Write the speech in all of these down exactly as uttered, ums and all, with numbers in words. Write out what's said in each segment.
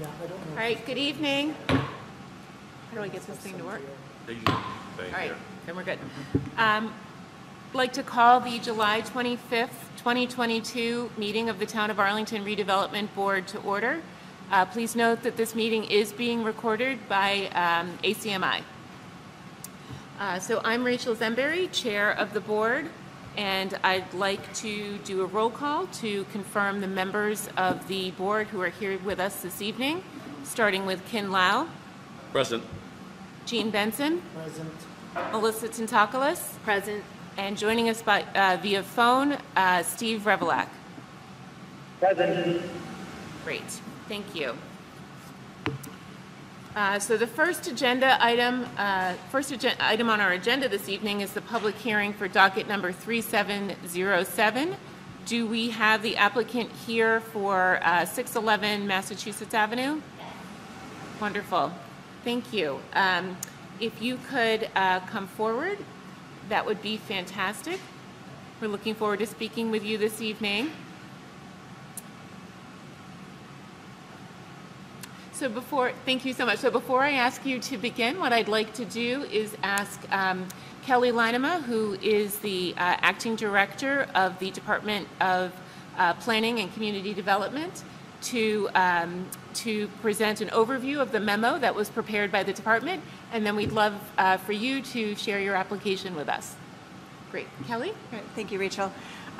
Yeah, I don't know. All right, good evening. How do I get this thing to work? All right, then we're good. Um, I'd like to call the July twenty-fifth, twenty twenty-two meeting of the Town of Arlington Redevelopment Board to order. Uh, please note that this meeting is being recorded by um, A C M I. Uh, so I'm Rachel Zsembery, Chair of the Board, and I'd like to do a roll call to confirm the members of the Board who are here with us this evening, starting with Ken Lau. Present. Gene Benson. Present. Melissa Tintocalis. Present. And joining us by, uh, via phone, uh, Steve Revilak. Present. Great. Thank you. Uh, so the first agenda item, uh, first agenda item on our agenda this evening is the public hearing for docket number three seven zero seven. Do we have the applicant here for uh, six eleven Massachusetts Avenue? Yes. Wonderful. Thank you. Um, if you could uh, come forward, that would be fantastic. We're looking forward to speaking with you this evening. So before, thank you so much. So before I ask you to begin, what I'd like to do is ask um, Kelly Lainema, who is the uh, Acting Director of the Department of uh, Planning and Community Development, to, um, to present an overview of the memo that was prepared by the department, and then we'd love uh, for you to share your application with us. Great. Kelly? Great. Thank you, Rachel.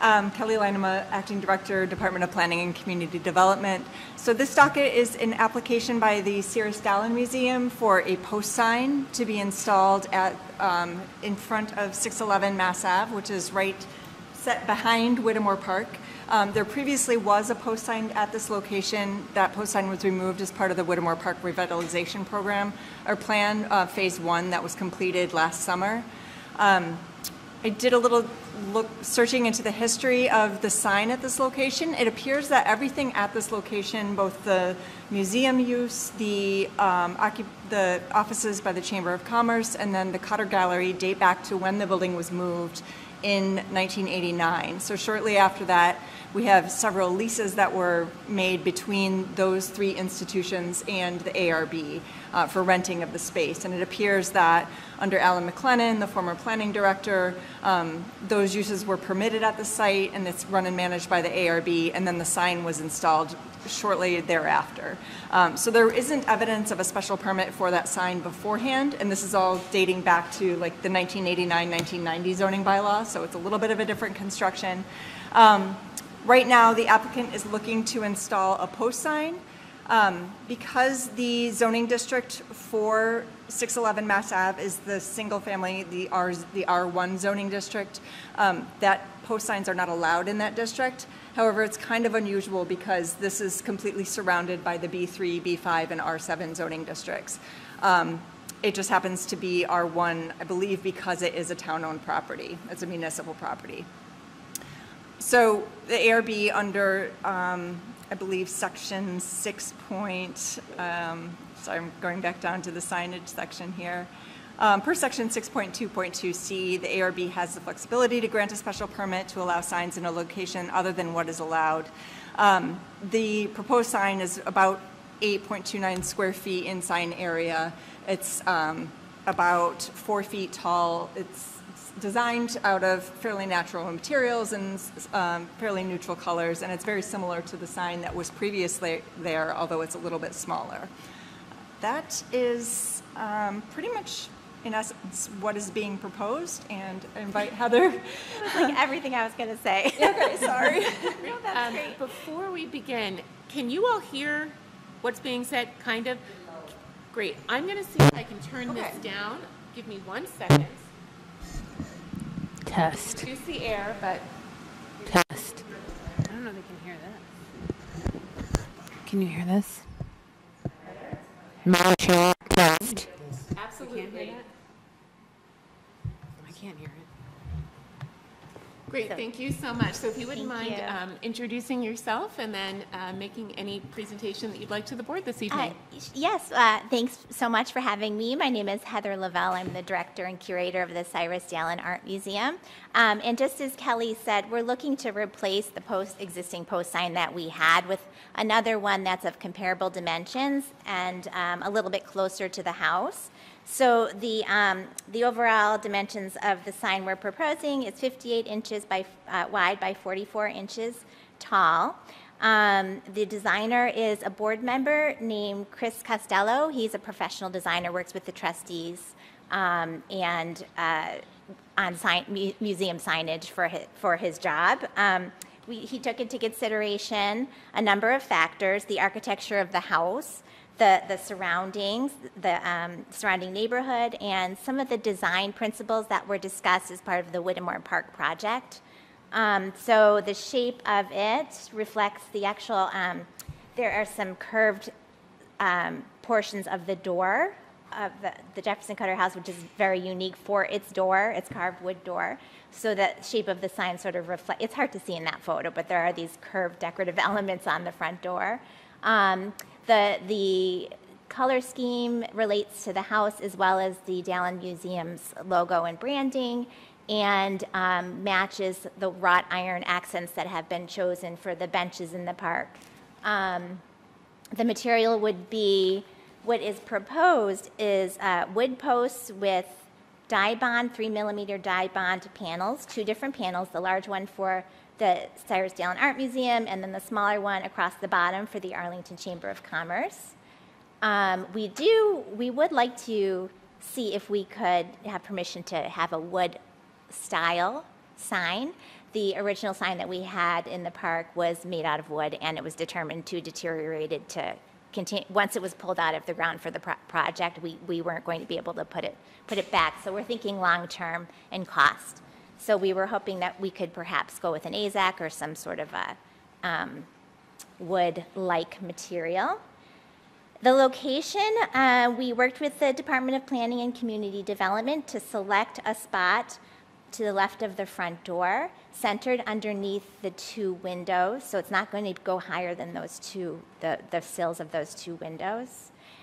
Um, Kelly Lainema, Acting Director, Department of Planning and Community Development. So this docket is an application by the Cyrus Dallin Museum for a post sign to be installed at um, in front of six eleven Mass Ave, which is right set behind Whittemore Park. Um, there previously was a post sign at this location. That post sign was removed as part of the Whittemore Park revitalization program, or plan, uh, phase one that was completed last summer. Um, I did a little look, searching into the history of the sign at this location. It appears that everything at this location, both the museum use, the, um, the offices by the Chamber of Commerce, and then the Cotter Gallery, date back to when the building was moved in nineteen eighty-nine. So shortly after that, we have several leases that were made between those three institutions and the A R B uh, for renting of the space. And it appears that under Alan McLennan, the former planning director, um, those uses were permitted at the site, and it's run and managed by the A R B, and then the sign was installed shortly thereafter. Um, so there isn't evidence of a special permit for that sign beforehand, and this is all dating back to like the nineteen eighty-nine nineteen ninety zoning bylaw, so it's a little bit of a different construction. Um, Right now, the applicant is looking to install a post sign. Um, because the zoning district for six eleven Mass Ave is the single family, the, R's, the R one zoning district, um, that post signs are not allowed in that district. However, it's kind of unusual because this is completely surrounded by the B three, B five, and R seven zoning districts. Um, It just happens to be R one, I believe, because it is a town-owned property. It's a municipal property. So the A R B under, um, I believe, section six point, um, so I'm going back down to the signage section here. Um, per section six point two point two C, the A R B has the flexibility to grant a special permit to allow signs in a location other than what is allowed. Um, the proposed sign is about eight point two nine square feet in sign area. It's um, about four feet tall. It's designed out of fairly natural materials and um, fairly neutral colors, and it's very similar to the sign that was previously there, although it's a little bit smaller. That is um, pretty much, in essence, what is being proposed, and I invite Heather. It was like everything I was going to say. Okay, sorry. No, that's um, great. Before we begin, can you all hear what's being said, kind of? Great. I'm going to see if I can turn okay. this down. Give me one second. Test. Reduce the air, but test. I don't know if they can hear that. Can you hear this? Monitor test. Absolutely. I can't hear it. Great, so, thank you so much. So if you wouldn't mind you. Um, introducing yourself and then uh, making any presentation that you'd like to the board this evening. Uh, yes, uh, thanks so much for having me. My name is Heather Lavelle. I'm the director and curator of the Cyrus Dallin Art Museum. Um, and just as Kelly said, we're looking to replace the post existing post sign that we had with another one that's of comparable dimensions and um, a little bit closer to the house. So the, um, the overall dimensions of the sign we're proposing is fifty-eight inches by, uh, wide by forty-four inches tall. Um, the designer is a board member named Chris Costello. He's a professional designer, works with the trustees um, and uh, on sign, mu museum signage for his, for his job. Um, we, he took into consideration a number of factors, the architecture of the house, The, the surroundings, the um, surrounding neighborhood, and some of the design principles that were discussed as part of the Whittemore Park project. Um, so the shape of it reflects the actual, um, there are some curved um, portions of the door of the, the Jefferson Cutter House, which is very unique for its door, its carved wood door. So the shape of the sign sort of reflects, it's hard to see in that photo, but there are these curved decorative elements on the front door. Um, The, the color scheme relates to the house as well as the Dallin Museum's logo and branding, and um, matches the wrought iron accents that have been chosen for the benches in the park. Um, the material would be, what is proposed is uh, wood posts with die bond, three millimeter die bond panels, two different panels, the large one for the Cyrus Dallin Art Museum, and then the smaller one across the bottom for the Arlington Chamber of Commerce. Um, we do, we would like to see if we could have permission to have a wood style sign. The original sign that we had in the park was made out of wood, and it was determined too deteriorated to continue. Once it was pulled out of the ground for the pro project, we, we weren't going to be able to put it, put it back. So we're thinking long term and cost. So we were hoping that we could perhaps go with an AZAC or some sort of a um, wood-like material. The location, uh, we worked with the Department of Planning and Community Development to select a spot to the left of the front door, centered underneath the two windows. So it's not going to go higher than those two, the, the sills of those two windows.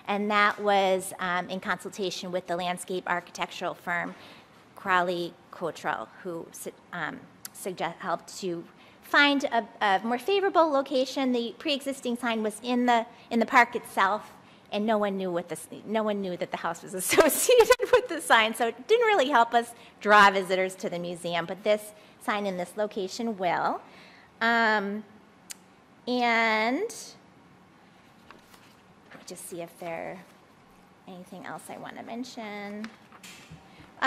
And that was um, in consultation with the landscape architectural firm Crowley Cottrell, who um, suggest, helped to find a, a more favorable location. The pre-existing sign was in the in the park itself, and no one knew what this no one knew that the house was associated with the sign, so it didn't really help us draw visitors to the museum. But this sign in this location will, um, and just see if there anything else I want to mention.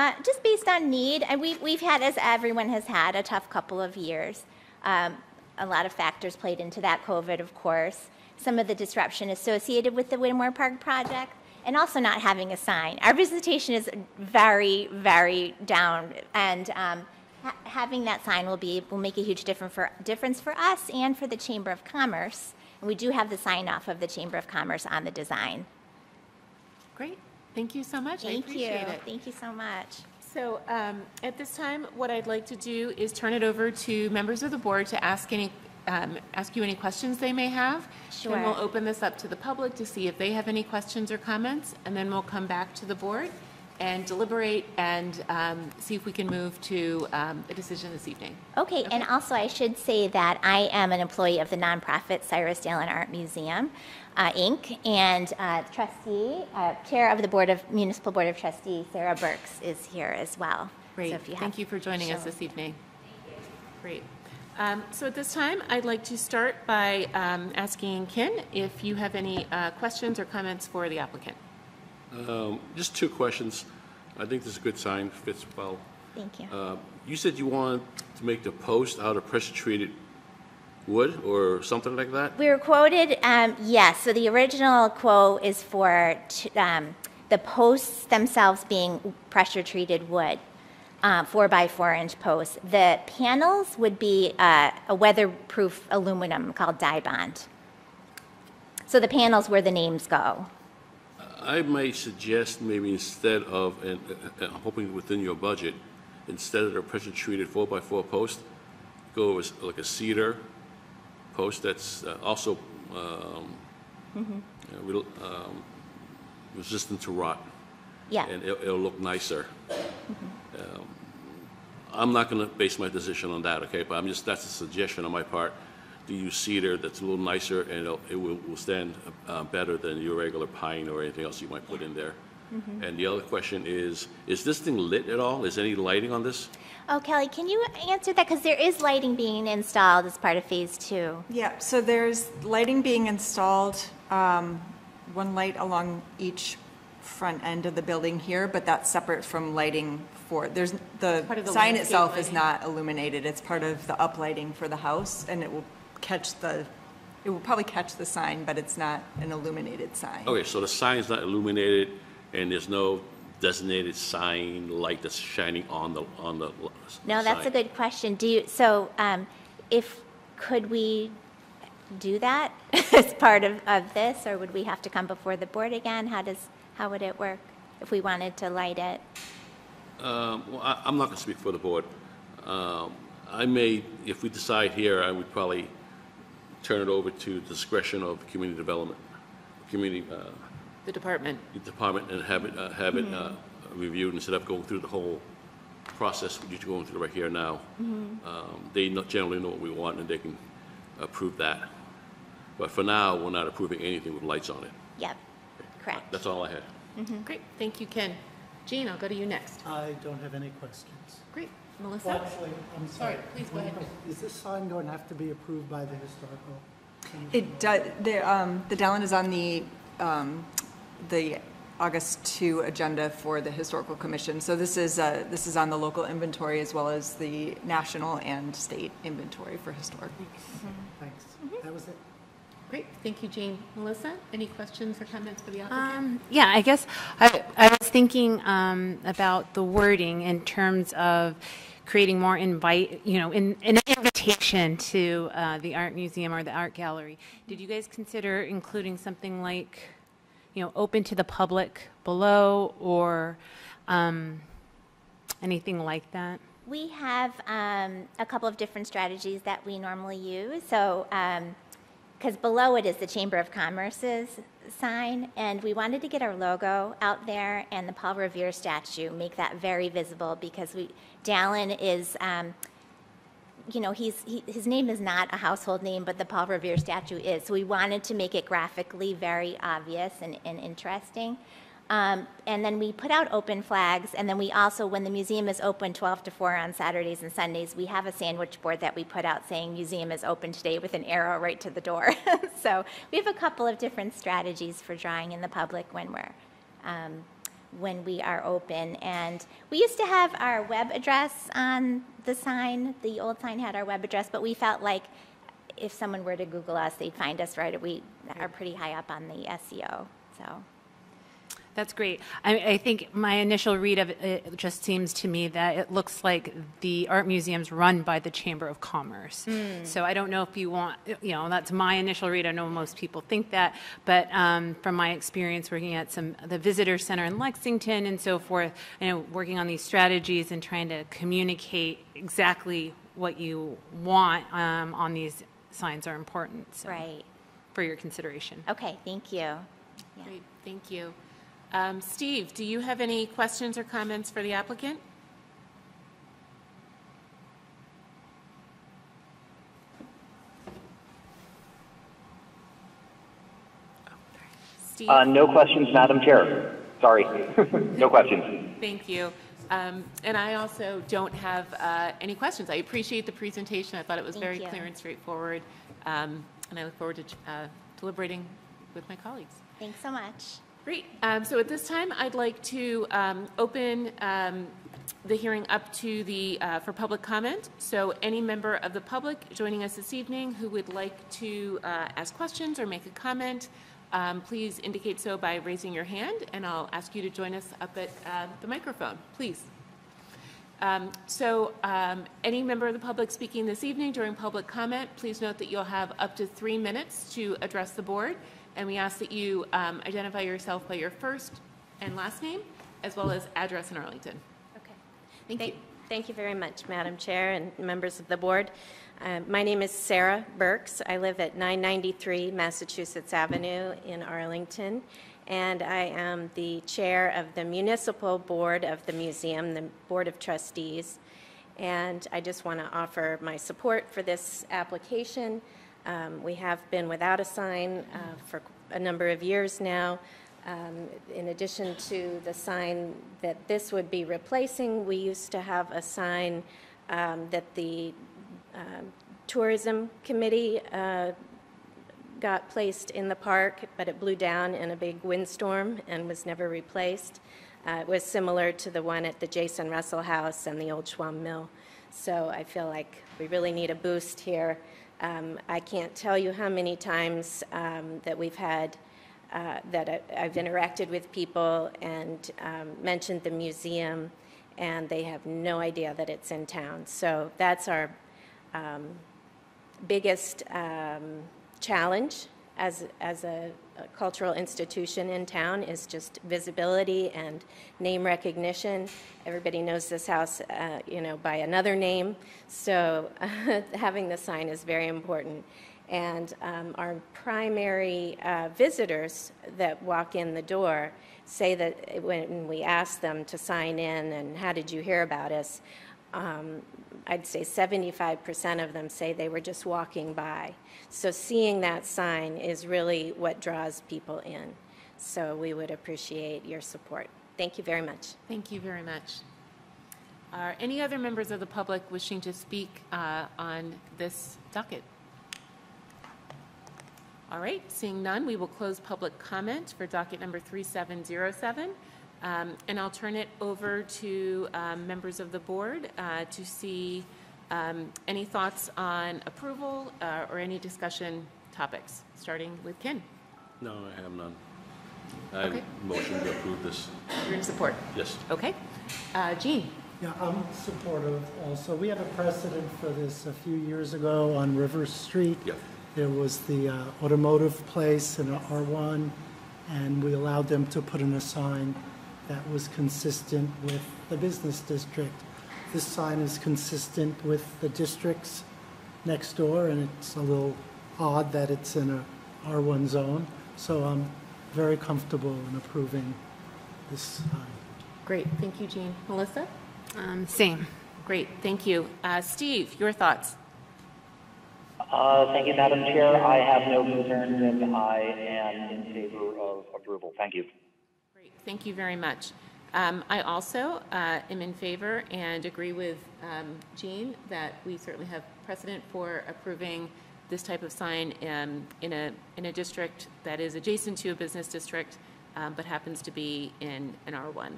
Uh, just based on need, and we, we've had, as everyone has had, a tough couple of years. Um, a lot of factors played into that, COVID, of course, some of the disruption associated with the Whittemore Park project, and also not having a sign. Our visitation is very, very down, and um, ha having that sign will be will make a huge difference for, difference for us and for the Chamber of Commerce. And we do have the sign-off of the Chamber of Commerce on the design. Great. Thank you so much. Thank I appreciate you. it. Thank you so much. So um, at this time, what I'd like to do is turn it over to members of the board to ask any, um, ask you any questions they may have. Sure. Then we'll open this up to the public to see if they have any questions or comments, and then we'll come back to the board and deliberate and um, see if we can move to um, a decision this evening. Okay. okay, and also I should say that I am an employee of the nonprofit Cyrus Dallin Art Museum, Uh, Incorporated, and uh, trustee, uh, chair of the board of Municipal Board of Trustees, Sarah Burks, is here as well. Great. So if you have Thank you for joining us this evening. Thank you. Great. Um, so at this time, I'd like to start by um, asking Ken if you have any uh, questions or comments for the applicant. Um, just two questions. I think this is a good sign. Fits well. Thank you. Uh, you said you wanted to make the post out of pressure-treated wood or something like that? We were quoted, um, yes. So the original quote is for um, the posts themselves being pressure-treated wood, uh, four by four inch posts. The panels would be uh, a weatherproof aluminum called die bond. So the panels where the names go. I may suggest maybe instead of, and I'm hoping within your budget, instead of a pressure-treated four by four post, go over like a cedar post that's uh, also um, mm-hmm. you know, um, resistant to rot. Yeah. And it'll, it'll look nicer. Mm-hmm. um, I'm not going to base my decision on that, okay? But I'm just, that's a suggestion on my part. To use cedar that's a little nicer and it'll, it will, will stand uh, better than your regular pine or anything else you might put in there. Mm-hmm. And the other question is, is this thing lit at all? Is any lighting on this? Oh, Kelly, can you answer that? Because there is lighting being installed as part of phase two. Yeah, so there's lighting being installed, um, one light along each front end of the building here, but that's separate from lighting for, there's the, the sign itself lighting. Is not illuminated. It's part of the uplighting for the house, and it will catch the, it will probably catch the sign, but it's not an illuminated sign. Okay, so the sign's not illuminated, and there's no designated sign light that's shining on the on the. No, sign. That's a good question. Do you, so um, if could we do that as part of, of this, or would we have to come before the board again? How does how would it work if we wanted to light it? Um, well, I, I'm not going to speak for the board. Um, I may, if we decide here, I would probably turn it over to the discretion of community development, community. Uh, The department. The department, and have it, uh, have mm-hmm. it uh, reviewed instead of going through the whole process we're going through right here now. Mm-hmm. um, they not generally know what we want, and they can approve that. But for now, we're not approving anything with lights on it. Yep, okay. Correct. That's all I had. Mm-hmm. Great, thank you, Ken. Gene, I'll go to you next. I don't have any questions. Great, Melissa. Well, actually, I'm sorry. Sorry, please go ahead. Is this sign going to have to be approved by the historical? It does. The, um, the Dallin is on the. Um, the August second agenda for the Historical Commission. So this is uh, this is on the local inventory as well as the national and state inventory for historic. Thanks. Mm-hmm. Thanks. Mm-hmm. That was it. Great. Thank you, Jane. Melissa, any questions or comments for the applicant? Um, yeah, I guess I, I was thinking um, about the wording in terms of creating more invite, you know, in, in an invitation to uh, the art museum or the art gallery. Did you guys consider including something like, you know, open to the public below, or um, anything like that? We have um, a couple of different strategies that we normally use. So, because um, below it is the Chamber of Commerce's sign, and we wanted to get our logo out there and the Paul Revere statue, make that very visible, because we, Dallin is, um, you know, he's, he, his name is not a household name, but the Paul Revere statue is. So we wanted to make it graphically very obvious and, and interesting. Um, and then we put out open flags, and then we also, when the museum is open twelve to four on Saturdays and Sundays, we have a sandwich board that we put out saying museum is open today with an arrow right to the door. So we have a couple of different strategies for drawing in the public when we're, um, when we are open. And we used to have our web address on the sign. The old sign had our web address, but we felt like if someone were to Google us, they'd find us right away. We are pretty high up on the S E O, so. That's great. I, I think my initial read of it, it just seems to me that it looks like the art museum's run by the Chamber of Commerce. Mm. So I don't know if you want, you know, that's my initial read. I know most people think that, but um, from my experience working at some the visitor center in Lexington and so forth, you know, working on these strategies and trying to communicate exactly what you want um, on these signs are important. So, right. For your consideration. Okay. Thank you. Yeah. Great. Thank you. Um, Steve, do you have any questions or comments for the applicant? Steve? Uh, no questions, Madam Chair. Sorry, no questions. Thank you. Um, and I also don't have uh, any questions. I appreciate the presentation. I thought it was Thank very you. clear and straightforward. Um, and I look forward to uh, deliberating with my colleagues. Thanks so much. Great. Um, so at this time, I'd like to um, open um, the hearing up to the uh, for public comment. So any member of the public joining us this evening who would like to uh, ask questions or make a comment, um, please indicate so by raising your hand, and I'll ask you to join us up at uh, the microphone, please. Um, so um, any member of the public speaking this evening during public comment, please note that you'll have up to three minutes to address the board. And we ask that you um, identify yourself by your first and last name, as well as address in Arlington. Okay. Thank, thank you. Thank you very much, Madam Chair and members of the board. Uh, my name is Sarah Burks. I live at nine ninety-three Massachusetts Avenue in Arlington, and I am the chair of the Municipal Board of the Museum, the Board of Trustees, and I just want to offer my support for this application. Um, we have been without a sign uh, for a number of years now. Um, in addition to the sign that this would be replacing, we used to have a sign um, that the Um, tourism committee uh, got placed in the park, but it blew down in a big windstorm and was never replaced. Uh, it was similar to the one at the Jason Russell House and the old Schwamm Mill. So I feel like we really need a boost here. Um, I can't tell you how many times um, that we've had, uh, that I, I've interacted with people and um, mentioned the museum, and they have no idea that it's in town. So that's our Um, biggest um, challenge as, as a, a cultural institution in town is just visibility and name recognition. Everybody knows this house, uh, you know, by another name, so uh, having the sign is very important. And um, our primary uh, visitors that walk in the door say that when we ask them to sign in and how did you hear about us, Um, I'd say seventy-five percent of them say they were just walking by. So seeing that sign is really what draws people in. So we would appreciate your support. Thank you very much. Thank you very much. Are any other members of the public wishing to speak uh, on this docket? All right, seeing none, we will close public comment for docket number three seven zero seven. Um, and I'll turn it over to um, members of the board uh, to see um, any thoughts on approval uh, or any discussion topics, starting with Ken. No, I have none. I okay. Motion to approve this. You're in support? Yes. Okay. Uh, Gene? Yeah, I'm supportive also. We had a precedent for this a few years ago on River Street. Yeah. There was the uh, automotive place in R one, and we allowed them to put in a sign that was consistent with the business district. This sign is consistent with the districts next door, and it's a little odd that it's in a R one zone. So I'm very comfortable in approving this sign. Great, thank you, Gene. Melissa? Um, same. Great, thank you. Uh, Steve, your thoughts? Uh, thank you, Madam Chair. I have no concerns, and I am in favor of approval. Thank you. Thank you very much. Um, I also uh, am in favor and agree with um, Gene that we certainly have precedent for approving this type of sign um, in a in a district that is adjacent to a business district, um, but happens to be in an R one.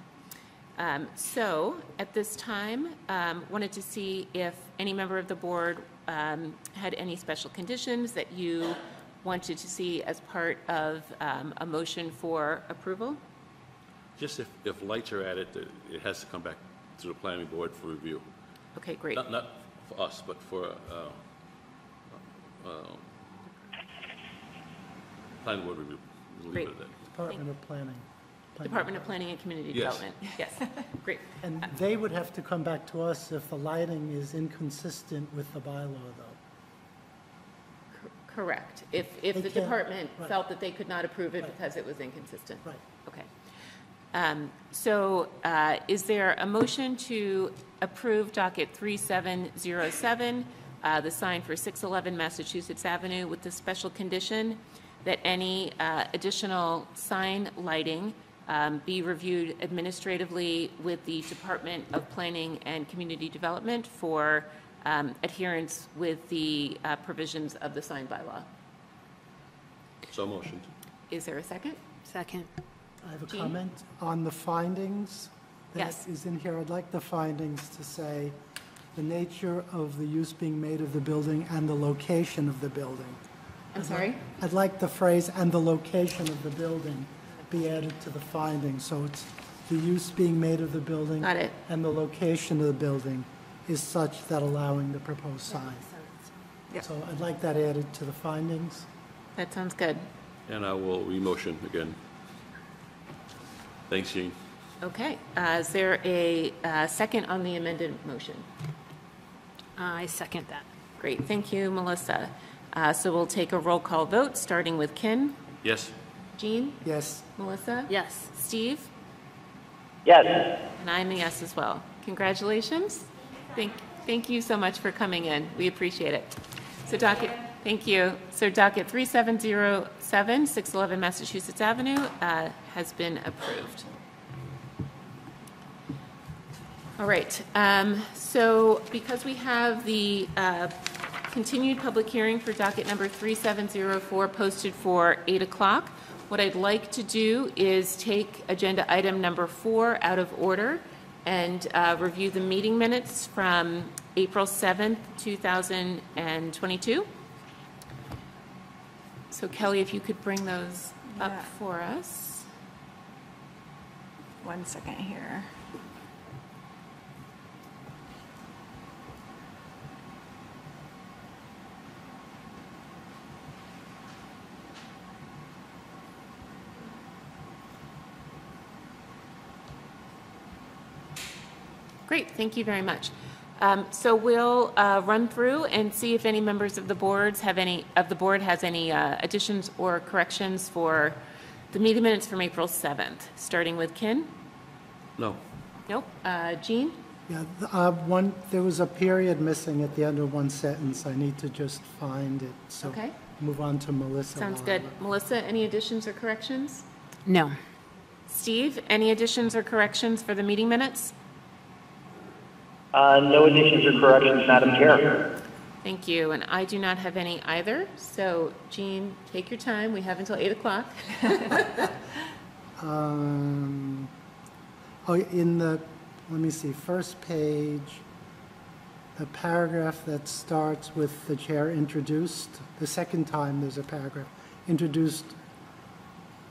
Um, so at this time, um, wanted to see if any member of the board um, had any special conditions that you wanted to see as part of um, a motion for approval. Just if, if lights are added, it has to come back to the planning board for review. Okay, great. Not, not for us, but for uh, uh, planning board review. We'll leave it at that. Department of Planning. Planning. Department of Planning and Community yes. Development. Yes. Great. And they would have to come back to us if the lighting is inconsistent with the bylaw, though. C correct. If if they the can, department right. felt that they could not approve it right. because it was inconsistent. Right. Okay. Um, so uh, is there a motion to approve docket three seven zero seven, uh, the sign for six eleven Massachusetts Avenue, with the special condition that any uh, additional sign lighting um, be reviewed administratively with the Department of Planning and Community Development for um, adherence with the uh, provisions of the sign bylaw? So motioned. Is there a second? Second. I have a Gene? Comment on the findings that yes. is in here. I'd like the findings to say the nature of the use being made of the building and the location of the building. I'm I'd sorry? Like, I'd like the phrase and the location of the building be added to the findings. So it's the use being made of the building Got it. and the location of the building is such that allowing the proposed sign. Yeah. So I'd like that added to the findings. That sounds good. And I will re-motion again. Thanks, Gene. Okay. Uh, is there a uh, second on the amended motion? Uh, I second that. Great, thank you, Melissa. Uh, so we'll take a roll call vote, starting with Kim. Yes. Gene? Yes. Melissa? Yes. Steve? Yes. And I'm a yes as well. Congratulations. Thank, thank you so much for coming in. We appreciate it. So docket, thank you. So docket three seven zero seven, six eleven Massachusetts Avenue uh, has been approved. All right, um, so because we have the uh, continued public hearing for docket number three seven zero four posted for eight o'clock, what I'd like to do is take agenda item number four out of order and uh, review the meeting minutes from April seventh, two thousand twenty-two. So Kelly, if you could bring those yeah. up for us. One second here. Great, thank you very much. Um, so we'll uh, run through and see if any members of the boards have any of the board has any uh, additions or corrections for the meeting minutes from April seventh. Starting with Ken. No. Nope. Uh, Gene. Yeah. Uh, one. There was a period missing at the end of one sentence. I need to just find it. So okay. Move on to Melissa. Sounds good. Melissa, any additions or corrections? No. Steve, any additions or corrections for the meeting minutes? Uh, no additions or corrections, Madam Chair. Thank you, and I do not have any either. So, Gene, take your time. We have until eight o'clock. um, oh, in the, let me see, first page, the paragraph that starts with the chair introduced, the second time there's a paragraph, introduced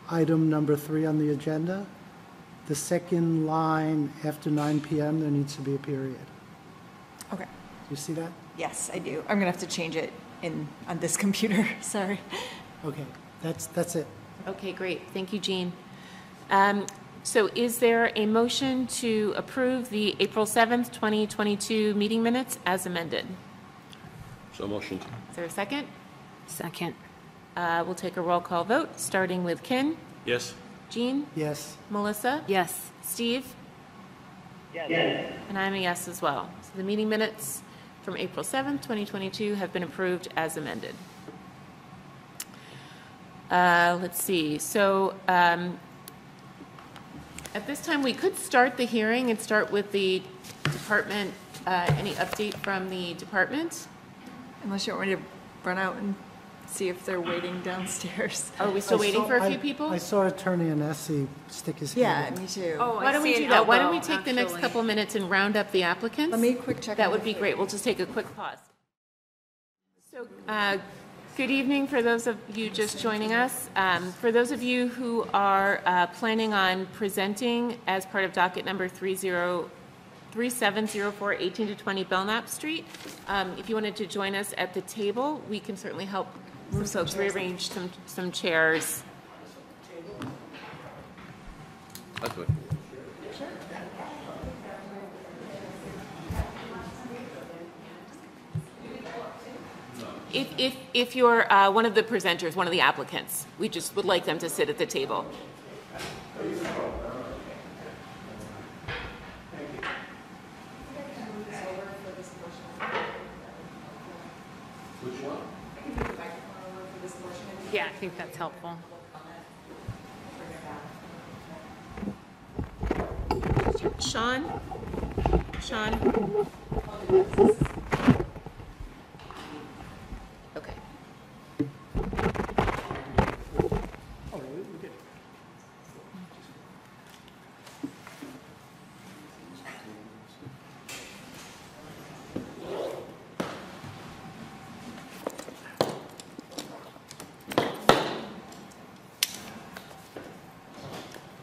item number three on the agenda. The second line after nine p m there needs to be a period. Okay. Do you see that? Yes, I do. I'm gonna have to change it in on this computer. Sorry. Okay, that's that's it. Okay, great. Thank you, Gene. Um, so, is there a motion to approve the April seventh, twenty twenty-two meeting minutes as amended? So motioned. Is there a second? Second. Uh, we'll take a roll call vote, starting with Ken. Yes. Gene? Yes. Melissa? Yes. Steve? Yes. And I'm a yes as well. So the meeting minutes from April seventh, twenty twenty-two have been approved as amended. Uh, let's see. So um, at this time, we could start the hearing and start with the department. Uh, any update from the department? Unless you want me to run out and see if they're waiting downstairs. Are we still I waiting saw, for a few I, people? I saw Attorney Inessi stick his yeah, hand. Yeah, me too. Oh, why I don't we do that? Why don't we take actually. the next couple minutes and round up the applicants? Let me quick check. That would be great. We'll just take a quick pause. So, uh, good evening for those of you just joining us. Um, for those of you who are uh, planning on presenting as part of docket number three seven zero four, eighteen to twenty Belknap Street, um, if you wanted to join us at the table, we can certainly help Some folks rearrange some some chairs. That's good. If if if you're uh, one of the presenters, one of the applicants, we just would like them to sit at the table. Yeah, I think that's helpful. Sean? Sean? Okay. Oh, really? We did.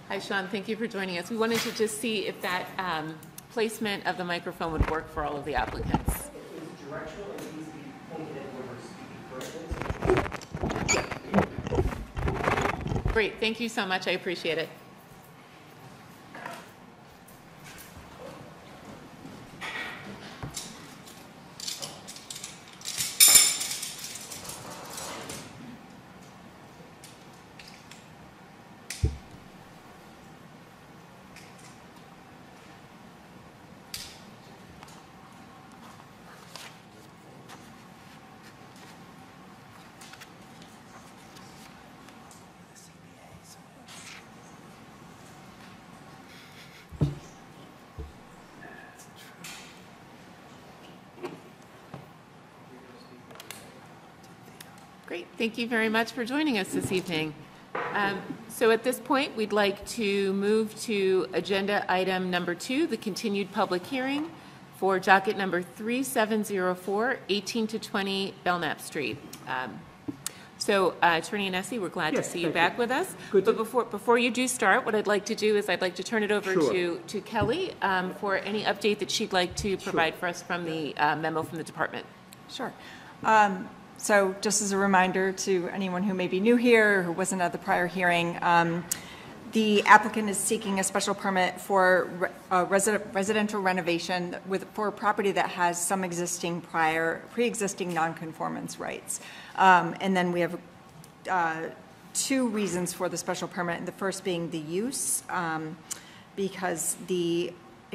Hi, Sean. Thank you for joining us. We wanted to just see if that um, placement of the microphone would work for all of the applicants. Great. Thank you so much. I appreciate it. Great. Thank you very much for joining us this evening. Um, so at this point, we'd like to move to agenda item number two, the continued public hearing for docket number three seven zero four, eighteen to twenty Belknap Street. Um, so uh, Attorney Inessi, we're glad yes, to see you back you. with us. Good but before before you do start, what I'd like to do is I'd like to turn it over sure. to, to Kelly um, for any update that she'd like to provide sure. for us from the uh, memo from the department. Sure. Um, So just as a reminder to anyone who may be new here, who wasn't at the prior hearing, um, the applicant is seeking a special permit for re uh, resi residential renovation with, for a property that has some existing prior, pre-existing non-conformance rights. Um, and then we have uh, two reasons for the special permit, and the first being the use, um, because the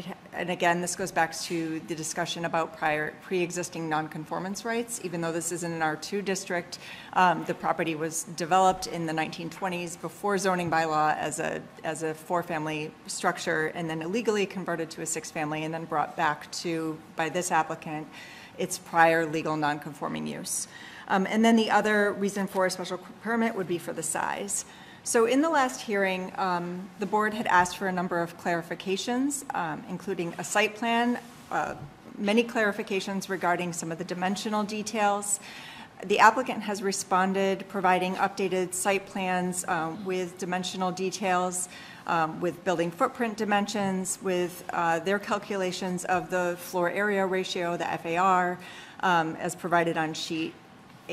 It, and again, this goes back to the discussion about prior pre-existing non-conformance rights. Even though this isn't an R two district, um, the property was developed in the nineteen twenties before zoning bylaw as a as a four-family structure, and then illegally converted to a six-family, and then brought back to by this applicant its prior legal non-conforming use. Um, and then the other reason for a special permit would be for the size. So in the last hearing, um, the board had asked for a number of clarifications, um, including a site plan, uh, many clarifications regarding some of the dimensional details. The applicant has responded, providing updated site plans um, with dimensional details, um, with building footprint dimensions, with uh, their calculations of the floor area ratio, the F A R, um, as provided on sheet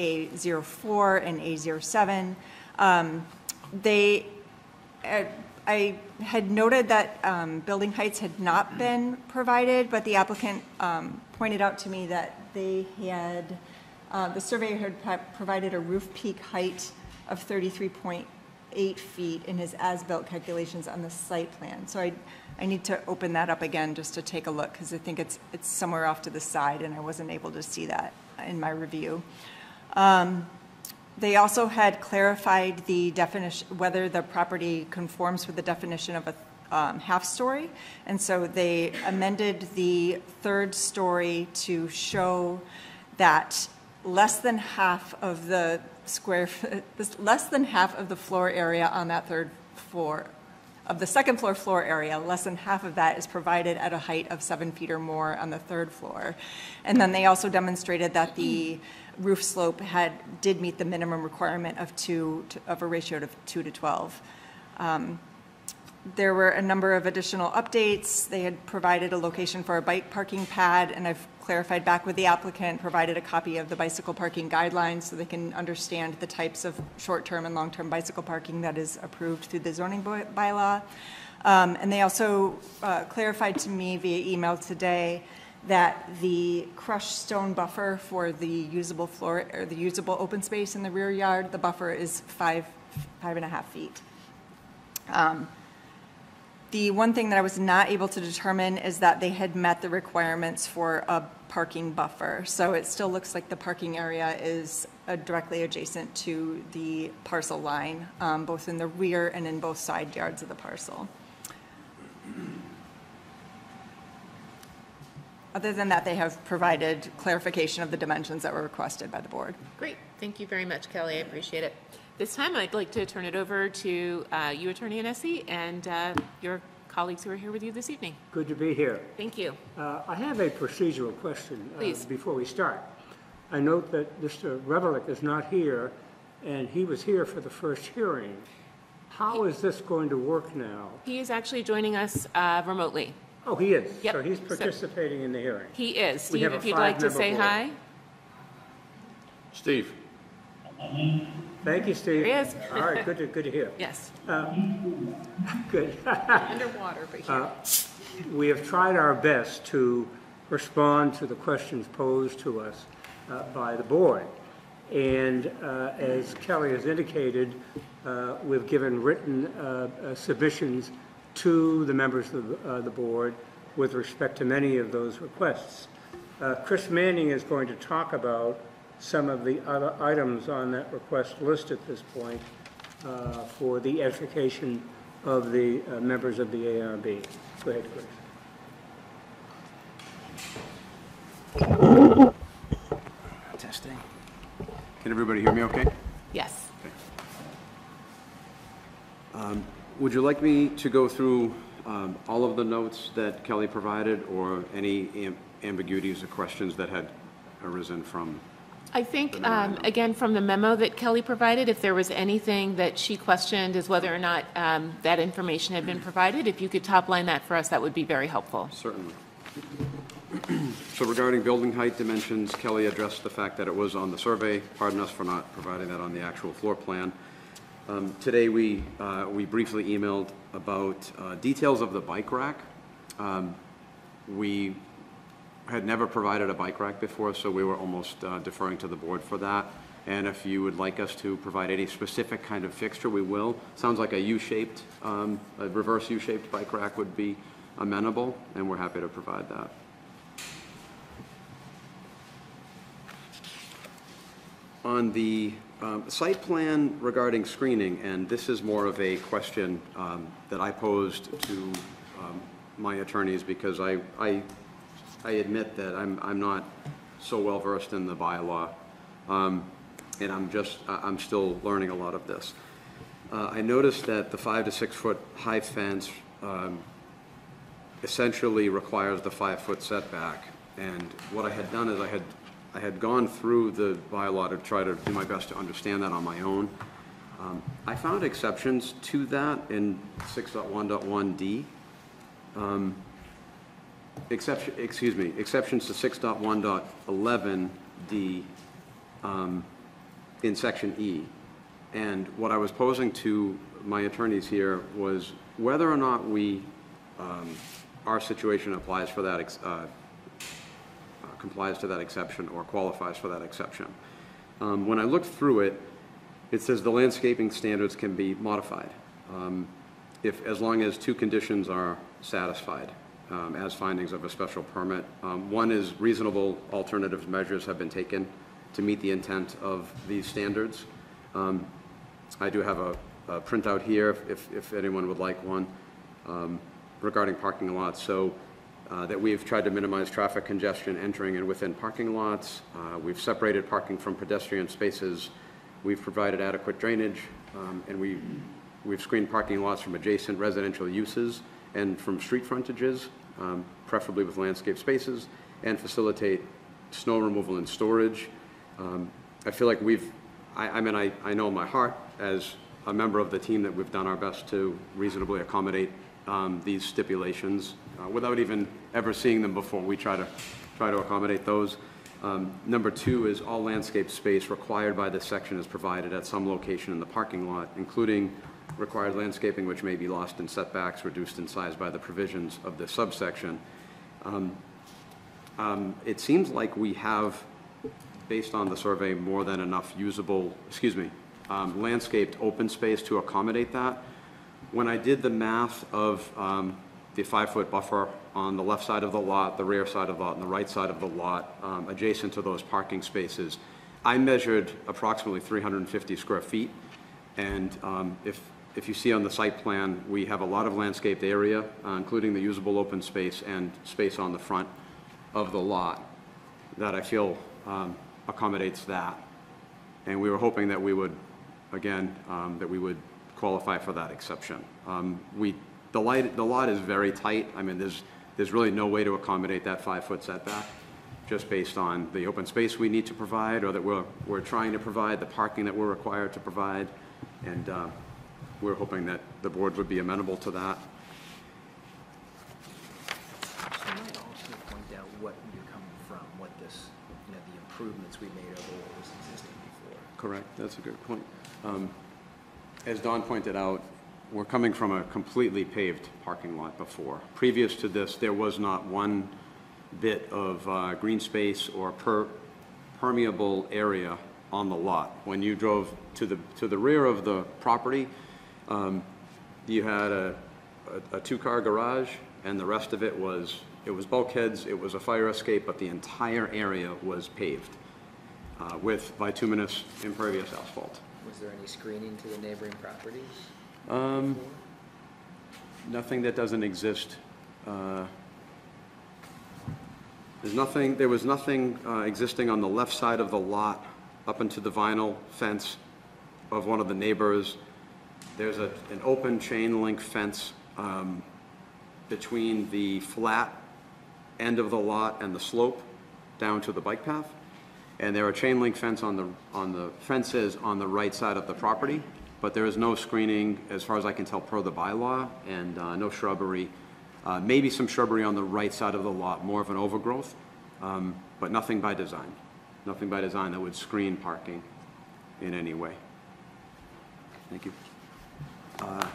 A zero four and A zero seven. Um, They, uh, I had noted that um, building heights had not been provided, but the applicant um, pointed out to me that they had, uh, the surveyor had provided a roof peak height of thirty-three point eight feet in his as-built calculations on the site plan. So I, I need to open that up again just to take a look, because I think it's, it's somewhere off to the side, and I wasn't able to see that in my review. Um, They also had clarified the definition, whether the property conforms with the definition of a um, half story. And so they amended the third story to show that less than half of the square, less than half of the floor area on that third floor, of the second floor floor area, less than half of that is provided at a height of seven feet or more on the third floor. And then they also demonstrated that the roof slope had did meet the minimum requirement of two to, of a ratio of two to twelve. Um, there were a number of additional updates. They had provided a location for a bike parking pad, and I've clarified back with the applicant, provided a copy of the bicycle parking guidelines so they can understand the types of short-term and long-term bicycle parking that is approved through the zoning bylaw. Um, and they also uh, clarified to me via email today that the crushed stone buffer for the usable floor or the usable open space in the rear yard, the buffer is five, five and a half feet. Um, the one thing that I was not able to determine is that they had met the requirements for a parking buffer. So it still looks like the parking area is uh, directly adjacent to the parcel line, um, both in the rear and in both side yards of the parcel. Other than that, they have provided clarification of the dimensions that were requested by the board. Great. Thank you very much, Kelly. I appreciate it. This time, I'd like to turn it over to uh, you, Attorney Inessi, and uh, your colleagues who are here with you this evening. Good to be here. Thank you. Uh, I have a procedural question uh, before we start. I note that Mister Revilak is not here, and he was here for the first hearing. How he, is this going to work now? He is actually joining us uh, remotely. Oh, he is. Yep. So he's participating so, in the hearing. He is. Steve, if you'd like to say board. hi. Steve. Thank you, Steve. There he is. All right, good to, good to hear. Yes. Uh, good. Underwater, but here. Uh, we have tried our best to respond to the questions posed to us uh, by the board. And uh, as Kelly has indicated, uh, we've given written uh, uh, submissions to the members of uh, the board with respect to many of those requests. Uh, Chris Manning is going to talk about some of the other items on that request list at this point uh, for the edification of the uh, members of the A R B. Go ahead, Chris. Testing. Can everybody hear me okay? Yes. Okay. Um, would you like me to go through um, all of the notes that Kelly provided, or any am ambiguities or questions that had arisen from? I think, um, again, from the memo that Kelly provided, if there was anything that she questioned is whether or not um, that information had been provided. If you could top line that for us, that would be very helpful. Certainly. So regarding building height dimensions, Kelly addressed the fact that it was on the survey. Pardon us for not providing that on the actual floor plan. Um, today we, uh, we briefly emailed about uh, details of the bike rack. Um, we had never provided a bike rack before, so we were almost uh, deferring to the board for that. And if you would like us to provide any specific kind of fixture, we will. Sounds like a U-shaped, um, a reverse U-shaped bike rack would be amenable, and we're happy to provide that. On the um, site plan regarding screening, and this is more of a question um, that I posed to um, my attorneys, because I, I I admit that I'm, I'm not so well versed in the bylaw, um, and I'm just, I'm still learning a lot of this. Uh, I noticed that the five to six foot high fence um, essentially requires the five foot setback. And what I had done is I had, I had gone through the bylaw to try to do my best to understand that on my own. Um, I found exceptions to that in six point one point one D. Um, Exception, excuse me, exceptions to six point one point eleven D um, in section E. And what I was posing to my attorneys here was whether or not we, um, our situation applies for that, ex uh, uh, complies to that exception or qualifies for that exception. Um, when I looked through it, it says the landscaping standards can be modified um, if, as long as two conditions are satisfied. Um, as findings of a special permit. Um, one is reasonable alternative measures have been taken to meet the intent of these standards. Um, I do have a, a printout here if, if, if anyone would like one um, regarding parking lots. So uh, that we've tried to minimize traffic congestion entering and within parking lots. Uh, we've separated parking from pedestrian spaces. We've provided adequate drainage um, and we, we've screened parking lots from adjacent residential uses and from street frontages, um, preferably with landscape spaces, and facilitate snow removal and storage. Um, I feel like we've, I, I mean, I, I know in my heart as a member of the team that we've done our best to reasonably accommodate um, these stipulations uh, without even ever seeing them before. We try to, try to accommodate those. Um, number two is all landscape space required by this section is provided at some location in the parking lot, including required landscaping which may be lost in setbacks, reduced in size by the provisions of this subsection. Um, um, it seems like we have, based on the survey, more than enough usable, excuse me, um, landscaped open space to accommodate that. When I did the math of um, the five foot buffer on the left side of the lot, the rear side of the lot, and the right side of the lot, um, adjacent to those parking spaces, I measured approximately three hundred fifty square feet. And um, if, if you see on the site plan, we have a lot of landscaped area, uh, including the usable open space and space on the front of the lot that I feel um, accommodates that. And we were hoping that we would, again, um, that we would qualify for that exception. Um, we, the, light, the lot is very tight. I mean, there's, there's really no way to accommodate that five foot setback just based on the open space we need to provide or that we're, we're trying to provide, the parking that we're required to provide. And uh, we're hoping that the board would be amenable to that. So I might also point out what you're coming from, what this, you know, the improvements we made over what was existing before. Correct. That's a good point. Um, as Don pointed out, we're coming from a completely paved parking lot before. Previous to this, there was not one bit of uh, green space or per permeable area on the lot. When you drove to the to the rear of the property, um, you had a, a, a two-car garage, and the rest of it was it was bulkheads. It was a fire escape, but the entire area was paved uh, with bituminous impervious asphalt. Was there any screening to the neighboring properties? Um, nothing that doesn't exist. Uh, there's nothing. There was nothing uh, existing on the left side of the lot up into the vinyl fence of one of the neighbors. There's a, an open chain link fence um, between the flat end of the lot and the slope down to the bike path. And there are chain link fence on the, on the fences on the right side of the property, but there is no screening as far as I can tell per the bylaw, and uh, no shrubbery. Uh, maybe some shrubbery on the right side of the lot, more of an overgrowth, um, but nothing by design. Nothing by design that would screen parking in any way. Thank you. Uh,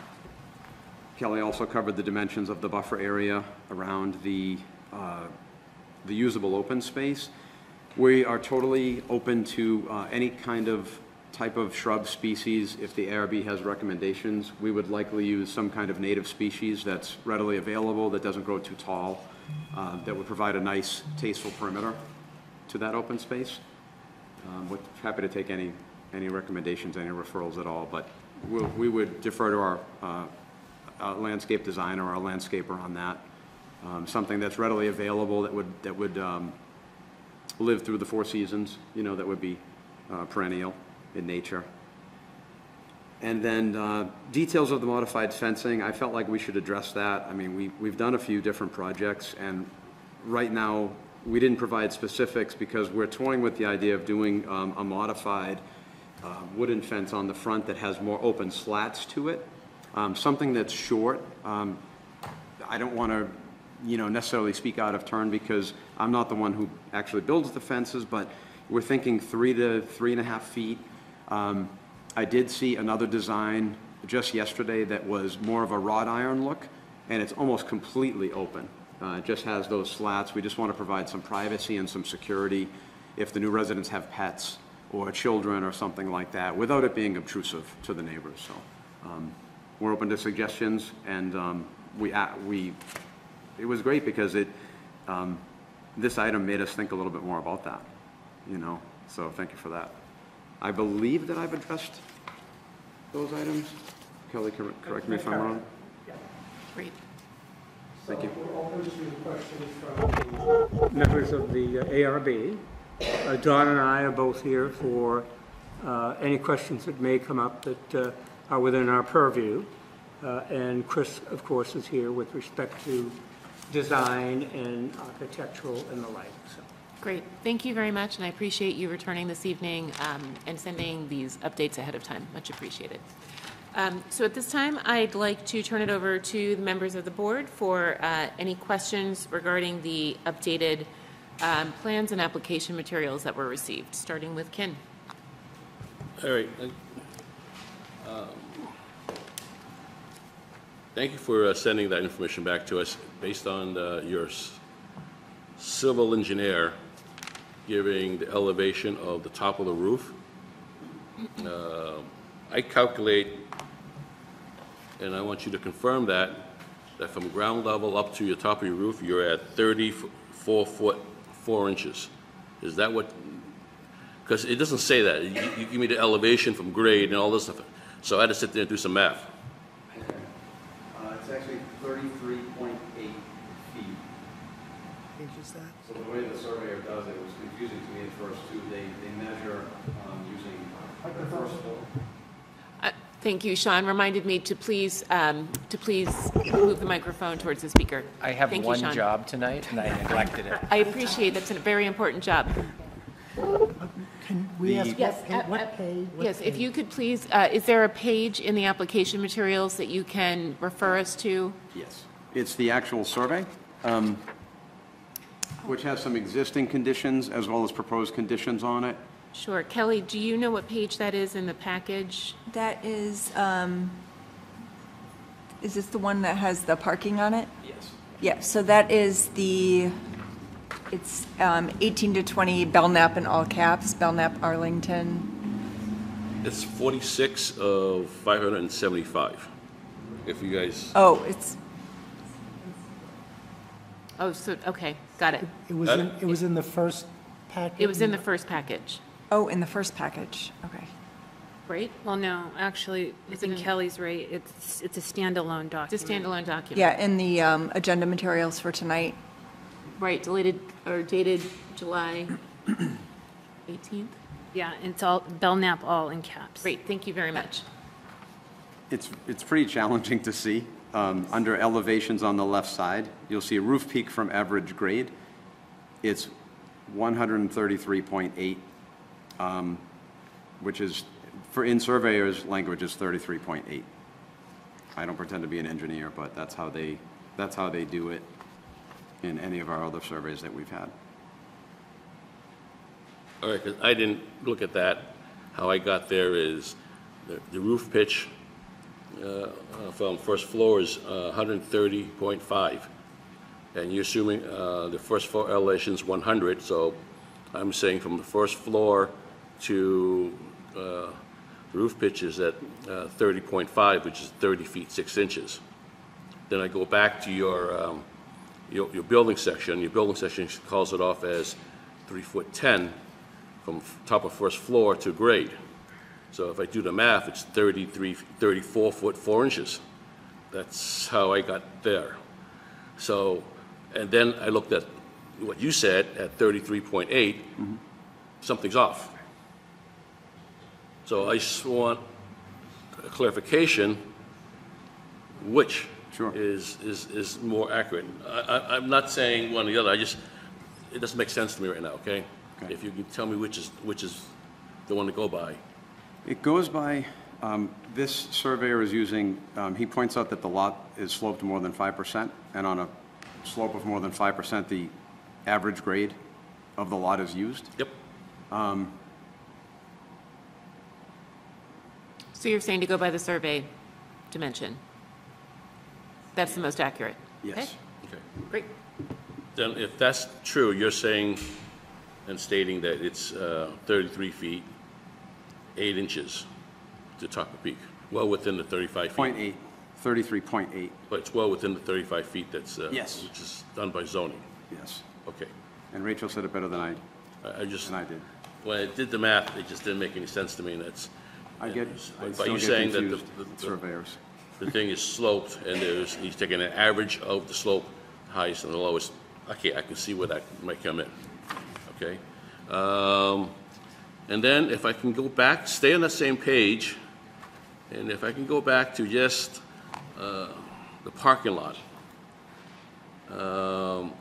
Kelly also covered the dimensions of the buffer area around the, uh, the usable open space. We are totally open to uh, any kind of type of shrub species. If the A R B has recommendations, we would likely use some kind of native species that's readily available, that doesn't grow too tall, uh, that would provide a nice, tasteful perimeter to that open space. Um, we're happy to take any, any recommendations, any referrals at all, but we'll, we would defer to our, uh, our landscape designer or our landscaper on that. Um, something that's readily available that would, that would um, live through the four seasons, you know, that would be uh, perennial in nature. And then uh, details of the modified fencing, I felt like we should address that. I mean, we, we've done a few different projects, and right now we didn't provide specifics because we're toying with the idea of doing um, a modified uh, wooden fence on the front that has more open slats to it, um, something that's short. Um, I don't want to you know, necessarily speak out of turn because I'm not the one who actually builds the fences, but we're thinking three to three and a half feet. Um, I did see another design just yesterday that was more of a wrought iron look, and it's almost completely open. Uh, it just has those slats. We just want to provide some privacy and some security if the new residents have pets or children or something like that, without it being obtrusive to the neighbors. So um, we're open to suggestions, and um, we, uh, we it was great because it, um, this item made us think a little bit more about that, you know, so thank you for that. I believe that I've addressed those items. Kelly, cor correct me if I'm wrong. Yeah. Great. So thank you. We're open to questions from the members of the uh, A R B. Uh, Don and I are both here for uh, any questions that may come up that uh, are within our purview. Uh, and Chris, of course, is here with respect to design and architectural and the like. So. Great. Thank you very much, and I appreciate you returning this evening um, and sending these updates ahead of time. Much appreciated. Um, so at this time, I'd like to turn it over to the members of the board for uh, any questions regarding the updated um, plans and application materials that were received, starting with Ken. All right. Um, thank you for uh, sending that information back to us based on uh, your civil engineer giving the elevation of the top of the roof. Uh, I calculate, and I want you to confirm that, that from ground level up to your top of your roof, you're at thirty-four foot, four inches. Is that what, because it doesn't say that. You, you give me the elevation from grade and all this stuff. So I had to sit there and do some math. Okay. Uh, it's actually thirty-three point eight feet. Is that? So the way the surveyor does it was confusing to me at first, too. They, they measure um, using the first floor. Uh, thank you, Sean. Reminded me to please um, to please move the microphone towards the speaker. I have thank one you, job tonight, and I neglected it. I appreciate that's a very important job. Can we ask yes, what, uh, what page? What yes, page? If you could please, uh, is there a page in the application materials that you can refer us to? Yes, it's the actual survey. Um, which has some existing conditions as well as proposed conditions on it. Sure. Kelly, do you know what page that is in the package? That is, um, is this the one that has the parking on it? Yes. Yeah, so that is the, it's um, eighteen to twenty Belknap in all caps, Belknap, Arlington. It's forty-six of five seventy-five, if you guys. Oh, it's. Oh, so, okay. Got it. It, it, was, in, it was in the first package? It was in the first package. Oh, in the first package. Okay. Right? Well, no, actually, I think Kelly's right. It's, it's a standalone document. It's a standalone document. Yeah, in the um, agenda materials for tonight. Right, deleted or dated July eighteenth. Yeah, and it's all Belknap, all in caps. Great, thank you very much. It's, it's pretty challenging to see. Um, under elevations on the left side, you'll see a roof peak from average grade. It's one hundred thirty-three point eight, um, which is, for in surveyors' language, is thirty-three point eight. I don't pretend to be an engineer, but that's how they, that's how they do it in any of our other surveys that we've had. All right, because I didn't look at that. How I got there is the, the roof pitch uh, from first floor is uh, one hundred thirty point five. And you're assuming uh, the first floor elevation is one hundred, so I'm saying from the first floor to uh, the roof pitch is at uh, thirty point five, which is thirty feet, six inches. Then I go back to your, um, your, your building section. Your building section calls it off as three foot ten. From top of first floor to grade. So if I do the math, it's thirty-three, thirty-four foot, four inches. That's how I got there. So, and then I looked at what you said at thirty-three point eight, mm-hmm. Something's off. So I just want a clarification, which sure. is, is, is more accurate. I, I, I'm not saying one or the other, I just, it doesn't make sense to me right now, okay? Okay. If you can tell me which is which is the one to go by. It goes by, um, this surveyor is using, um, he points out that the lot is sloped more than five percent, and on a slope of more than five percent, the average grade of the lot is used. Yep. Um, so you're saying to go by the survey dimension? That's the most accurate? Yes. Okay, okay. Great. Then if that's true, you're saying and stating that it's uh, thirty-three feet, eight inches to top of peak. Well within the thirty-five feet. point eight, thirty-three point eight. But it's well within the thirty-five feet that's uh, yes. Which is done by zoning. Yes. Okay. And Rachel said it better than I, I, I just, than I did. When I did the math, it just didn't make any sense to me. And that's, I get it. But, but you're saying that the, the, the surveyors. The thing is sloped, and there's, he's taking an average of the slope, highest and the lowest. Okay, I can see where that might come in. Okay, um, and then if I can go back, stay on that same page, and if I can go back to just uh, the parking lot. Um,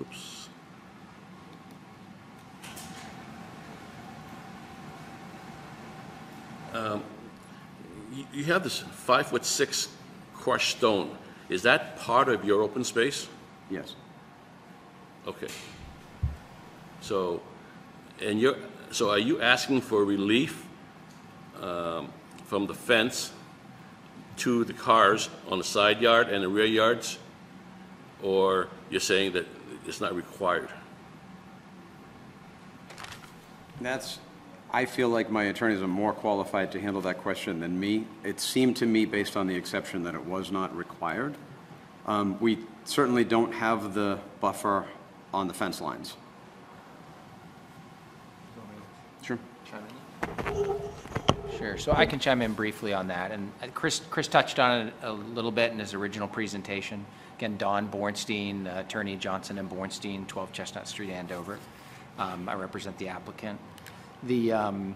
oops. Um, you, you have this five foot six crushed stone. Is that part of your open space? Yes. Okay. So, and you're, so are you asking for relief um, from the fence to the cars on the side yard and the rear yards, or you're saying that it's not required? That's, I feel like my attorneys are more qualified to handle that question than me. It seemed to me, based on the exception, that it was not required. Um, we certainly don't have the buffer on the fence lines. Sure. Sure. So I can chime in briefly on that. And Chris, Chris touched on it a little bit in his original presentation. Again, Don Bornstein, uh, Attorney Johnson and Bornstein, twelve Chestnut Street, Andover. Um, I represent the applicant. The um,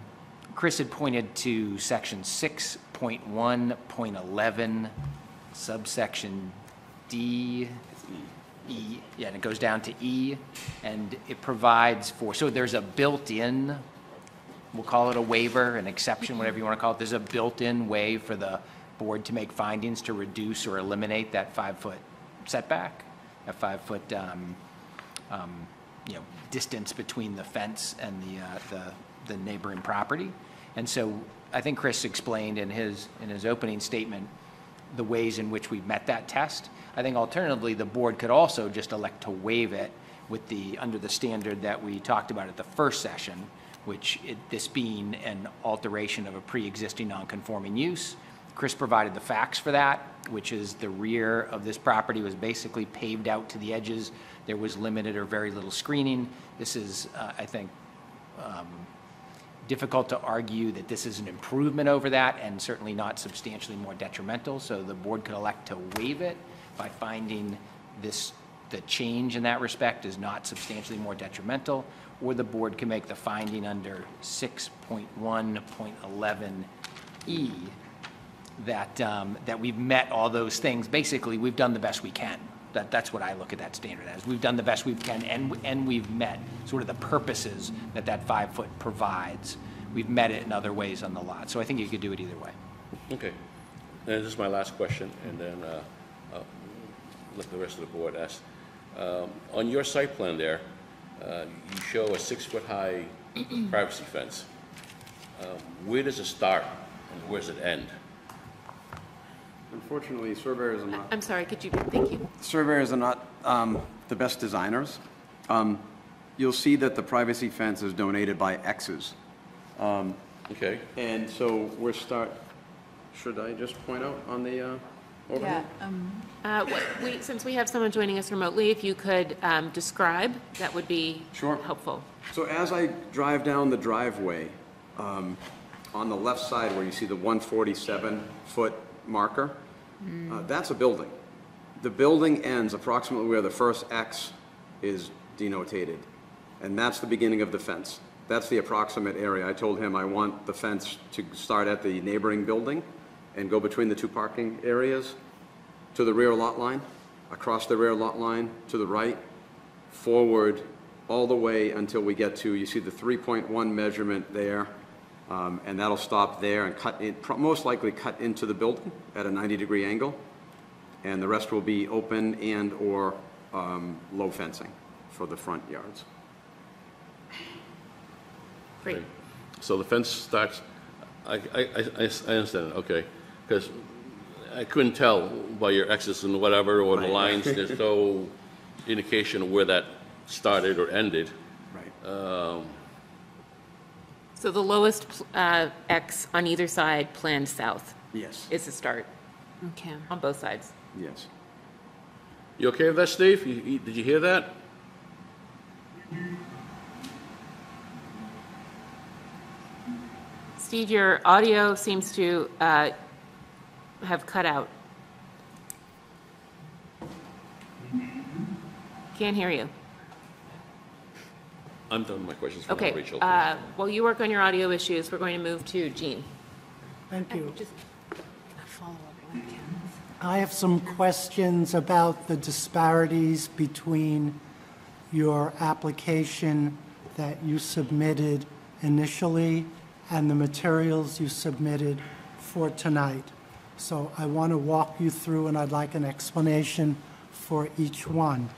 Chris had pointed to section six point one point eleven, subsection D. E. Yeah, and it goes down to E, and it provides for, so there's a built-in, we'll call it a waiver, an exception, whatever you want to call it. There's a built-in way for the board to make findings to reduce or eliminate that five-foot setback, a five-foot um, um, you know, distance between the fence and the, uh, the the neighboring property. And so I think Chris explained in his in his opening statement the ways in which we've met that test. I think alternatively, the board could also just elect to waive it with the under the standard that we talked about at the first session, which it, this being an alteration of a pre-existing non-conforming use. Chris provided the facts for that, which is the rear of this property was basically paved out to the edges. There was limited or very little screening. This is, uh, I think, um, difficult to argue that this is an improvement over that, and certainly not substantially more detrimental. So the board could elect to waive it by finding this, the change in that respect is not substantially more detrimental, or the board can make the finding under six point one point eleven E that um, that we've met all those things. Basically, we've done the best we can. That, that's what I look at that standard as. We've done the best we can, and, and we've met sort of the purposes that that five foot provides. We've met it in other ways on the lot. So I think you could do it either way. Okay. And this is my last question, and then uh, I'll let the rest of the board ask. Um, on your site plan there, uh, you show a six foot high privacy fence. Uh, where does it start and where does it end? Unfortunately, surveyors are not. I'm sorry, could you, thank you. Surveyors are not um, the best designers. Um, you'll see that the privacy fence is donated by X's. Um, okay. And so we're start, should I just point out on the uh, overhead? Yeah, um, uh, we, since we have someone joining us remotely, if you could um, describe, that would be sure. helpful. So as I drive down the driveway, um, on the left side where you see the one forty-seven foot marker, mm. uh, that's a building. The building ends approximately where the first X is denotated, and that's the beginning of the fence. That's the approximate area. I told him I want the fence to start at the neighboring building and go between the two parking areas to the rear lot line, across the rear lot line, to the right, forward, all the way until we get to, you see the three point one measurement there. Um, and that'll stop there and cut in, most likely cut into the building at a ninety degree angle, and the rest will be open and or um, low fencing for the front yards. Great. Right. So the fence starts, I, I, I, I understand it, okay, because I couldn't tell by your X's and whatever or right. the lines, there's no indication of where that started or ended. Right. Um, So the lowest uh, X on either side, planned south. Yes. Is the start. Okay. On both sides. Yes. You okay with that, Steve? You, you, did you hear that? Steve, your audio seems to uh, have cut out. Can't hear you. I'm done with my questions for okay. now, Rachel. Uh, while you work on your audio issues, we're going to move to Gene. Thank you. Just follow up on I have some questions about the disparities between your application that you submitted initially and the materials you submitted for tonight. So I want to walk you through, and I'd like an explanation for each one.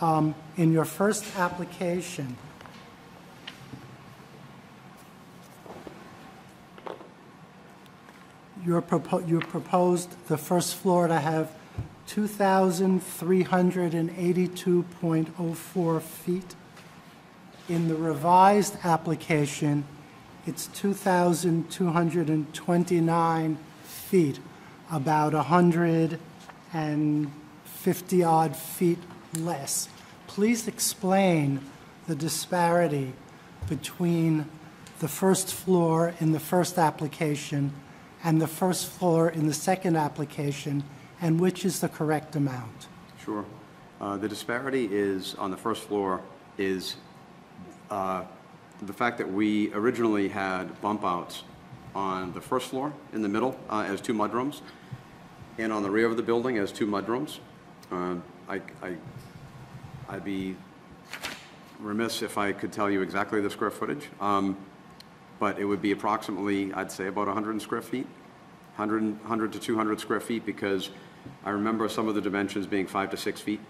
Um, in your first application, You're propo you proposed the first floor to have two thousand three hundred eighty-two point zero four feet. In the revised application, it's two thousand two hundred twenty-nine feet, about one hundred fifty odd feet less. Please explain the disparity between the first floor in the first application and the first floor in the second application, and which is the correct amount? Sure. Uh, the disparity is on the first floor is uh, the fact that we originally had bump outs on the first floor in the middle uh, as two mudrooms, and on the rear of the building as two mudrooms. Uh, I, I, I'd be remiss if I could tell you exactly the square footage. Um, But it would be approximately, I'd say, about one hundred square feet, one hundred, one hundred to two hundred square feet, because I remember some of the dimensions being five to six feet.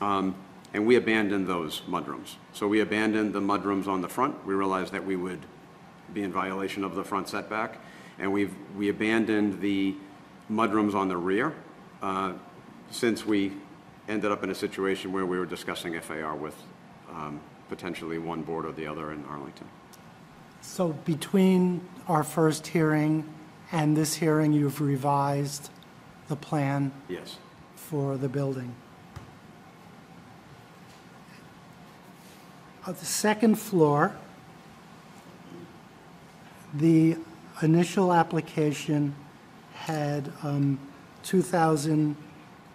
Um, and we abandoned those mudrooms. So we abandoned the mudrooms on the front. We realized that we would be in violation of the front setback. And we've, we abandoned the mudrooms on the rear uh, since we ended up in a situation where we were discussing F A R with um, potentially one board or the other in Arlington. So between our first hearing and this hearing, you've revised the plan? Yes. For the building. On the second floor, the initial application had um, two thousand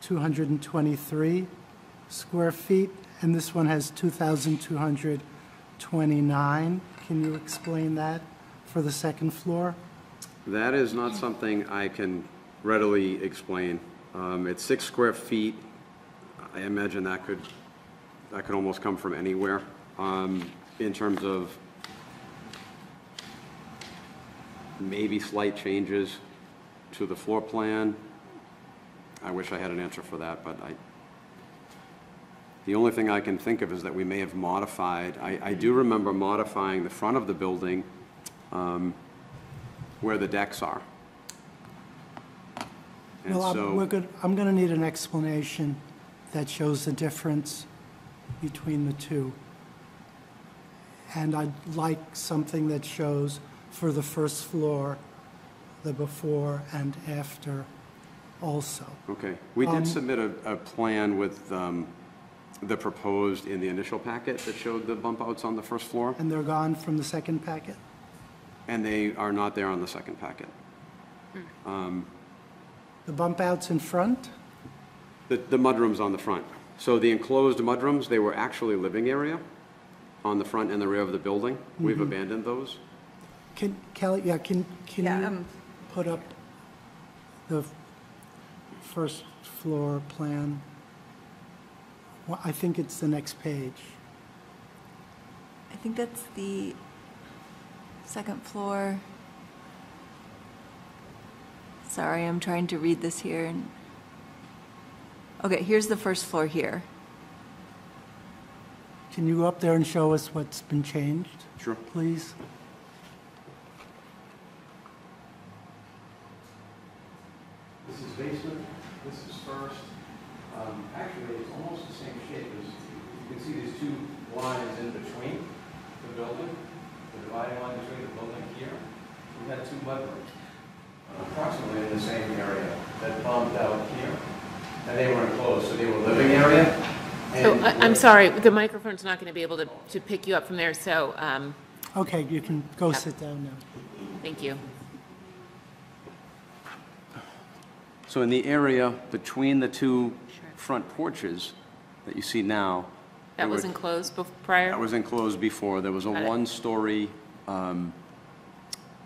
two hundred twenty-three square feet, and this one has two thousand two hundred twenty-nine. Can you explain that for the second floor? That is not something I can readily explain. Um, it's six square feet. I imagine that could that could almost come from anywhere. Um, in terms of maybe slight changes to the floor plan, I wish I had an answer for that, but I. The only thing I can think of is that we may have modified. I, I do remember modifying the front of the building um, where the decks are. And well, so, I'm, we're good. I'm going to need an explanation that shows the difference between the two. And I'd like something that shows for the first floor, the before and after also. Okay. We did um, submit a, a plan with um, the proposed in the initial packet that showed the bump outs on the first floor. And they're gone from the second packet? And they are not there on the second packet. Mm. Um, the bump outs in front? The, the mudrooms on the front. So the enclosed mudrooms, they were actually living area on the front and the rear of the building. Mm-hmm. We've abandoned those. Can Kelly, yeah, can, can yeah, you um, put up the first floor plan? Well, I think it's the next page. I think that's the second floor. Sorry, I'm trying to read this here. And okay, here's the first floor here. Can you go up there and show us what's been changed? Sure. Please. This is basement, this is first. Um, actually, it's almost the same shape. You can see there's two lines in between the building, the dividing line between the building here. We had two mudrooms approximately in the same area that bumped out here, and they were enclosed, so they were living area. So I, I'm sorry, the microphone's not going to be able to, to pick you up from there. So um, okay, you can go yeah. sit down now. Thank you. So in the area between the two front porches that you see now. That was were, enclosed prior? That was enclosed before. There was a one-story um,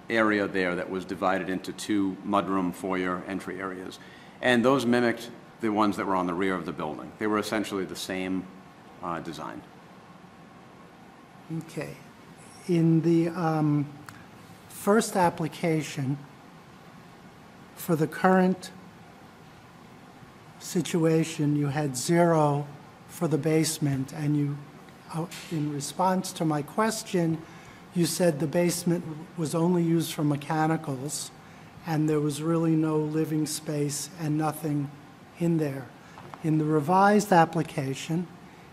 area there that was divided into two mudroom foyer entry areas. And those mimicked the ones that were on the rear of the building. They were essentially the same uh, design. Okay. In the um, first application for the current situation, you had zero for the basement, and you, in response to my question, you said the basement was only used for mechanicals and there was really no living space and nothing in there. In the revised application,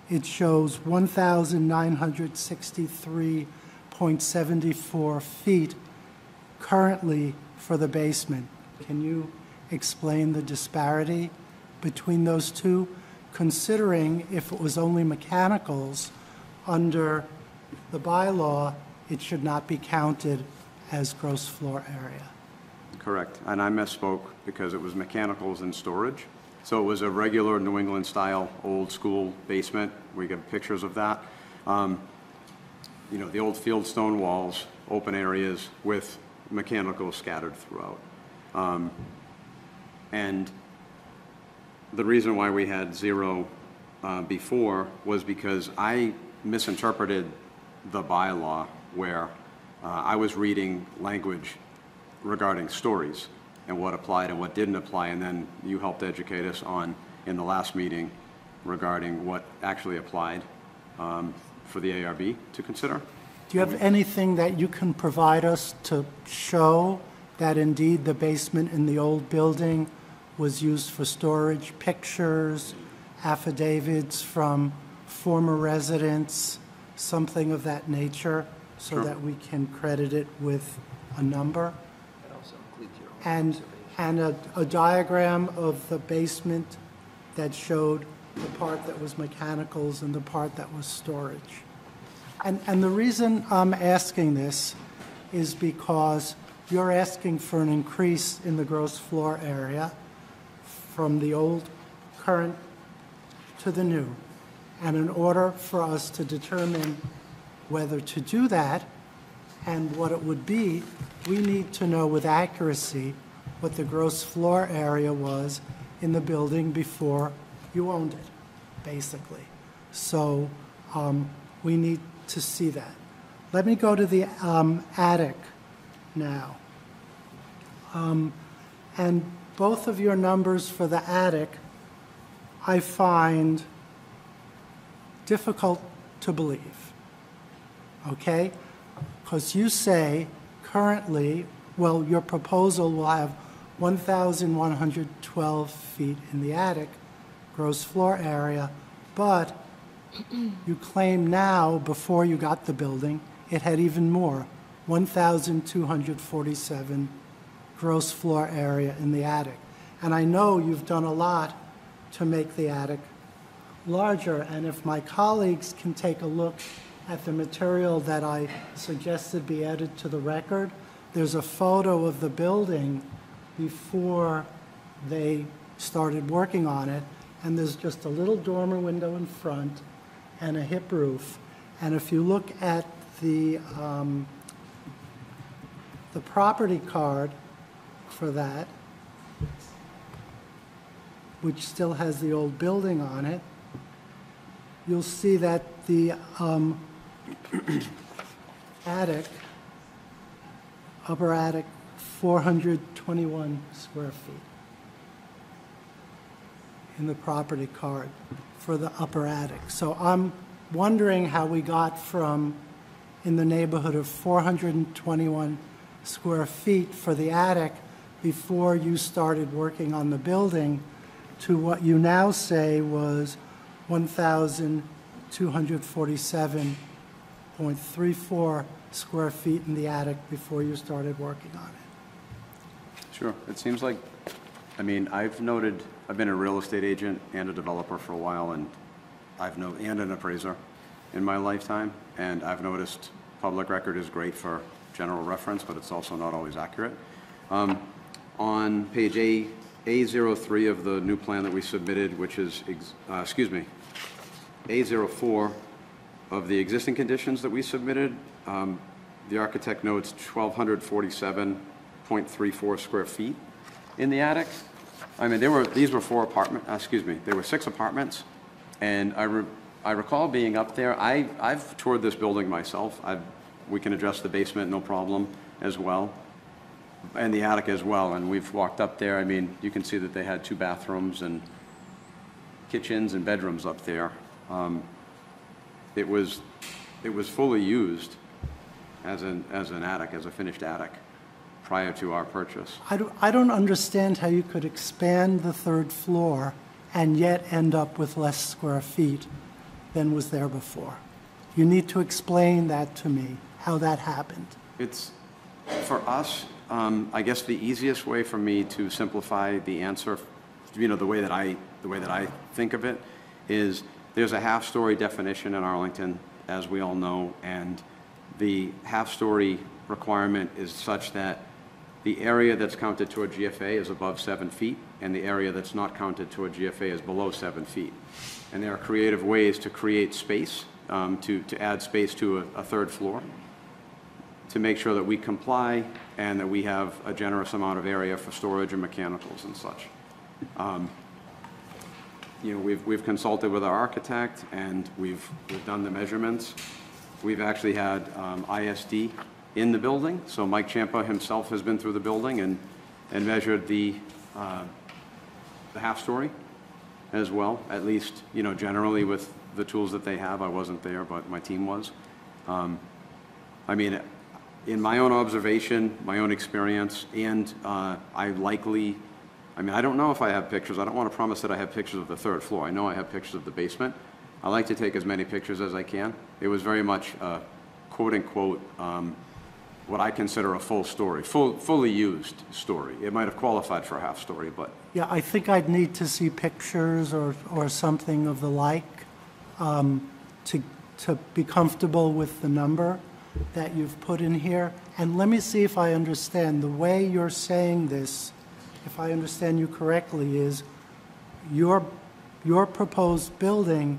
it shows one thousand nine hundred sixty-three point seven four feet currently for the basement. Can you explain the disparity between those two, considering if it was only mechanicals under the bylaw, it should not be counted as gross floor area? Correct, and I misspoke because it was mechanicals and storage. So it was a regular New England style, old school basement. We got pictures of that. Um, you know, the old field stone walls, open areas with mechanicals scattered throughout. Um, and the reason why we had zero uh, before was because I misinterpreted the bylaw where uh, I was reading language regarding stories and what applied and what didn't apply, and then you helped educate us on in the last meeting regarding what actually applied um, for the A R B to consider. Do you have anything that you can provide us to show that indeed the basement in the old building was used for storage? Pictures, affidavits from former residents, something of that nature, so sure. that we can credit it with a number? Also your own and and a, a diagram of the basement that showed the part that was mechanicals and the part that was storage. And, and the reason I'm asking this is because you're asking for an increase in the gross floor area from the old current to the new. And in order for us to determine Whether to do that and what it would be, we need to know with accuracy what the gross floor area was in the building before you owned it, basically. So um, we need to see that. Let me go to the um, attic now. Um, and both of your numbers for the attic I find difficult to believe, okay? Because you say currently, well, your proposal will have one thousand one hundred twelve feet in the attic, gross floor area, but you claim now, before you got the building, it had even more, one thousand two hundred forty-seven gross floor area in the attic. And I know you've done a lot to make the attic larger, and if my colleagues can take a look at the material that I suggested be added to the record, there's a photo of the building before they started working on it, and there's just a little dormer window in front and a hip roof. And if you look at the, um, the property card for that, which still has the old building on it, you'll see that the um, attic, upper attic, four hundred twenty-one square feet in the property card for the upper attic. So I'm wondering how we got from in the neighborhood of four hundred twenty-one square feet for the attic before you started working on the building to what you now say was one thousand two hundred forty-seven point three four square feet in the attic before you started working on it. Sure. It seems like, I mean, I've noted, I've been a real estate agent and a developer for a while, and I've known, and an appraiser in my lifetime, and I've noticed public record is great for general reference, but it's also not always accurate. Um, on page A, A zero three of the new plan that we submitted, which is, uh, excuse me, A zero four of the existing conditions that we submitted, um, the architect notes one thousand two hundred forty-seven point three four square feet in the attic. I mean, there were, these were four apartments, uh, excuse me, there were six apartments, and I, re I recall being up there. I, I've toured this building myself. I've, we can address the basement, no problem, as well, and the attic as well, and we've walked up there. I mean, you can see that they had two bathrooms and kitchens and bedrooms up there. Um, it was it was fully used as an as an attic, as a finished attic, prior to our purchase. I don't, I don't understand how you could expand the third floor and yet end up with less square feet than was there before. You need to explain that to me, how that happened. It's, for us, Um, I guess the easiest way for me to simplify the answer, you know, the way that I the way that I think of it, is there's a half-story definition in Arlington, as we all know, and the half-story requirement is such that the area that's counted toward G F A is above seven feet, and the area that's not counted toward G F A is below seven feet. And there are creative ways to create space, um, to to add space to a, a third floor, to make sure that we comply and that we have a generous amount of area for storage and mechanicals and such. Um, you know, we've, we've consulted with our architect, and we've, we've done the measurements. We've actually had um, I S D in the building, so Mike Ciampa himself has been through the building and, and measured the, uh, the half story as well, at least, you know, generally with the tools that they have. I wasn't there, but my team was. Um, I mean, in my own observation, my own experience, and uh, I likely, I mean, I don't know if I have pictures. I don't want to promise that I have pictures of the third floor. I know I have pictures of the basement. I like to take as many pictures as I can. It was very much uh, quote unquote, um, what I consider a full story, full, fully used story. It might have qualified for a half story, but. Yeah, I think I'd need to see pictures or, or something of the like um, to, to be comfortable with the number that you've put in here. And let me see if I understand. The way you're saying this, if I understand you correctly, is your, your proposed building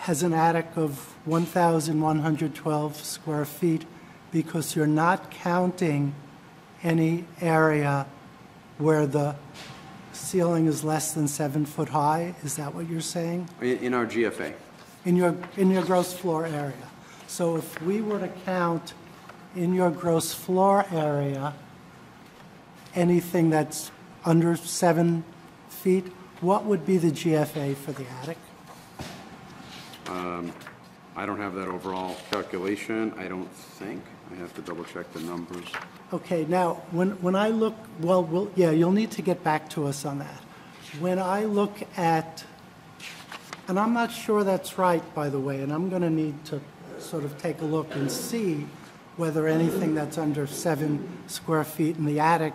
has an attic of one thousand one hundred twelve square feet because you're not counting any area where the ceiling is less than seven foot high. Is that what you're saying? In our G F A. In your, in your gross floor area. So if we were to count in your gross floor area anything that's under seven feet, what would be the G F A for the attic? Um, I don't have that overall calculation, I don't think. I have to double check the numbers. Okay, now, when, when I look, well, well, yeah, you'll need to get back to us on that. When I look at, and I'm not sure that's right, by the way, and I'm gonna need to sort of take a look and see whether anything that's under seven square feet in the attic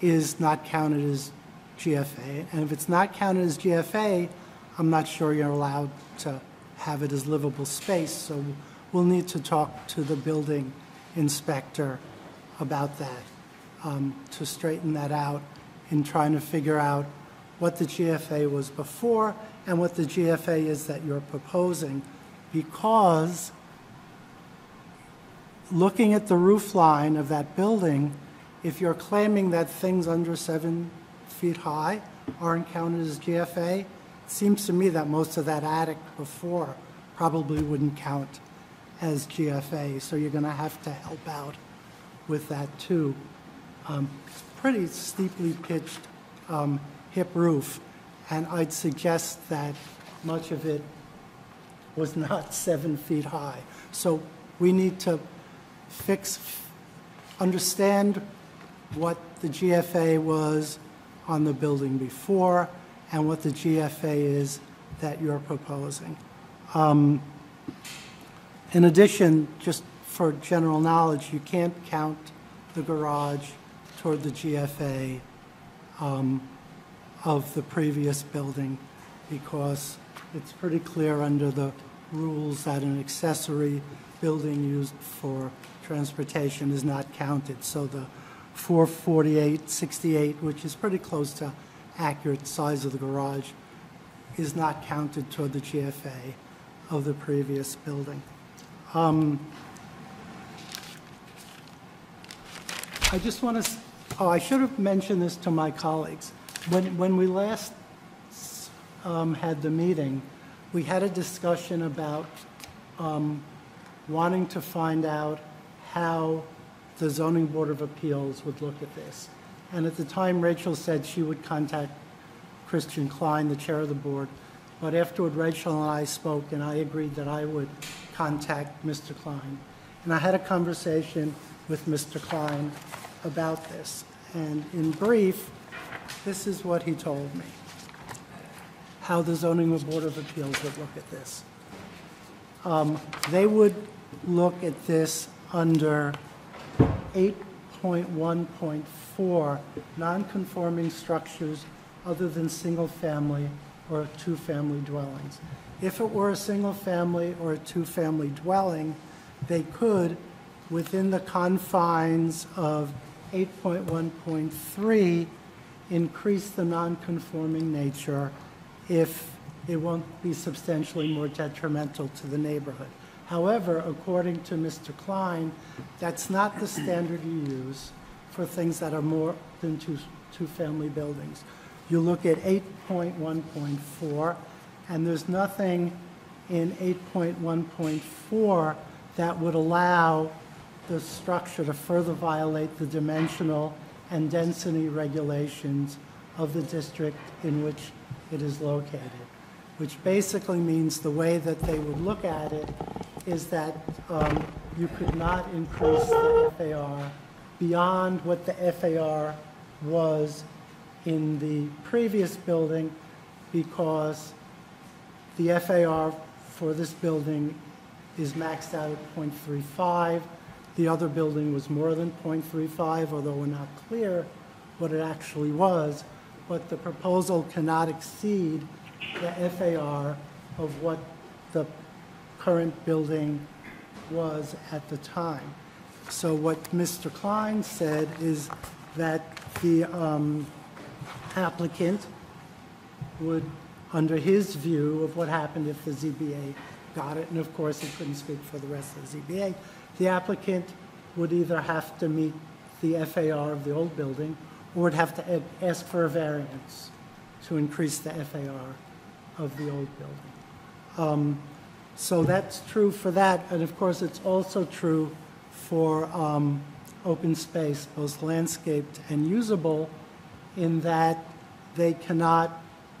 is not counted as G F A. And if it's not counted as G F A, I'm not sure you're allowed to have it as livable space, so we'll need to talk to the building inspector about that um, to straighten that out in trying to figure out what the G F A was before and what the G F A is that you're proposing, because looking at the roof line of that building, if you're claiming that things under seven feet high aren't counted as G F A, it seems to me that most of that attic before probably wouldn't count as G F A, so you're gonna have to help out with that too. Um, it's pretty steeply pitched um, hip roof, and I'd suggest that much of it was not seven feet high. So we need to fix, understand what the G F A was on the building before and what the G F A is that you're proposing. Um, in addition, just for general knowledge, you can't count the garage toward the G F A um, of the previous building, because it's pretty clear under the rules that an accessory building used for transportation is not counted. So the four forty-eight sixty-eight, which is pretty close to accurate size of the garage, is not counted toward the G F A of the previous building. Um, I just want to, oh, I should have mentioned this to my colleagues. When, when we last um, had the meeting, we had a discussion about um, wanting to find out how the Zoning Board of Appeals would look at this. And at the time, Rachel said she would contact Christian Klein, the chair of the board, but afterward, Rachel and I spoke, and I agreed that I would contact Mister Klein. And I had a conversation with Mister Klein about this. And in brief, this is what he told me, how the Zoning Board of Appeals would look at this. Um, they would look at this under eight point one point four, non-conforming structures other than single-family or two-family dwellings. If it were a single-family or a two-family dwelling, they could, within the confines of eight point one point three, increase the non-conforming nature if it won't be substantially more detrimental to the neighborhood. However, according to Mister Klein, that's not the standard you use for things that are more than two, two family buildings. You look at eight point one point four, and there's nothing in eight point one point four that would allow the structure to further violate the dimensional and density regulations of the district in which it is located, which basically means the way that they would look at it is that um, you could not increase the F A R beyond what the F A R was in the previous building, because the F A R for this building is maxed out at zero point three five. The other building was more than zero point three five, although we're not clear what it actually was, but the proposal cannot exceed the F A R of what the current building was at the time. So what Mister Klein said is that the um, applicant would under his view of what happened if the Z B A got it, and of course he couldn't speak for the rest of the Z B A. The applicant would either have to meet the F A R of the old building or would have to ask for a variance to increase the F A R of the old building. Um, so that's true for that, and of course it's also true for um, open space, both landscaped and usable, in that they cannot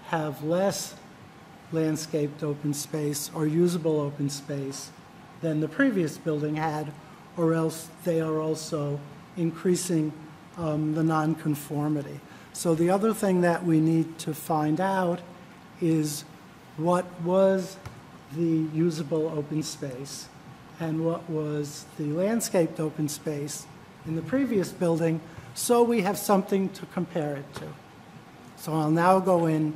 have less landscaped open space or usable open space than the previous building had, or else they are also increasing um, the nonconformity. So the other thing that we need to find out is what was the usable open space and what was the landscaped open space in the previous building, so we have something to compare it to. So I'll now go in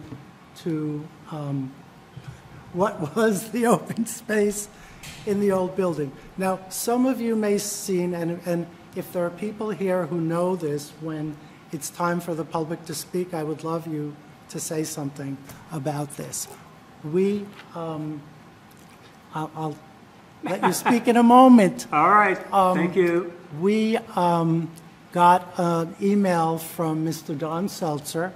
to um, what was the open space in the old building. Now, some of you may have seen, and, and if there are people here who know this, when it's time for the public to speak, I would love you to say something about this. We, um, I'll, I'll let you speak in a moment. All right, um, thank you. We um, got an email from Mister Don Seltzer,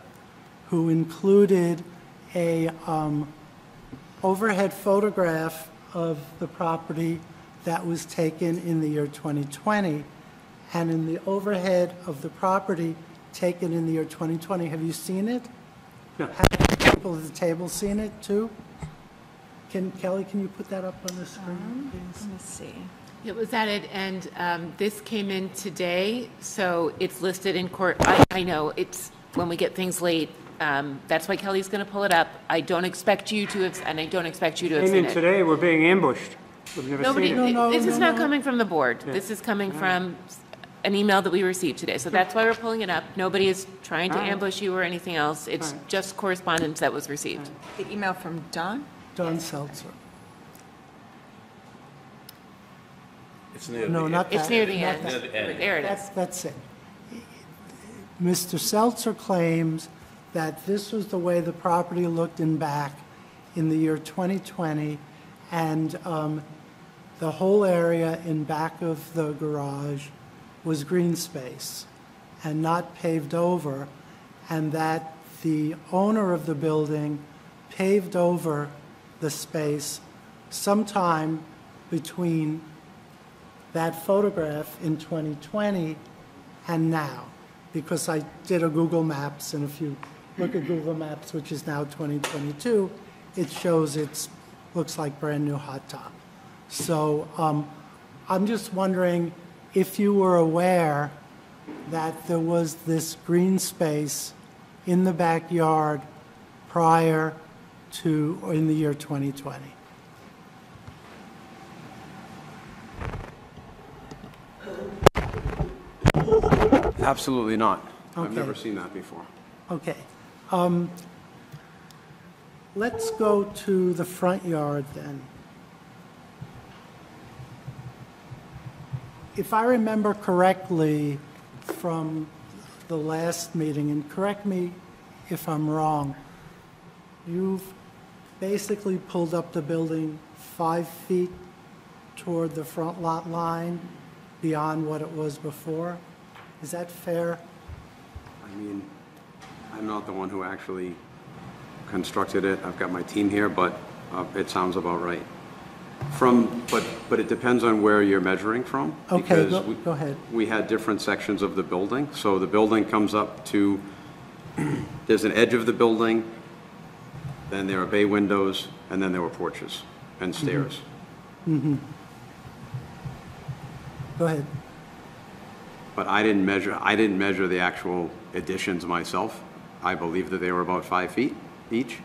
who included a um, overhead photograph of the property that was taken in the year twenty twenty. And in the overhead of the property taken in the year twenty twenty, have you seen it? No. Have people at the table seen it too? Can, Kelly, can you put that up on the screen, um, please? Let's see. It was added, and um, this came in today, so it's listed in court. I, I know, it's when we get things late, um, that's why Kelly's going to pull it up. I don't expect you to have, and I don't expect you to have came seen in it. Today, we're being ambushed. We've never Nobody, seen it. No, no, this no, is no, not no. coming from the board. Yeah. This is coming yeah. from an email that we received today, so that's why we're pulling it up. Nobody is trying to right. ambush you or anything else. It's right. just correspondence that was received. Right. The email from Don? Don yes. Seltzer. It's near no, the not end. It's near the end. Near the end. There it is. That's, that's it. Mister Seltzer claims that this was the way the property looked in back in the year twenty twenty, and um, the whole area in back of the garage was green space and not paved over, and that the owner of the building paved over the space sometime between that photograph in twenty twenty and now, because I did a Google Maps, and if you look at Google Maps, which is now twenty twenty-two, it shows it looks like brand new hot top. So um, I'm just wondering if you were aware that there was this green space in the backyard prior to, or in the year twenty twenty. Absolutely not. Okay. I've never seen that before. Okay. Um, let's go to the front yard then. If I remember correctly from the last meeting, and correct me if I'm wrong, you've basically pulled up the building five feet toward the front lot line beyond what it was before. Is that fair? I mean, I'm not the one who actually constructed it. I've got my team here, but uh, it sounds about right. From, but but it depends on where you're measuring from. Okay, because go, we, go ahead. We had different sections of the building. So the building comes up to, there's an edge of the building, then there are bay windows, and then there were porches and stairs. Mm-hmm. Mm-hmm. Go ahead. But I didn't measure, I didn't measure the actual additions myself. I believe that they were about five feet each.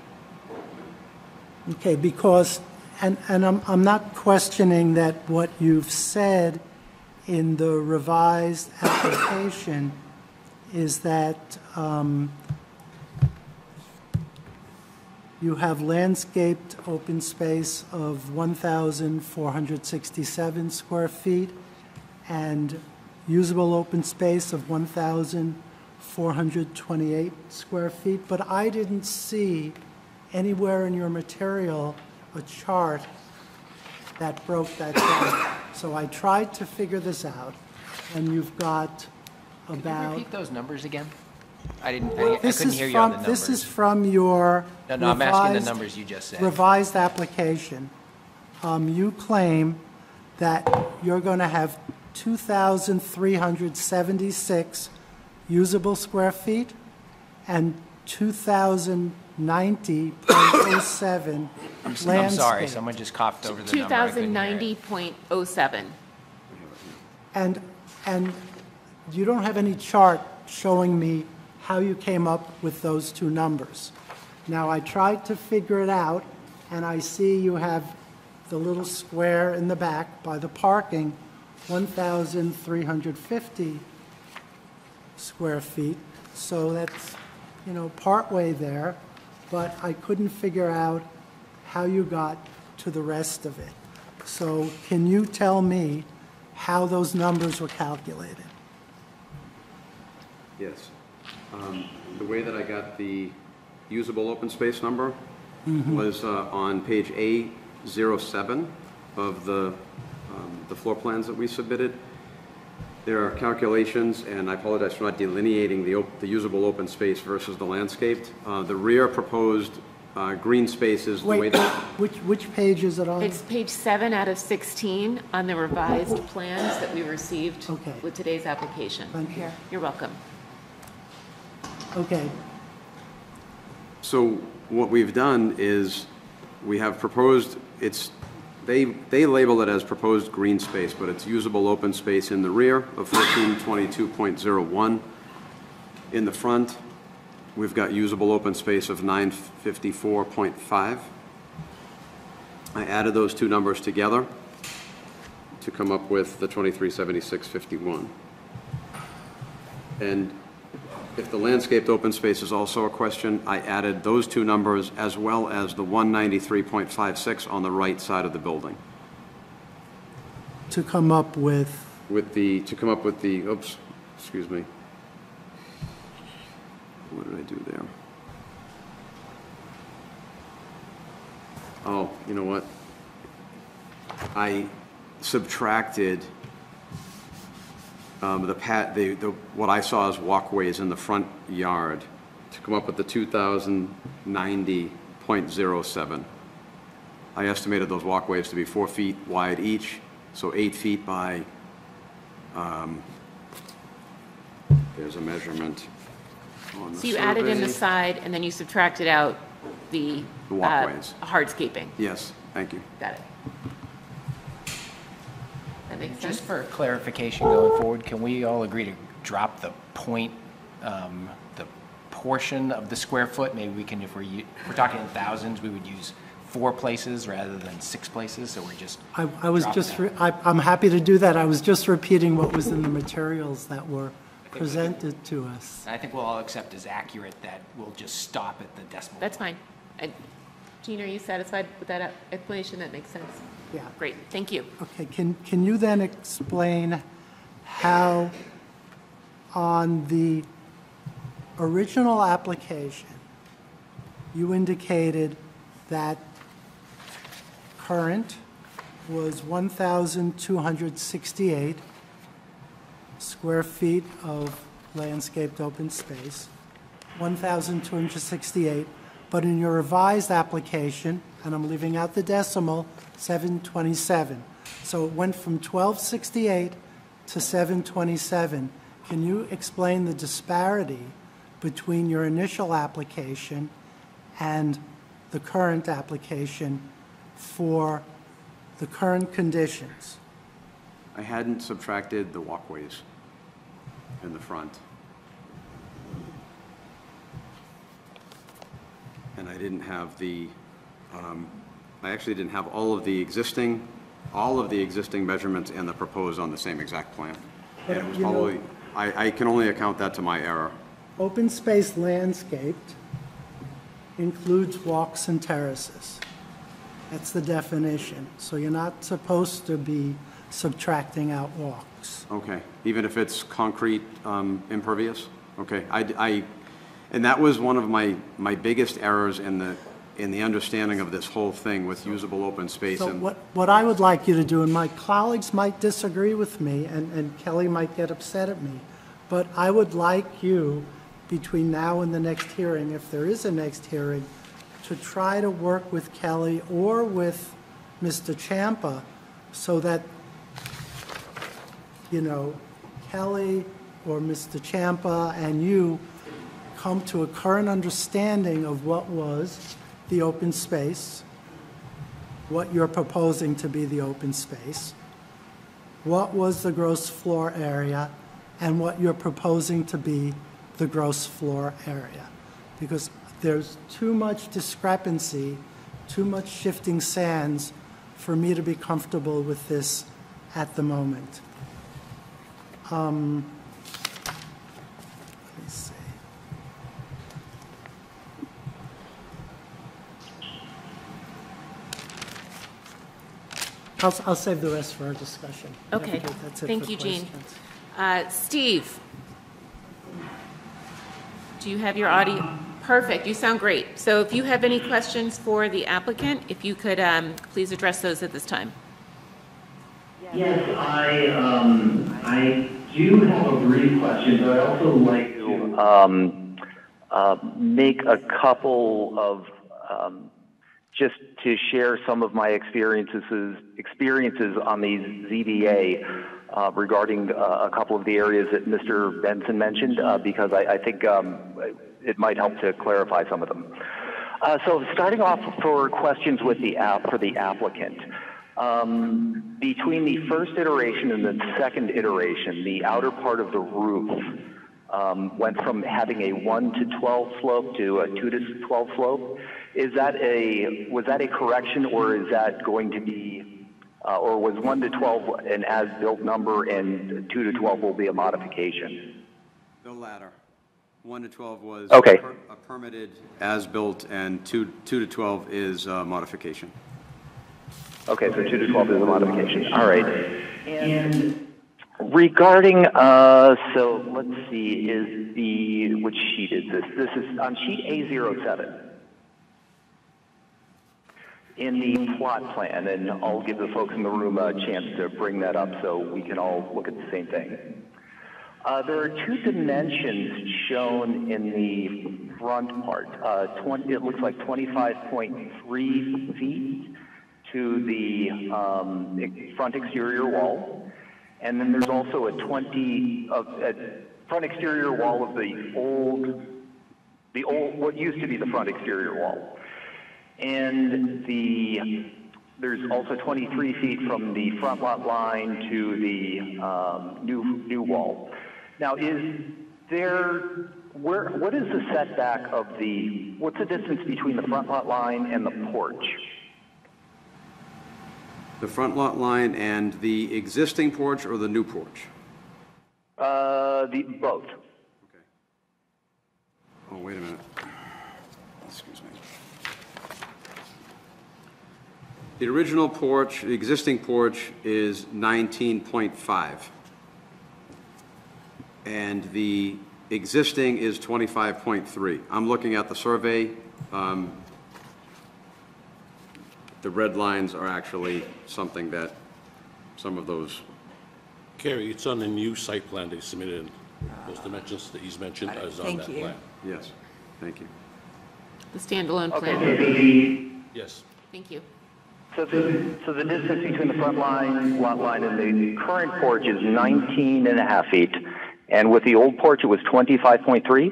Okay, because, and, and I'm, I'm not questioning that what you've said in the revised application is that um, you have landscaped open space of one thousand four hundred sixty-seven square feet and usable open space of one thousand four hundred twenty-eight square feet, but I didn't see anywhere in your material a chart that broke that down. So I tried to figure this out, and you've got about... Could you repeat those numbers again? I didn't. I, I couldn't hear you on the numbers. This is from your no, no, revised, I'm asking the numbers you just said. Revised application. Um, you claim that you're going to have two thousand three hundred seventy-six usable square feet and two thousand ninety point oh seven I'm, so, I'm sorry, someone just coughed over the number. two thousand ninety point oh seven. And, and you don't have any chart showing me how you came up with those two numbers. Now, I tried to figure it out, and I see you have the little square in the back by the parking, one thousand three hundred fifty square feet. So that's, you know, partway there, but I couldn't figure out how you got to the rest of it. So can you tell me how those numbers were calculated? Yes. Um, the way that I got the usable open space number mm-hmm. was uh, on page A zero seven of the, um, the floor plans that we submitted. There are calculations, and I apologize for not delineating the, op the usable open space versus the landscaped. Uh, the rear proposed uh, green space is Wait, the way that... Which, which page is it on? It's page seven out of sixteen on the revised plans that we received okay. with today's application. Thank you. You're welcome. Okay. So what we've done is we have proposed, it's, they, they label it as proposed green space, but it's usable open space in the rear of fourteen twenty-two point oh one. In the front, we've got usable open space of nine fifty-four point five. I added those two numbers together to come up with the twenty-three seventy-six fifty-one. And if the landscaped open space is also a question, I added those two numbers as well as the one ninety-three point five six on the right side of the building. To come up with? With the, to come up with the, oops, excuse me. What did I do there? Oh, you know what? I subtracted Um, the pat, the, the, what I saw as walkways in the front yard to come up with the two thousand ninety point oh seven. I estimated those walkways to be four feet wide each, so eight feet by, um, there's a measurement on the So you survey. Added in the side and then you subtracted out the, the walkways. Uh, hardscaping. Yes, thank you. Got it. Just for clarification going forward, can we all agree to drop the point, um, the portion of the square foot? Maybe we can, if we're, if we're talking in thousands, we would use four places rather than six places. So we're just. I, I was just. Re I, I'm happy to do that. I was just repeating what was in the materials that were presented we can, to us. I think we'll all accept as accurate that we'll just stop at the decimal. That's fine. And Gene, are you satisfied with that explanation? That makes sense. Yeah. Great. Thank you. Okay. Can can you then explain how on the original application you indicated that current was one thousand two hundred sixty-eight square feet of landscaped open space, one thousand two hundred sixty-eight, but in your revised application, and I'm leaving out the decimal, seven twenty-seven. So it went from twelve sixty-eight to seven twenty-seven. Can you explain the disparity between your initial application and the current application for the current conditions? I hadn't subtracted the walkways in the front. And I didn't have the um, I actually didn't have all of the existing, all of the existing measurements and the proposed on the same exact plan. But and it was probably, know, I, I can only account that to my error. Open space landscaped includes walks and terraces. That's the definition. So you're not supposed to be subtracting out walks. Okay, even if it's concrete um, impervious? Okay, I, I, and that was one of my, my biggest errors in the in the understanding of this whole thing with usable open space. So and what, what I would like you to do, and my colleagues might disagree with me, and, and Kelly might get upset at me, but I would like you, between now and the next hearing, if there is a next hearing, to try to work with Kelly or with Mister Ciampa so that, you know, Kelly or Mister Ciampa and you come to a current understanding of what was the open space, what you're proposing to be the open space, what was the gross floor area, and what you're proposing to be the gross floor area. Because there's too much discrepancy, too much shifting sands for me to be comfortable with this at the moment. Um, let me see. I'll, I'll save the rest for our discussion. Okay. That's it. Thank you, Gene. Uh, Steve, do you have your audio? Perfect. You sound great. So if you have any questions for the applicant, if you could um, please address those at this time. Yes, I, um, I do have a brief question, but I'd also like to um, uh, make a couple of, um, just to share some of my experiences, experiences on the Z B A uh, regarding uh, a couple of the areas that Mister Benson mentioned, uh, because I, I think um, it might help to clarify some of them. Uh, so starting off for questions with the app for the applicant. Um, between the first iteration and the second iteration, the outer part of the roof um, went from having a one to twelve slope to a two to twelve slope. Is that a, was that a correction, or is that going to be, uh, or was one to twelve an as-built number and two to twelve will be a modification? The latter. one to twelve was okay. per, a permitted as-built, and two, two to twelve is a modification. Okay, so two to twelve is a modification. All right. And regarding, uh, so let's see, is the, which sheet is this? This is on sheet A zero seven. In the plot plan, and I'll give the folks in the room a chance to bring that up so we can all look at the same thing. Uh, there are two dimensions shown in the front part. Uh, twenty, it looks like twenty-five point three feet to the um, front exterior wall, and then there's also a twenty of uh, front exterior wall of the old, the old what used to be the front exterior wall, and the there's also twenty-three feet from the front lot line to the um, new new wall. Now, is there where what is the setback of the what's the distance between the front lot line and the porch? The front lot line and the existing porch or the new porch? Uh, the both. Okay. Oh, wait a minute. Excuse me. The original porch, the existing porch is nineteen point five. And the existing is twenty-five point three. I'm looking at the survey. Um, The red lines are actually something that some of those. Carrie, it's on the new site plan they submitted. Those dimensions that he's mentioned is on that plan. Yes, thank you. The standalone plan. Yes. Thank you. So the, so the distance between the front line, lot line, and the current porch is nineteen and a half feet. And with the old porch, it was twenty-five point three?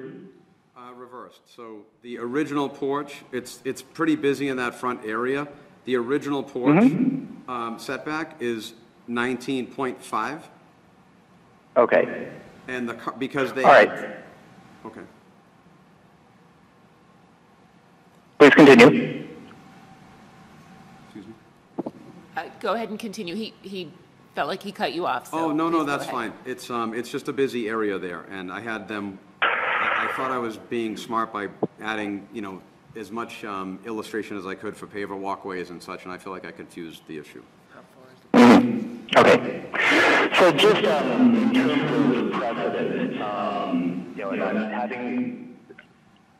So the original porch, it's it's pretty busy in that front area. The original porch mm-hmm. um, setback is nineteen point five. Okay. And the because they all right. Had, okay. Please continue. Excuse me. Uh, go ahead and continue. He he felt like he cut you off. So oh no no that's fine. It's um it's just a busy area there, and I had them. I thought I was being smart by adding, you know, as much um, illustration as I could for paver walkways and such, and I feel like I confused the issue. Okay. So just um, in terms of precedent, um, you know, and I'm having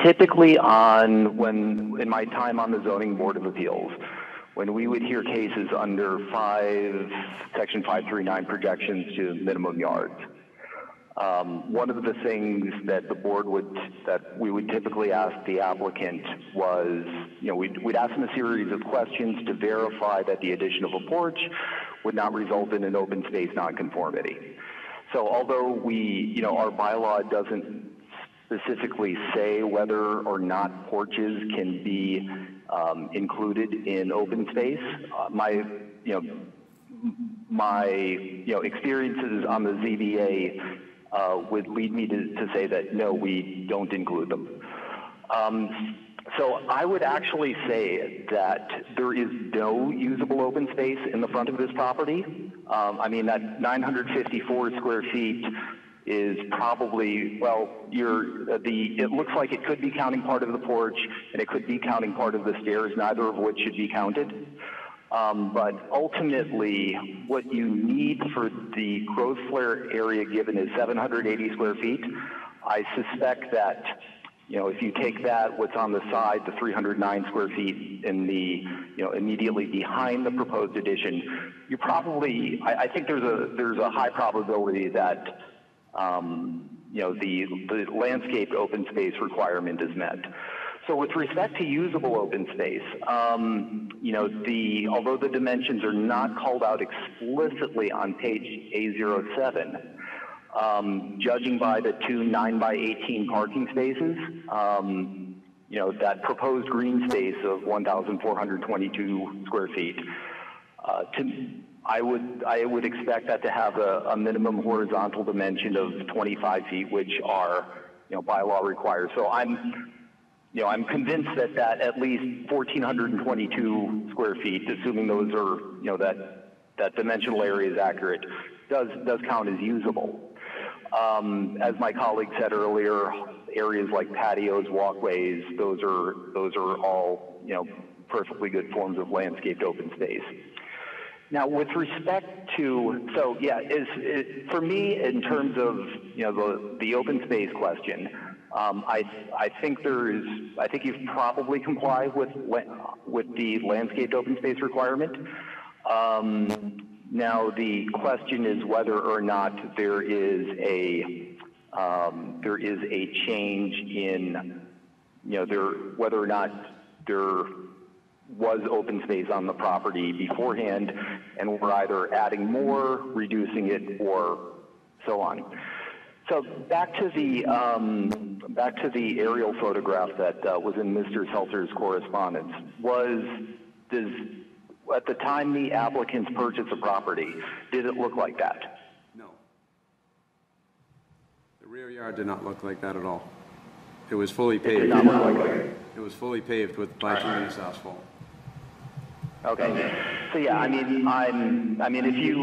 typically on when, in my time on the Zoning Board of Appeals, when we would hear cases under five, section five thirty-nine projections to minimum yards. Um, one of the things that the board would, that we would typically ask the applicant was, you know, we'd, we'd ask them a series of questions to verify that the addition of a porch would not result in an open space nonconformity. So although we, you know, our bylaw doesn't specifically say whether or not porches can be um, included in open space, uh, my, you know, my, you know, experiences on the Z B A Uh, would lead me to, to say that, no, we don't include them. Um, so I would actually say that there is no usable open space in the front of this property. Um, I mean, that nine hundred fifty-four square feet is probably, well, you're, the, it looks like it could be counting part of the porch, and it could be counting part of the stairs, neither of which should be counted. Um, but ultimately, what you need for the growth flare area given is seven hundred eighty square feet. I suspect that, you know, if you take that, what's on the side, the three hundred nine square feet in the, you know, immediately behind the proposed addition, you probably, I, I think there's a, there's a high probability that, um, you know, the, the landscape open space requirement is met. So with respect to usable open space, um, you know, the, although the dimensions are not called out explicitly on page A zero seven, um, judging by the two nine by eighteen parking spaces, um, you know, that proposed green space of one thousand four hundred twenty-two square feet, uh, to, I would, I would expect that to have a, a minimum horizontal dimension of twenty-five feet, which are, you know, bylaw required. So I'm, You know, I'm convinced that that at least one thousand four hundred twenty-two square feet, assuming those are, you know, that that dimensional area is accurate, does does count as usable. Um, as my colleague said earlier, areas like patios, walkways, those are those are all, you know, perfectly good forms of landscaped open space. Now, with respect to, so yeah, is it, for me in terms of, you know, the the open space question. Um, I, I think there is, I think you've probably complied with, with the landscaped open space requirement. Um, now the question is whether or not there is a, um, there is a change in, you know, there, whether or not there was open space on the property beforehand, and we're either adding more, reducing it, or so on. So back to the um, back to the aerial photograph that uh, was in Mister Seltzer's correspondence. Was does at the time the applicants purchased the property, did it look like that? No. The rear yard did not look like that at all. It was fully paved. It did not look like that. It was fully paved with by tremendous asphalt. Okay. So yeah, I mean, I'm. I mean, if you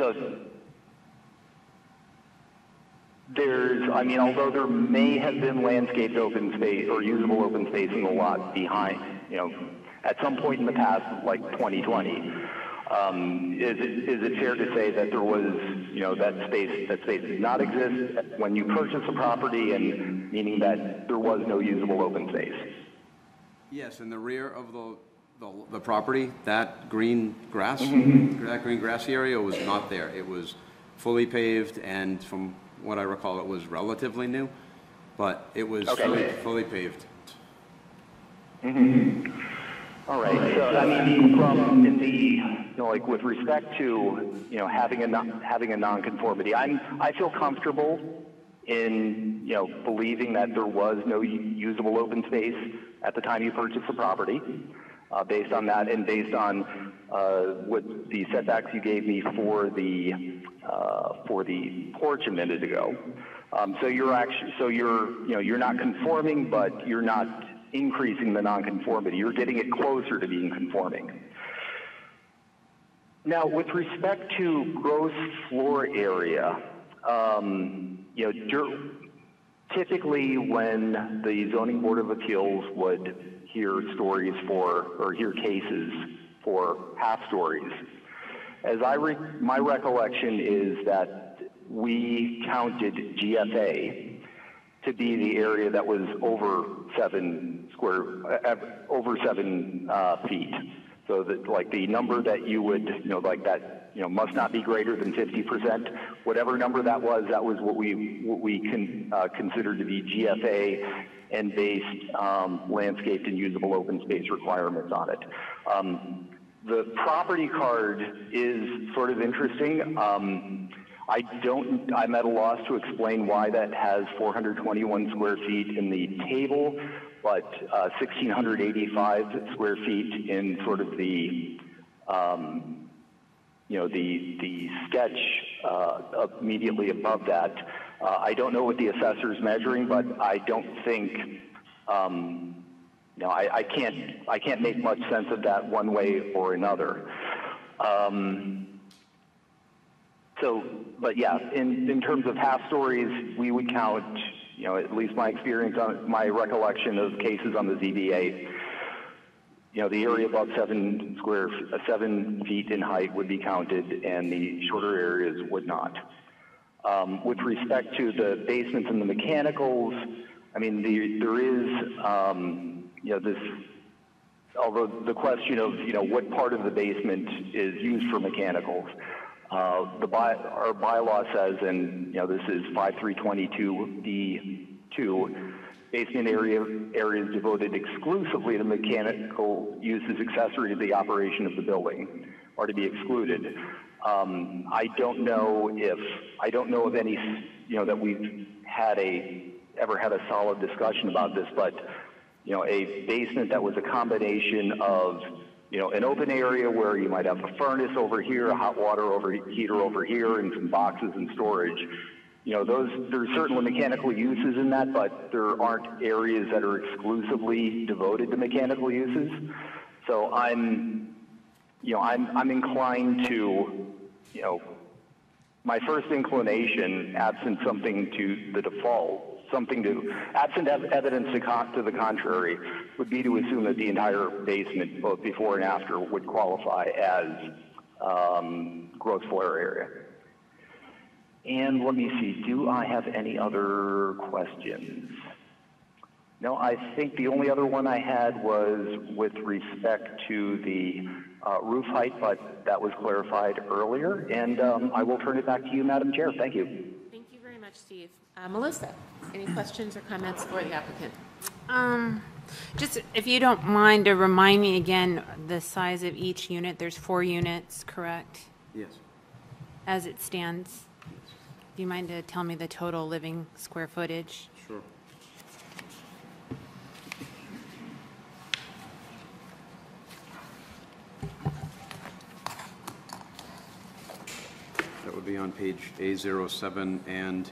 so. There's, I mean, although there may have been landscaped open space or usable open space in the lot behind, you know, at some point in the past, like twenty twenty, um, is it, is it fair to say that there was, you know, that space, that space did not exist when you purchased the property, and meaning that there was no usable open space? Yes, in the rear of the, the, the property, that green grass, mm-hmm. that green grassy area was not there. It was fully paved, and from what I recall, it was relatively new, but it was okay. fully, fully paved. Mm-hmm. All right. So I mean, from in the, you know, like with respect to, you know, having a non, having a nonconformity, I'm I feel comfortable in, you know, believing that there was no usable open space at the time you purchased the property, uh, based on that and based on uh, what the setbacks you gave me for the. Uh, for the porch a minute ago, um, so you're actually, so you're, you know, you're not conforming, but you're not increasing the nonconformity. You're getting it closer to being conforming. Now, with respect to gross floor area, um, you know, typically when the Zoning Board of Appeals would hear stories for or hear cases for half stories. As I re my recollection is that we counted G F A to be the area that was over seven square, uh, over seven uh, feet. So that, like, the number that you would, you know, like that, you know, must not be greater than fifty percent. Whatever number that was, that was what we what we con, uh, considered to be G F A and based um, landscaped and usable open space requirements on it. Um, the property card is sort of interesting. Um, I don't, I'm at a loss to explain why that has four hundred twenty-one square feet in the table, but uh, one thousand six hundred eighty-five square feet in sort of the, um, you know, the the sketch uh, immediately above that. Uh, I don't know what the assessor's measuring, but I don't think, um, you know, I, I can't I can't make much sense of that one way or another. Um, So, but yeah, in, in terms of half stories, we would count, you know, at least my experience on my recollection of cases on the Z B A, you know, the area above seven square, seven feet in height would be counted and the shorter areas would not. Um, with respect to the basements and the mechanicals, I mean, the, there is, um, you know, this, although the question of, you know, what part of the basement is used for mechanicals. Uh, the by, our bylaw says, and you know this is five three twenty-two D two, basement area areas devoted exclusively to mechanical uses accessory to the operation of the building are to be excluded. Um, I don't know if I don't know of any you know that we've had a ever had a solid discussion about this, but you know a basement that was a combination of you know, an open area where you might have a furnace over here, a hot water over heater over here, and some boxes and storage. You know, those, there's certainly mechanical uses in that, but there aren't areas that are exclusively devoted to mechanical uses. So I'm, you know, I'm, I'm inclined to, you know, my first inclination, absent something to the default, something to, absent evidence to, con to the contrary, would be to assume that the entire basement, both before and after, would qualify as um, gross floor area. And let me see, do I have any other questions? No, I think the only other one I had was with respect to the uh, roof height, but that was clarified earlier. And um, I will turn it back to you, Madam Chair. Thank you. Thank you very much, Steve. Uh, Melissa, any questions or comments for the applicant? Um, just, if you don't mind, to remind me again the size of each unit. There's four units, correct? Yes. As it stands, do you mind to tell me the total living square footage? Sure. That would be on page A zero seven. And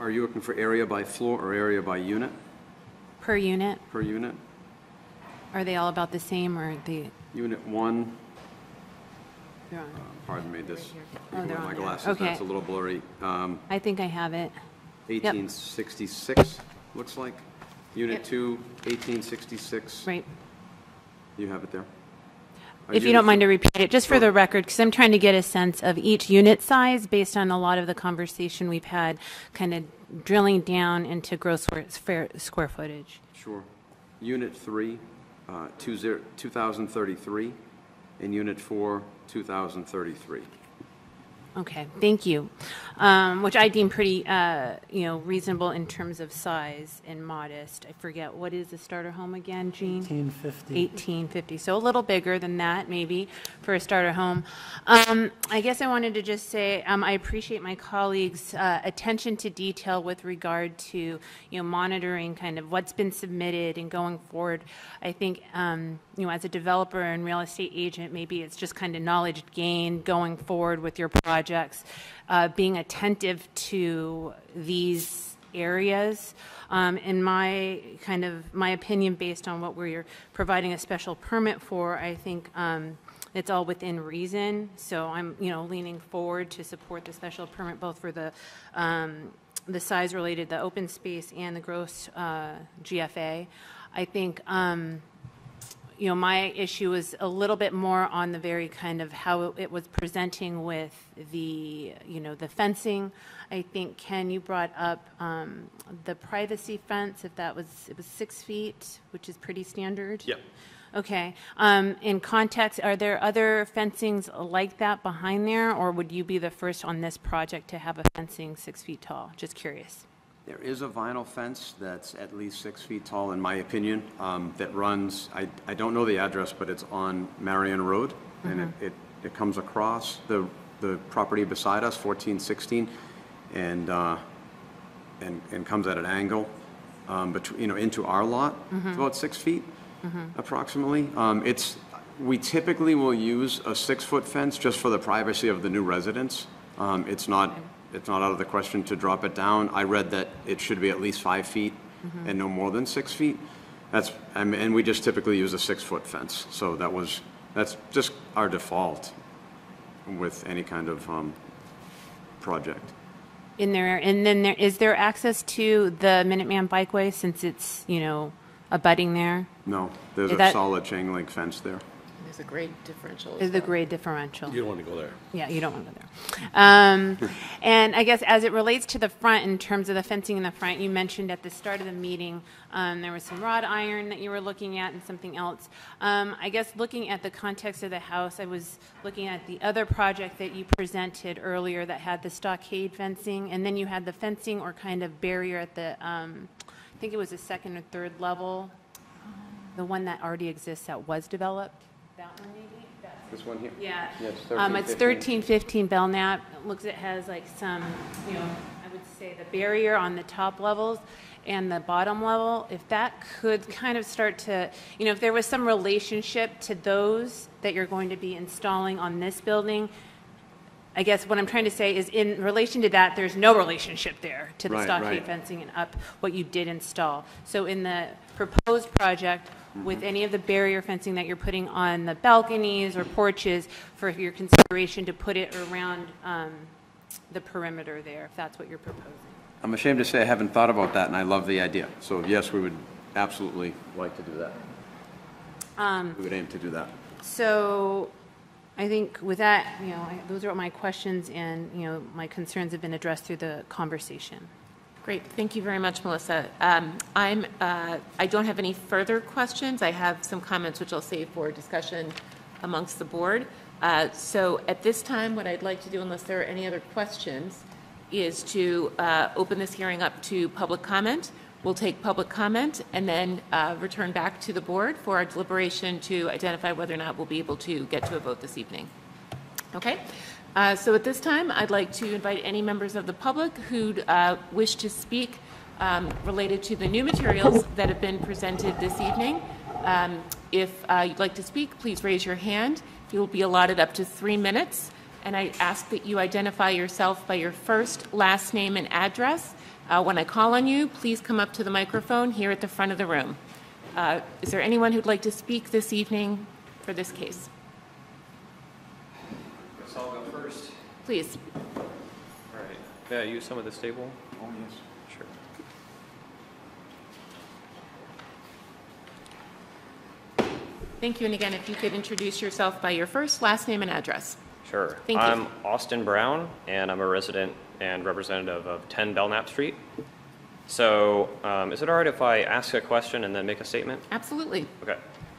are you looking for area by floor or area by unit? Per unit. Per unit. Are they all about the same, or the unit one? They're on. Uh, pardon me, this. Right oh, they're on my glasses. Okay. That's a little blurry. Um, I think I have it. eighteen sixty-six, yep. Looks like. Unit yep. two, eighteen sixty-six. Right. You have it there. If you don't mind to repeat it, just for the record, because I'm trying to get a sense of each unit size based on a lot of the conversation we've had, kind of drilling down into gross square footage. Sure. Unit three, uh, two thousand thirty-three, and Unit four, two thousand thirty-three. Okay, thank you, um, which I deem pretty, uh, you know, reasonable in terms of size and modest. I forget, what is the starter home again, Gene? eighteen fifty. eighteen fifty, so a little bigger than that, maybe, for a starter home. Um, I guess I wanted to just say um, I appreciate my colleagues' uh, attention to detail with regard to, you know, monitoring kind of what's been submitted and going forward. I think, um, you know, as a developer and real estate agent, maybe it's just kind of knowledge gain going forward with your project. Projects, uh, being attentive to these areas. Um, in my kind of my opinion, based on what we're providing a special permit for, I think um, it's all within reason. So I'm, you know, leaning forward to support the special permit, both for the um, the size related, the open space, and the gross uh, G F A. I think. Um, you know, my issue was a little bit more on the very kind of how it was presenting with the, you know, the fencing. I think, Ken, you brought up um, the privacy fence, if that was, it was six feet, which is pretty standard. Yep. Okay. Um, in context, are there other fencings like that behind there, or would you be the first on this project to have a fencing six feet tall? Just curious. There is a vinyl fence that's at least six feet tall, in my opinion, um, that runs, I, I don't know the address, but it's on Marion Road, mm-hmm. and it, it, it comes across the, the property beside us, fourteen sixteen, and, uh, and, and comes at an angle, um, between, you know, into our lot, mm-hmm. it's about six feet, mm-hmm. approximately. Um, it's, we typically will use a six-foot fence just for the privacy of the new residents. Um, it's not... Okay. It's not out of the question to drop it down. I read that it should be at least five feet mm-hmm. and no more than six feet. That's I mean, and we just typically use a six-foot fence. So that was that's just our default with any kind of um, project. In there, and then there is there access to the Minuteman Bikeway since it's you know abutting there? No, there's is a that, solid chain link fence there. There's a grade differential. There's a grade differential. You don't want to go there. Yeah, you don't want to go there. Um, and I guess as it relates to the front, in terms of the fencing in the front, you mentioned at the start of the meeting um, there was some wrought iron that you were looking at and something else. Um, I guess looking at the context of the house, I was looking at the other project that you presented earlier that had the stockade fencing, and then you had the fencing or kind of barrier at the, um, I think it was the second or third level, the one that already exists that was developed. That one maybe? That's this one here? Yeah. Yeah it's thirteen fifteen um, Belknap. It looks it has like some, you know, I would say the barrier on the top levels and the bottom level. If that could kind of start to, you know, if there was some relationship to those that you're going to be installing on this building, I guess what I'm trying to say is in relation to that, there's no relationship there to the right, stockade right. fencing and up what you did install. So in the proposed project, with any of the barrier fencing that you're putting on the balconies or porches for your consideration to put it around um, the perimeter there, if that's what you're proposing. I'm ashamed to say I haven't thought about that, and I love the idea. So yes, we would absolutely like to do that. Um, we would aim to do that. So I think with that, you know, I, those are my questions, and you know, my concerns have been addressed through the conversation. Great. Thank you very much, Melissa. Um, I'm, uh, I don't have any further questions. I have some comments which I'll save for discussion amongst the board. Uh, so at this time, what I'd like to do, unless there are any other questions, is to uh, open this hearing up to public comment. We'll take public comment and then uh, return back to the board for our deliberation to identify whether or not we'll be able to get to a vote this evening. Okay. Uh, so at this time, I'd like to invite any members of the public who uh, wish to speak um, related to the new materials that have been presented this evening. Um, if uh, you'd like to speak, please raise your hand. You'll be allotted up to three minutes. And I ask that you identify yourself by your first, last name, and address. Uh, when I call on you, please come up to the microphone here at the front of the room. Uh, is there anyone who'd like to speak this evening for this case? Please. All right. May I use some of this table? Oh, yes. Sure. Thank you. And again, if you could introduce yourself by your first, last name, and address. Sure. Thank I'm you. I'm Austin Brown, and I'm a resident and representative of ten Belknap Street. So um, is it all right if I ask a question and then make a statement? Absolutely. Okay.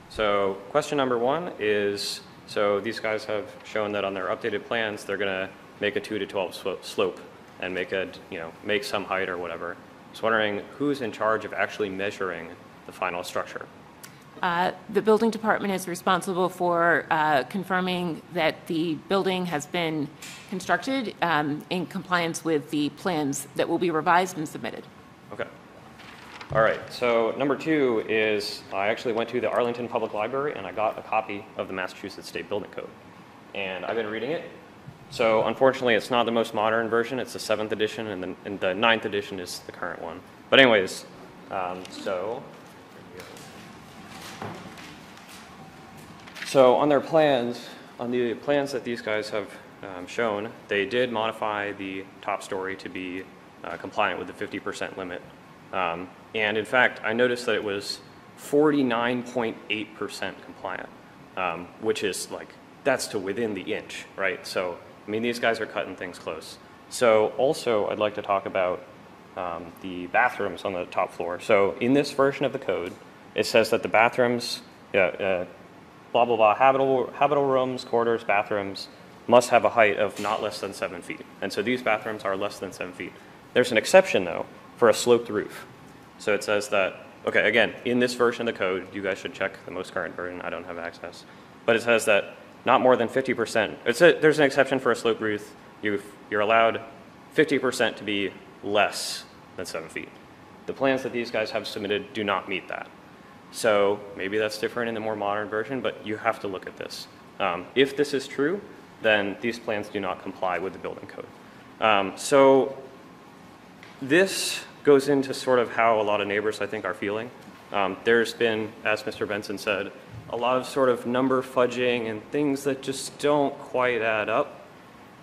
So question number one is, so these guys have shown that on their updated plans, they're going to make a two to twelve slope and make a, you know, make some height or whatever. Just wondering who's in charge of actually measuring the final structure? Uh, the building department is responsible for uh, confirming that the building has been constructed um, in compliance with the plans that will be revised and submitted. Okay. All right, so number two is I actually went to the Arlington Public Library and I got a copy of the Massachusetts State Building Code. And I've been reading it. So unfortunately, it's not the most modern version. It's the seventh edition, and the, and the ninth edition is the current one. But anyways, um, so... So on their plans, on the plans that these guys have um, shown, they did modify the top story to be uh, compliant with the fifty percent limit. Um, and in fact, I noticed that it was forty-nine point eight percent compliant, um, which is like, that's to within the inch, right? So, I mean, these guys are cutting things close. So also, I'd like to talk about um, the bathrooms on the top floor. So in this version of the code, it says that the bathrooms, uh, uh, blah, blah, blah, habitable, habitable rooms, corridors, bathrooms, must have a height of not less than seven feet. And so these bathrooms are less than seven feet. There's an exception, though, for a sloped roof. So it says that, okay, again, in this version of the code, you guys should check the most current version. I don't have access. But it says that not more than fifty percent. It's a, there's an exception for a sloped roof. You've, you're allowed fifty percent to be less than seven feet. The plans that these guys have submitted do not meet that. So maybe that's different in the more modern version, but you have to look at this. Um, if this is true, then these plans do not comply with the building code. Um, so this goes into sort of how a lot of neighbors, I think, are feeling. Um, there's been, as Mister Benson said, a lot of sort of number fudging and things that just don't quite add up.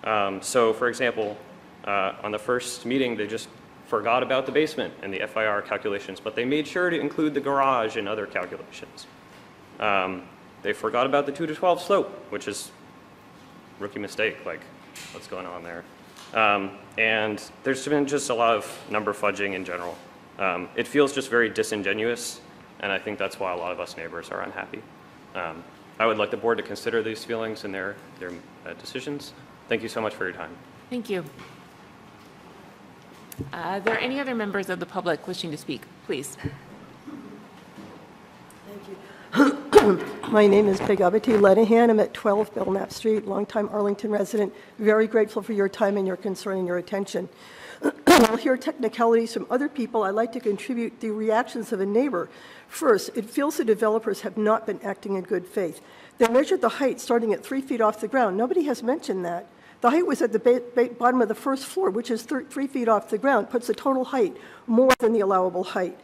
Um, so, for example, uh, on the first meeting, they just forgot about the basement and the F I R calculations, but they made sure to include the garage in other calculations. Um, they forgot about the two to twelve slope, which is rookie mistake, like what's going on there. Um, and there's been just a lot of number fudging in general. Um, it feels just very disingenuous, and I think that's why a lot of us neighbors are unhappy. Um, I would like the board to consider these feelings in their, their uh, decisions. Thank you so much for your time. Thank you. Uh, are there any other members of the public wishing to speak? Please. Thank you. My name is Pegavati Lenihan. I'm at twelve Belknap Street, longtime Arlington resident. Very grateful for your time and your concern and your attention. I'll hear technicalities from other people. I'd like to contribute the reactions of a neighbor. First, it feels the developers have not been acting in good faith. They measured the height starting at three feet off the ground. Nobody has mentioned that. The height was at the bottom of the first floor, which is th three feet off the ground, puts the total height more than the allowable height.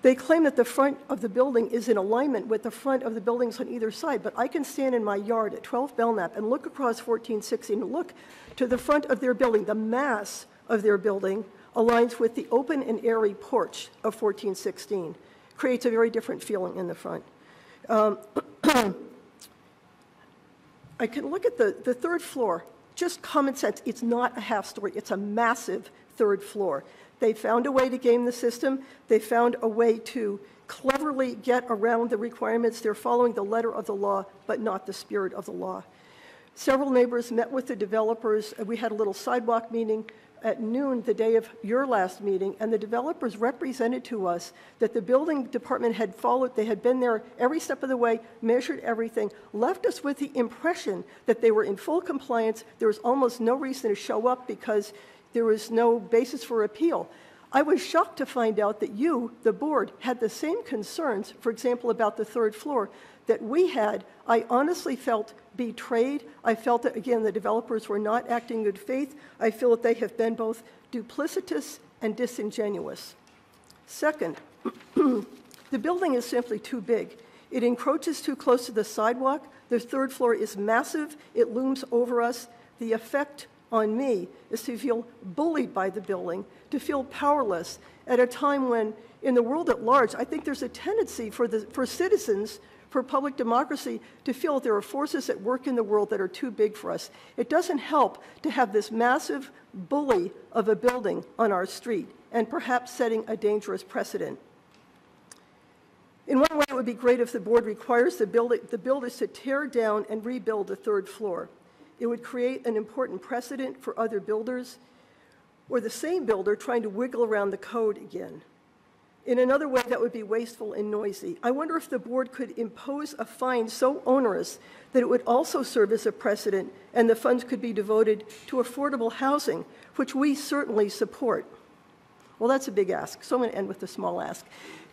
They claim that the front of the building is in alignment with the front of the buildings on either side, but I can stand in my yard at twelve Belknap and look across fourteen sixty and look to the front of their building. The mass of their building aligns with the open and airy porch of fourteen sixteen. Creates a very different feeling in the front. Um, I can look at the, the third floor. Just common sense, it's not a half story, it's a massive third floor. They found a way to game the system. They found a way to cleverly get around the requirements. They're following the letter of the law, but not the spirit of the law. Several neighbors met with the developers. We had a little sidewalk meeting at noon the day of your last meeting, and the developers represented to us that the building department had followed, they had been there every step of the way, measured everything, left us with the impression that they were in full compliance. There was almost no reason to show up because there was no basis for appeal. I was shocked to find out that you, the board, had the same concerns, for example, about the third floor that we had. I honestly felt betrayed. I felt that, again, the developers were not acting in good faith. I feel that they have been both duplicitous and disingenuous. Second, the building is simply too big. It encroaches too close to the sidewalk. The third floor is massive. It looms over us. The effect on me is to feel bullied by the building, to feel powerless at a time when, in the world at large, I think there's a tendency for, the, for citizens, for public democracy, to feel that there are forces at work in the world that are too big for us. It doesn't help to have this massive bully of a building on our street and perhaps setting a dangerous precedent. In one way, it would be great if the board requires the, build the builders to tear down and rebuild the third floor. It would create an important precedent for other builders or the same builder trying to wiggle around the code again. In another way, that would be wasteful and noisy. I wonder if the board could impose a fine so onerous that it would also serve as a precedent and the funds could be devoted to affordable housing, which we certainly support. Well, that's a big ask, so I'm going to end with a small ask.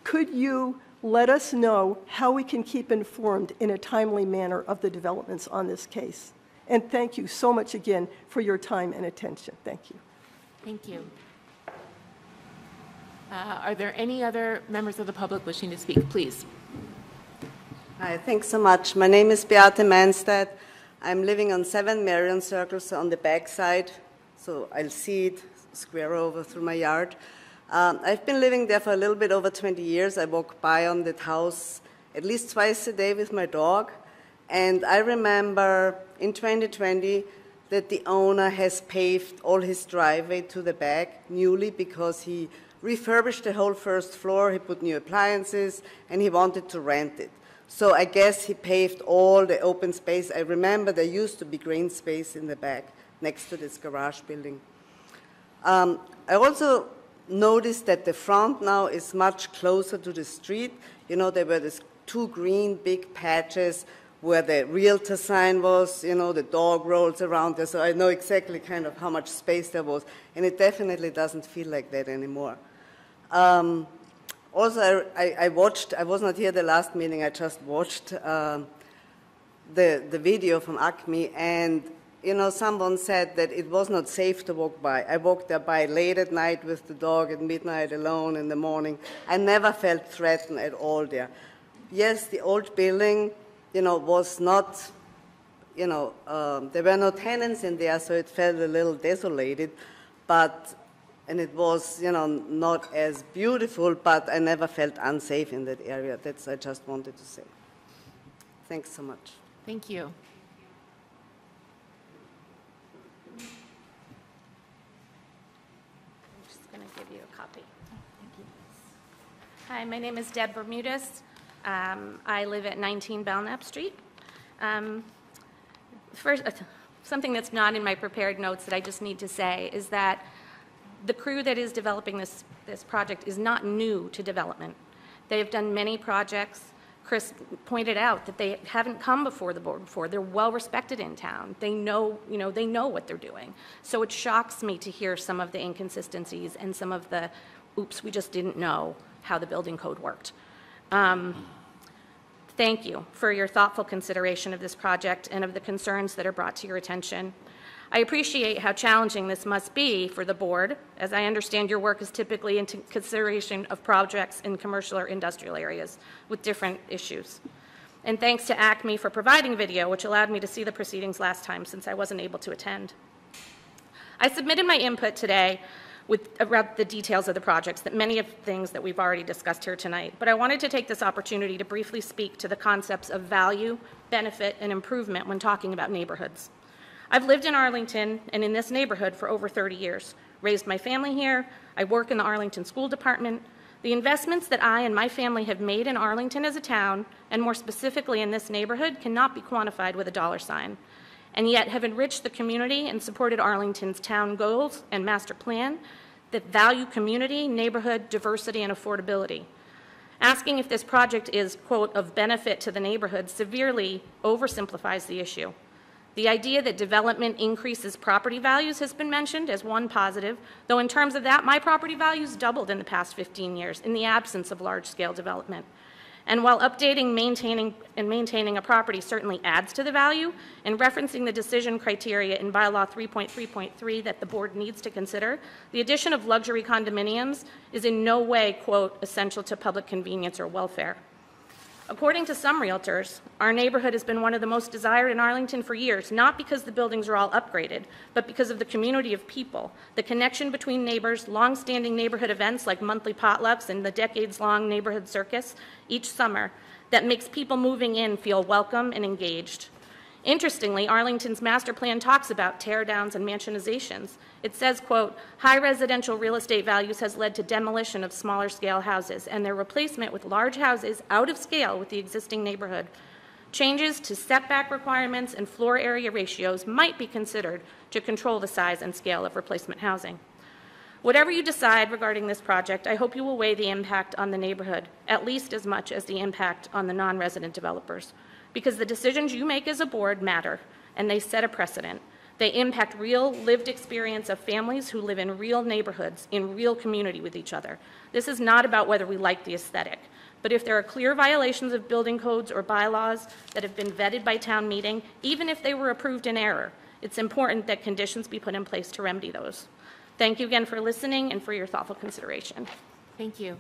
Could you let us know how we can keep informed in a timely manner of the developments on this case? And thank you so much again for your time and attention. Thank you. Thank you. Uh, are there any other members of the public wishing to speak, please? Hi, thanks so much. My name is Beate Manstedt. I'm living on seven Marion Circles on the back side, so I'll see it square over through my yard. Um, I've been living there for a little bit over twenty years. I walk by on that house at least twice a day with my dog. And I remember in twenty twenty that the owner has paved all his driveway to the back newly because he refurbished the whole first floor, he put new appliances, and he wanted to rent it. So I guess he paved all the open space. I remember there used to be green space in the back next to this garage building. Um, I also noticed that the front now is much closer to the street. You know, there were these two green big patches where the realtor sign was, you know, the dog rolls around there. So I know exactly kind of how much space there was. And it definitely doesn't feel like that anymore. Um, Also, I, I watched, I was not here the last meeting, I just watched um, the, the video from A C M E, and, you know, someone said that it was not safe to walk by. I walked there by late at night with the dog, at midnight alone in the morning. I never felt threatened at all there. Yes, the old building, you know, was not, you know, um, there were no tenants in there, so it felt a little desolated, but and it was, you know, not as beautiful, but I never felt unsafe in that area. That's I just wanted to say. Thanks so much. Thank you. I'm just going to give you a copy. Oh, thank you. Hi, my name is Deb Bermudez. Um, I live at nineteen Belknap Street. Um, first, uh, something that's not in my prepared notes that I just need to say is that the crew that is developing this, this project is not new to development. They've done many projects. Chris pointed out that they haven't come before the board before. They're well respected in town. They know, you know, they know what they're doing. So it shocks me to hear some of the inconsistencies and some of the, oops, we just didn't know how the building code worked. Um, thank you for your thoughtful consideration of this project and of the concerns that are brought to your attention. I appreciate how challenging this must be for the board, as I understand your work is typically into consideration of projects in commercial or industrial areas with different issues. And thanks to A C M E for providing video, which allowed me to see the proceedings last time since I wasn't able to attend. I submitted my input today with about the details of the projects, that many of the things that we've already discussed here tonight, but I wanted to take this opportunity to briefly speak to the concepts of value, benefit, and improvement when talking about neighborhoods. I've lived in Arlington and in this neighborhood for over thirty years, raised my family here, I work in the Arlington School Department. The investments that I and my family have made in Arlington as a town, and more specifically in this neighborhood, cannot be quantified with a dollar sign, and yet have enriched the community and supported Arlington's town goals and master plan that value community, neighborhood, diversity, and affordability. Asking if this project is, quote, of benefit to the neighborhood severely oversimplifies the issue. The idea that development increases property values has been mentioned as one positive, though in terms of that, my property values doubled in the past fifteen years in the absence of large-scale development. And while updating maintaining, and maintaining a property certainly adds to the value, and referencing the decision criteria in bylaw three point three point three that the board needs to consider, the addition of luxury condominiums is in no way, quote, essential to public convenience or welfare. According to some realtors, our neighborhood has been one of the most desired in Arlington for years, not because the buildings are all upgraded, but because of the community of people, the connection between neighbors, long-standing neighborhood events like monthly potlucks and the decades-long neighborhood circus each summer that makes people moving in feel welcome and engaged. Interestingly, Arlington's master plan talks about teardowns and mansionizations. It says, quote, high residential real estate values has led to demolition of smaller scale houses and their replacement with large houses out of scale with the existing neighborhood. Changes to setback requirements and floor area ratios might be considered to control the size and scale of replacement housing. Whatever you decide regarding this project, I hope you will weigh the impact on the neighborhood at least as much as the impact on the non-resident developers, because the decisions you make as a board matter, and they set a precedent. They impact real lived experience of families who live in real neighborhoods, in real community with each other. This is not about whether we like the aesthetic, but if there are clear violations of building codes or bylaws that have been vetted by town meeting, even if they were approved in error, it's important that conditions be put in place to remedy those. Thank you again for listening and for your thoughtful consideration. Thank you.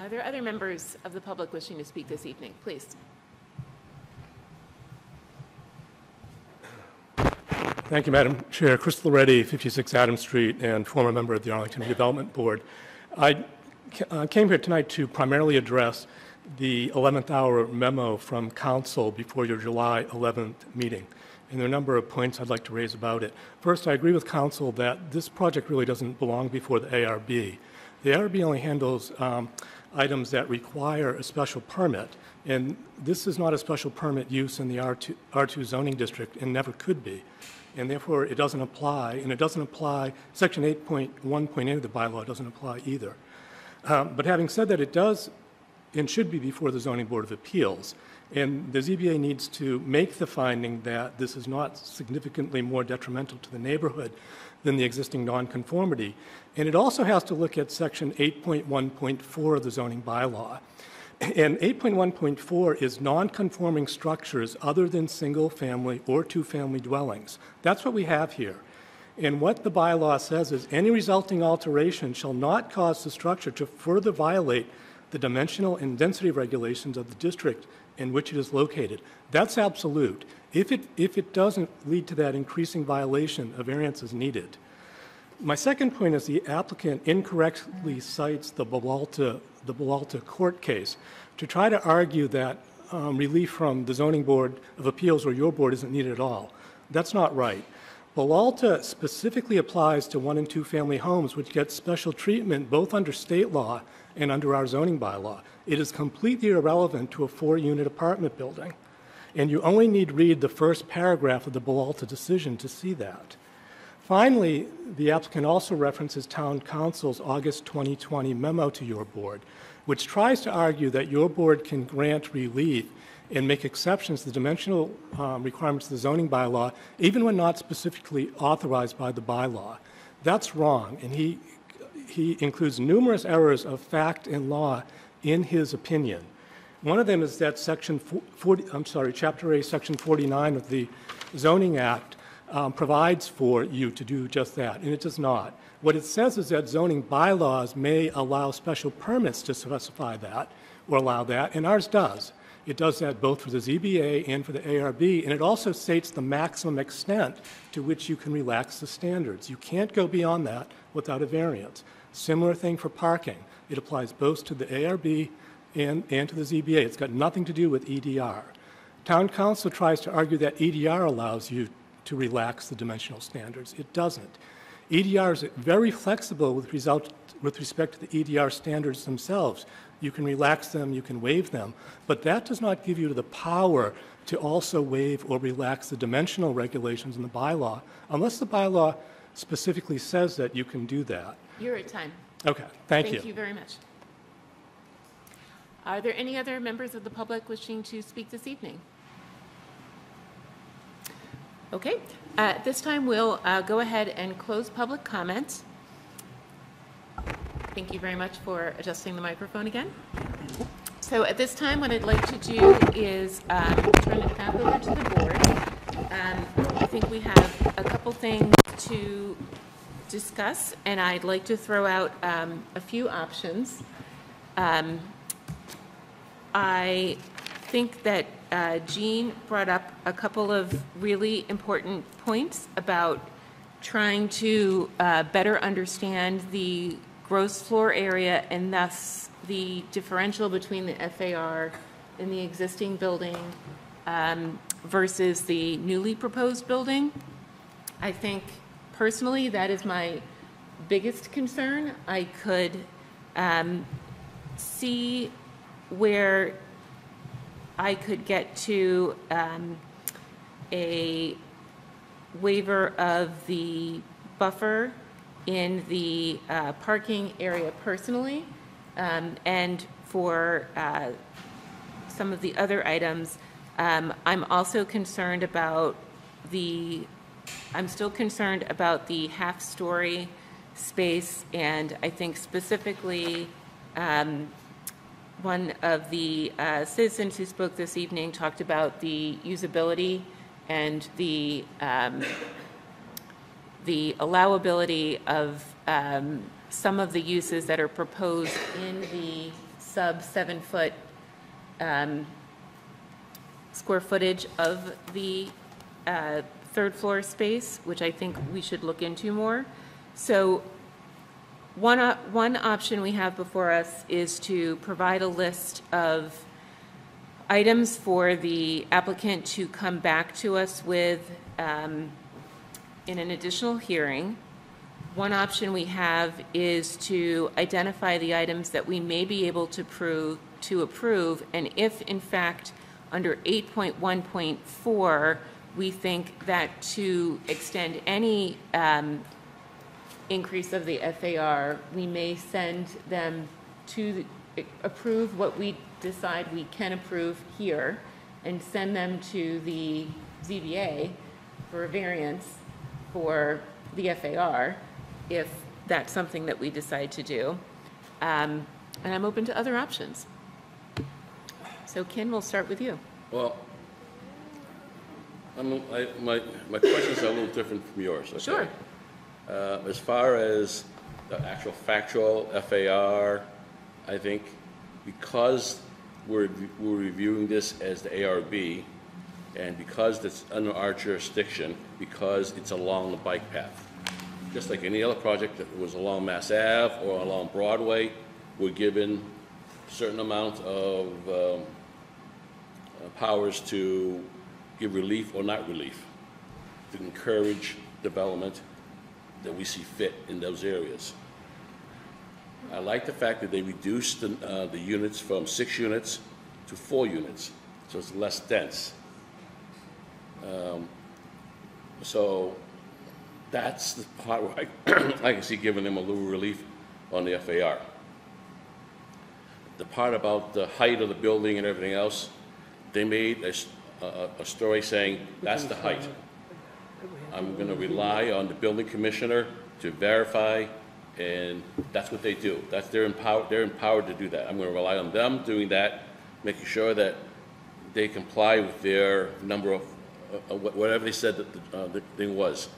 Are there other members of the public wishing to speak this evening? Please. Thank you, Madam Chair. Crystal Reddy, fifty-six Adams Street, and former member of the Arlington Development Board. I uh, came here tonight to primarily address the eleventh hour memo from Council before your July eleventh meeting. And there are a number of points I'd like to raise about it. First, I agree with Council that this project really doesn't belong before the A R B. The A R B only handles um, items that require a special permit, and this is not a special permit use in the R two, R two zoning district and never could be, and therefore it doesn't apply, and it doesn't apply, section eight point one point eight of the bylaw doesn't apply either. Um, but having said that, it does and should be before the Zoning Board of Appeals, and the Z B A needs to make the finding that this is not significantly more detrimental to the neighborhood than the existing nonconformity. And it also has to look at section eight point one point four of the zoning bylaw. And eight point one point four is nonconforming structures other than single family or two family dwellings. That's what we have here. And what the bylaw says is any resulting alteration shall not cause the structure to further violate the dimensional and density regulations of the district in which it is located. That's absolute. If it, if it doesn't lead to that increasing violation, a variance is needed. My second point is the applicant incorrectly cites the Balalta, the Balalta court case to try to argue that um, relief from the Zoning Board of Appeals or your board isn't needed at all. That's not right. Balalta specifically applies to one and two family homes, which gets special treatment both under state law and under our zoning bylaw. It is completely irrelevant to a four-unit apartment building. And you only need read the first paragraph of the Balalta decision to see that. Finally, the applicant also references Town Council's August twenty twenty memo to your board, which tries to argue that your board can grant relief and make exceptions to the dimensional um, requirements of the zoning bylaw, even when not specifically authorized by the bylaw. That's wrong, and he, he includes numerous errors of fact and law in his opinion. One of them is that section forty, I'm sorry, Chapter A, Section forty-nine of the Zoning Act um, provides for you to do just that, and it does not. What it says is that zoning bylaws may allow special permits to specify that or allow that, and ours does. It does that both for the Z B A and for the A R B, and it also states the maximum extent to which you can relax the standards. You can't go beyond that without a variance. Similar thing for parking. It applies both to the A R B and, and to the Z B A. It's got nothing to do with E D R. Town Council tries to argue that E D R allows you to relax the dimensional standards. It doesn't. E D R is very flexible with, result, with respect to the E D R standards themselves. You can relax them, you can waive them, but that does not give you the power to also waive or relax the dimensional regulations in the bylaw, unless the bylaw specifically says that you can do that. You're at time. Okay, thank you. Thank you very much. Are there any other members of the public wishing to speak this evening? Okay, uh, at this time we'll uh, go ahead and close public comment. Thank you very much for adjusting the microphone again. So at this time what I'd like to do is uh, turn it back over to the board. Um, I think we have a couple things to discuss, and I'd like to throw out um, a few options. Um, I think that uh, Gene brought up a couple of really important points about trying to uh, better understand the gross floor area and thus the differential between the F A R in the existing building um, versus the newly proposed building. I think personally that is my biggest concern. I could um, see where I could get to um, a waiver of the buffer in the uh, parking area personally, um, and for uh, some of the other items. Um, I'm also concerned about the, I'm still concerned about the half-story space, and I think specifically um, one of the uh, citizens who spoke this evening talked about the usability and the um, the allowability of um, some of the uses that are proposed in the sub seven foot um, square footage of the uh, third floor space, which I think we should look into more. So one, op- one option we have before us is to provide a list of items for the applicant to come back to us with um, in an additional hearing. One option we have is to identify the items that we may be able to prove to approve, and if in fact under eight point one point four we think that to extend any um, increase of the F A R, we may send them to the, approve what we decide we can approve here and send them to the Z B A for a variance for the F A R. If that's something that we decide to do. Um, and I'm open to other options. So Ken, we'll start with you. Well, I'm, I, my, my questions are a little different from yours. Okay? Sure. Uh, as far as the actual factual F A R, I think because we're, we're reviewing this as the A R B, and because it's under our jurisdiction, because it's along the bike path, just like any other project that was along Mass Ave or along Broadway, we're given a certain amount of um, powers to give relief or not relief, to encourage development that we see fit in those areas. I like the fact that they reduced the, uh, the units from six units to four units, so it's less dense. Um, so that's the part where I, I can see giving them a little relief on the F A R. The part about the height of the building and everything else, they made a, a, a story saying that's the height. I'm going to rely on the building commissioner to verify, and that's what they do. That's their empower, they're empowered to do that. I'm going to rely on them doing that, making sure that they comply with their number of, uh, whatever they said that the, uh, the thing was.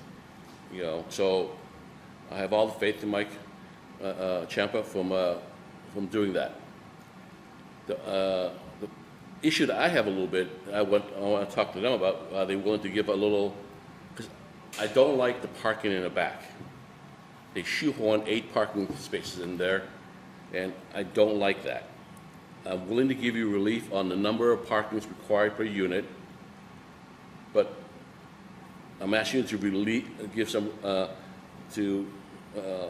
You know, so I have all the faith in Mike uh, uh, Ciampa from uh, from doing that. The, uh, the issue that I have a little bit, I want I want to talk to them about. Are they willing to give a little? Because I don't like the parking in the back. They shoehorn eight parking spaces in there, and I don't like that. I'm willing to give you relief on the number of parkings required per unit, but I'm asking you to relieve, give some, uh, to uh,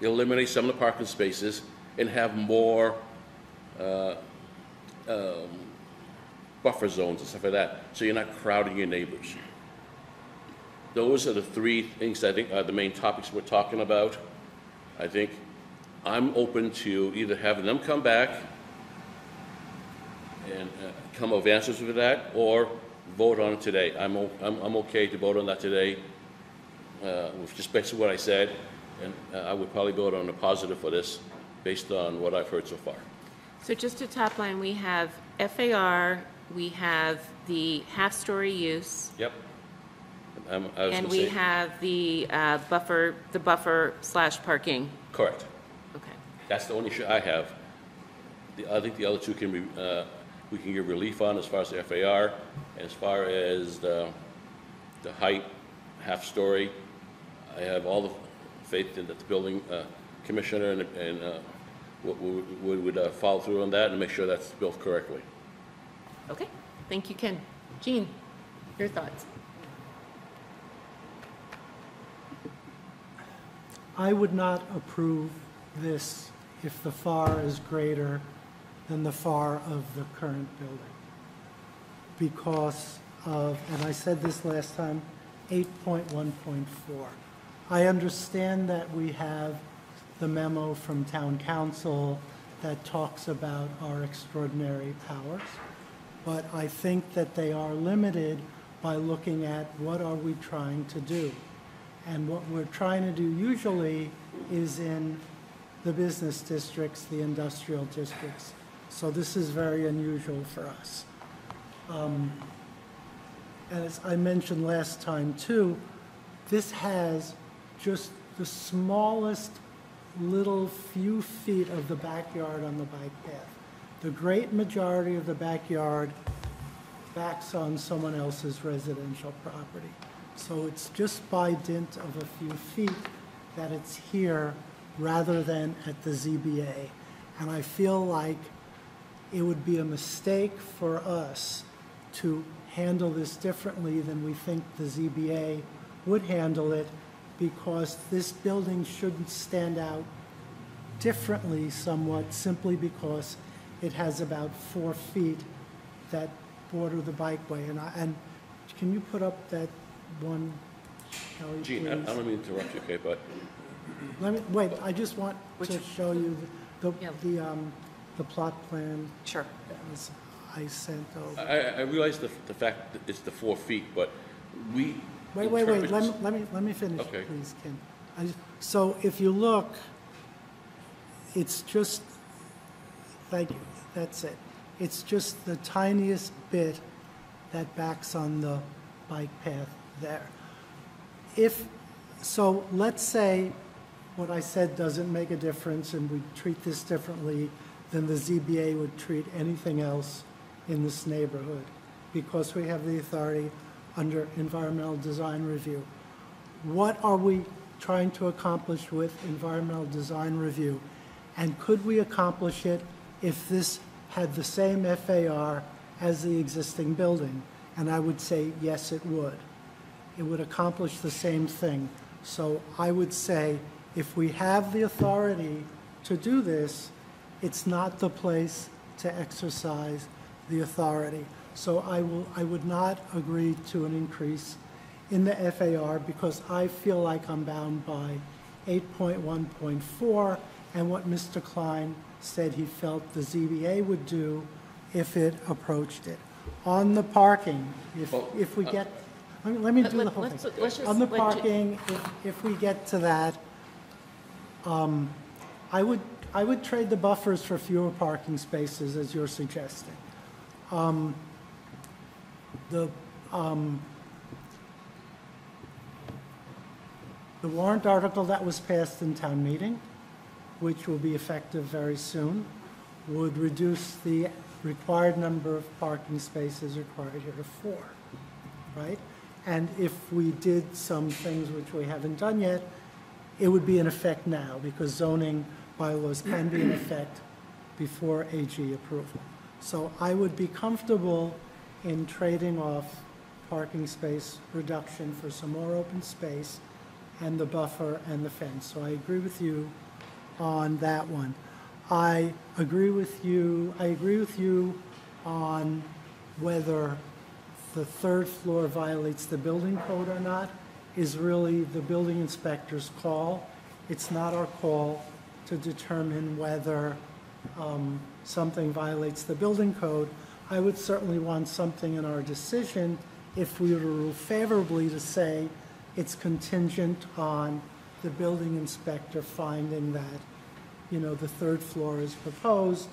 eliminate some of the parking spaces and have more uh, um, buffer zones and stuff like that, so you're not crowding your neighbors. Those are the three things that I think are the main topics we're talking about. I think I'm open to either having them come back and uh, come up with answers for that, or vote on it today. I'm, I'm, I'm okay to vote on that today, uh, with respect to what I said, and uh, I would probably vote on a positive for this based on what I've heard so far. So just to top line, we have F A R, we have the half-story use. Yep. I'm, I was and we say. have the uh, buffer, the buffer slash parking. Correct. Okay. That's the only issue I have. The, I think the other two can be, uh, we can give relief on as far as the F A R, as far as the, the height, half story. I have all the faith in that the building uh, commissioner and, and uh, would, would, would uh, follow through on that and make sure that's built correctly. Okay, thank you, Ken. Gene, your thoughts? I would not approve this if the F A R is greater than the F A R of the current building, because of, and I said this last time, eight point one point four. I understand that we have the memo from town council that talks about our extraordinary powers, but I think that they are limited by looking at what are we trying to do. And what we're trying to do usually is in the business districts, the industrial districts. So this is very unusual for us. Um, as I mentioned last time too, this has just the smallest little few feet of the backyard on the bike path. The great majority of the backyard backs on someone else's residential property. So it's just by dint of a few feet that it's here rather than at the Z B A. And I feel like it would be a mistake for us to handle this differently than we think the Z B A would handle it, because this building shouldn't stand out differently somewhat simply because it has about four feet that border the bikeway. And, I, and can you put up that one, Kelly, Gene, I, I don't mean to interrupt you, okay, but... Let me, wait, but, I just want to show you the, the, yeah. the, um, the plot plan sure. that was, I sent over. I, I realize the, the fact that it's the four feet, but we... Wait, wait, wait, let me, let me, let me finish, okay. please, Ken. I just, so if you look, it's just, thank you, that's it. It's just the tiniest bit that backs on the bike path there. If, so let's say what I said doesn't make a difference and we treat this differently than the Z B A would treat anything else in this neighborhood, because we have the authority under environmental design review. What are we trying to accomplish with environmental design review? And could we accomplish it if this had the same F A R as the existing building? And I would say, yes, it would. It would accomplish the same thing. So I would say, if we have the authority to do this, it's not the place to exercise the authority. So I will, I would not agree to an increase in the F A R, because I feel like I'm bound by eight point one point four and what Mister Klein said he felt the Z B A would do if it approached it. On the parking, if, oh, if we uh, get, let me, let me do let, the whole let's, thing. Let's just, On the parking, if, if we get to that, um, I would, I would trade the buffers for fewer parking spaces, as you're suggesting. Um, the, um, the warrant article that was passed in town meeting, which will be effective very soon, would reduce the required number of parking spaces required here to four, right? And if we did some things which we haven't done yet, it would be in effect now, because zoning bylaws can be in effect before A G approval. So I would be comfortable in trading off parking space reduction for some more open space and the buffer and the fence. So I agree with you on that one. I agree with you, I agree with you on whether the third floor violates the building code or not is really the building inspector's call. It's not our call to determine whether um, something violates the building code. I would certainly want something in our decision, if we were to rule favorably, to say it's contingent on the building inspector finding that, you know, the third floor is proposed,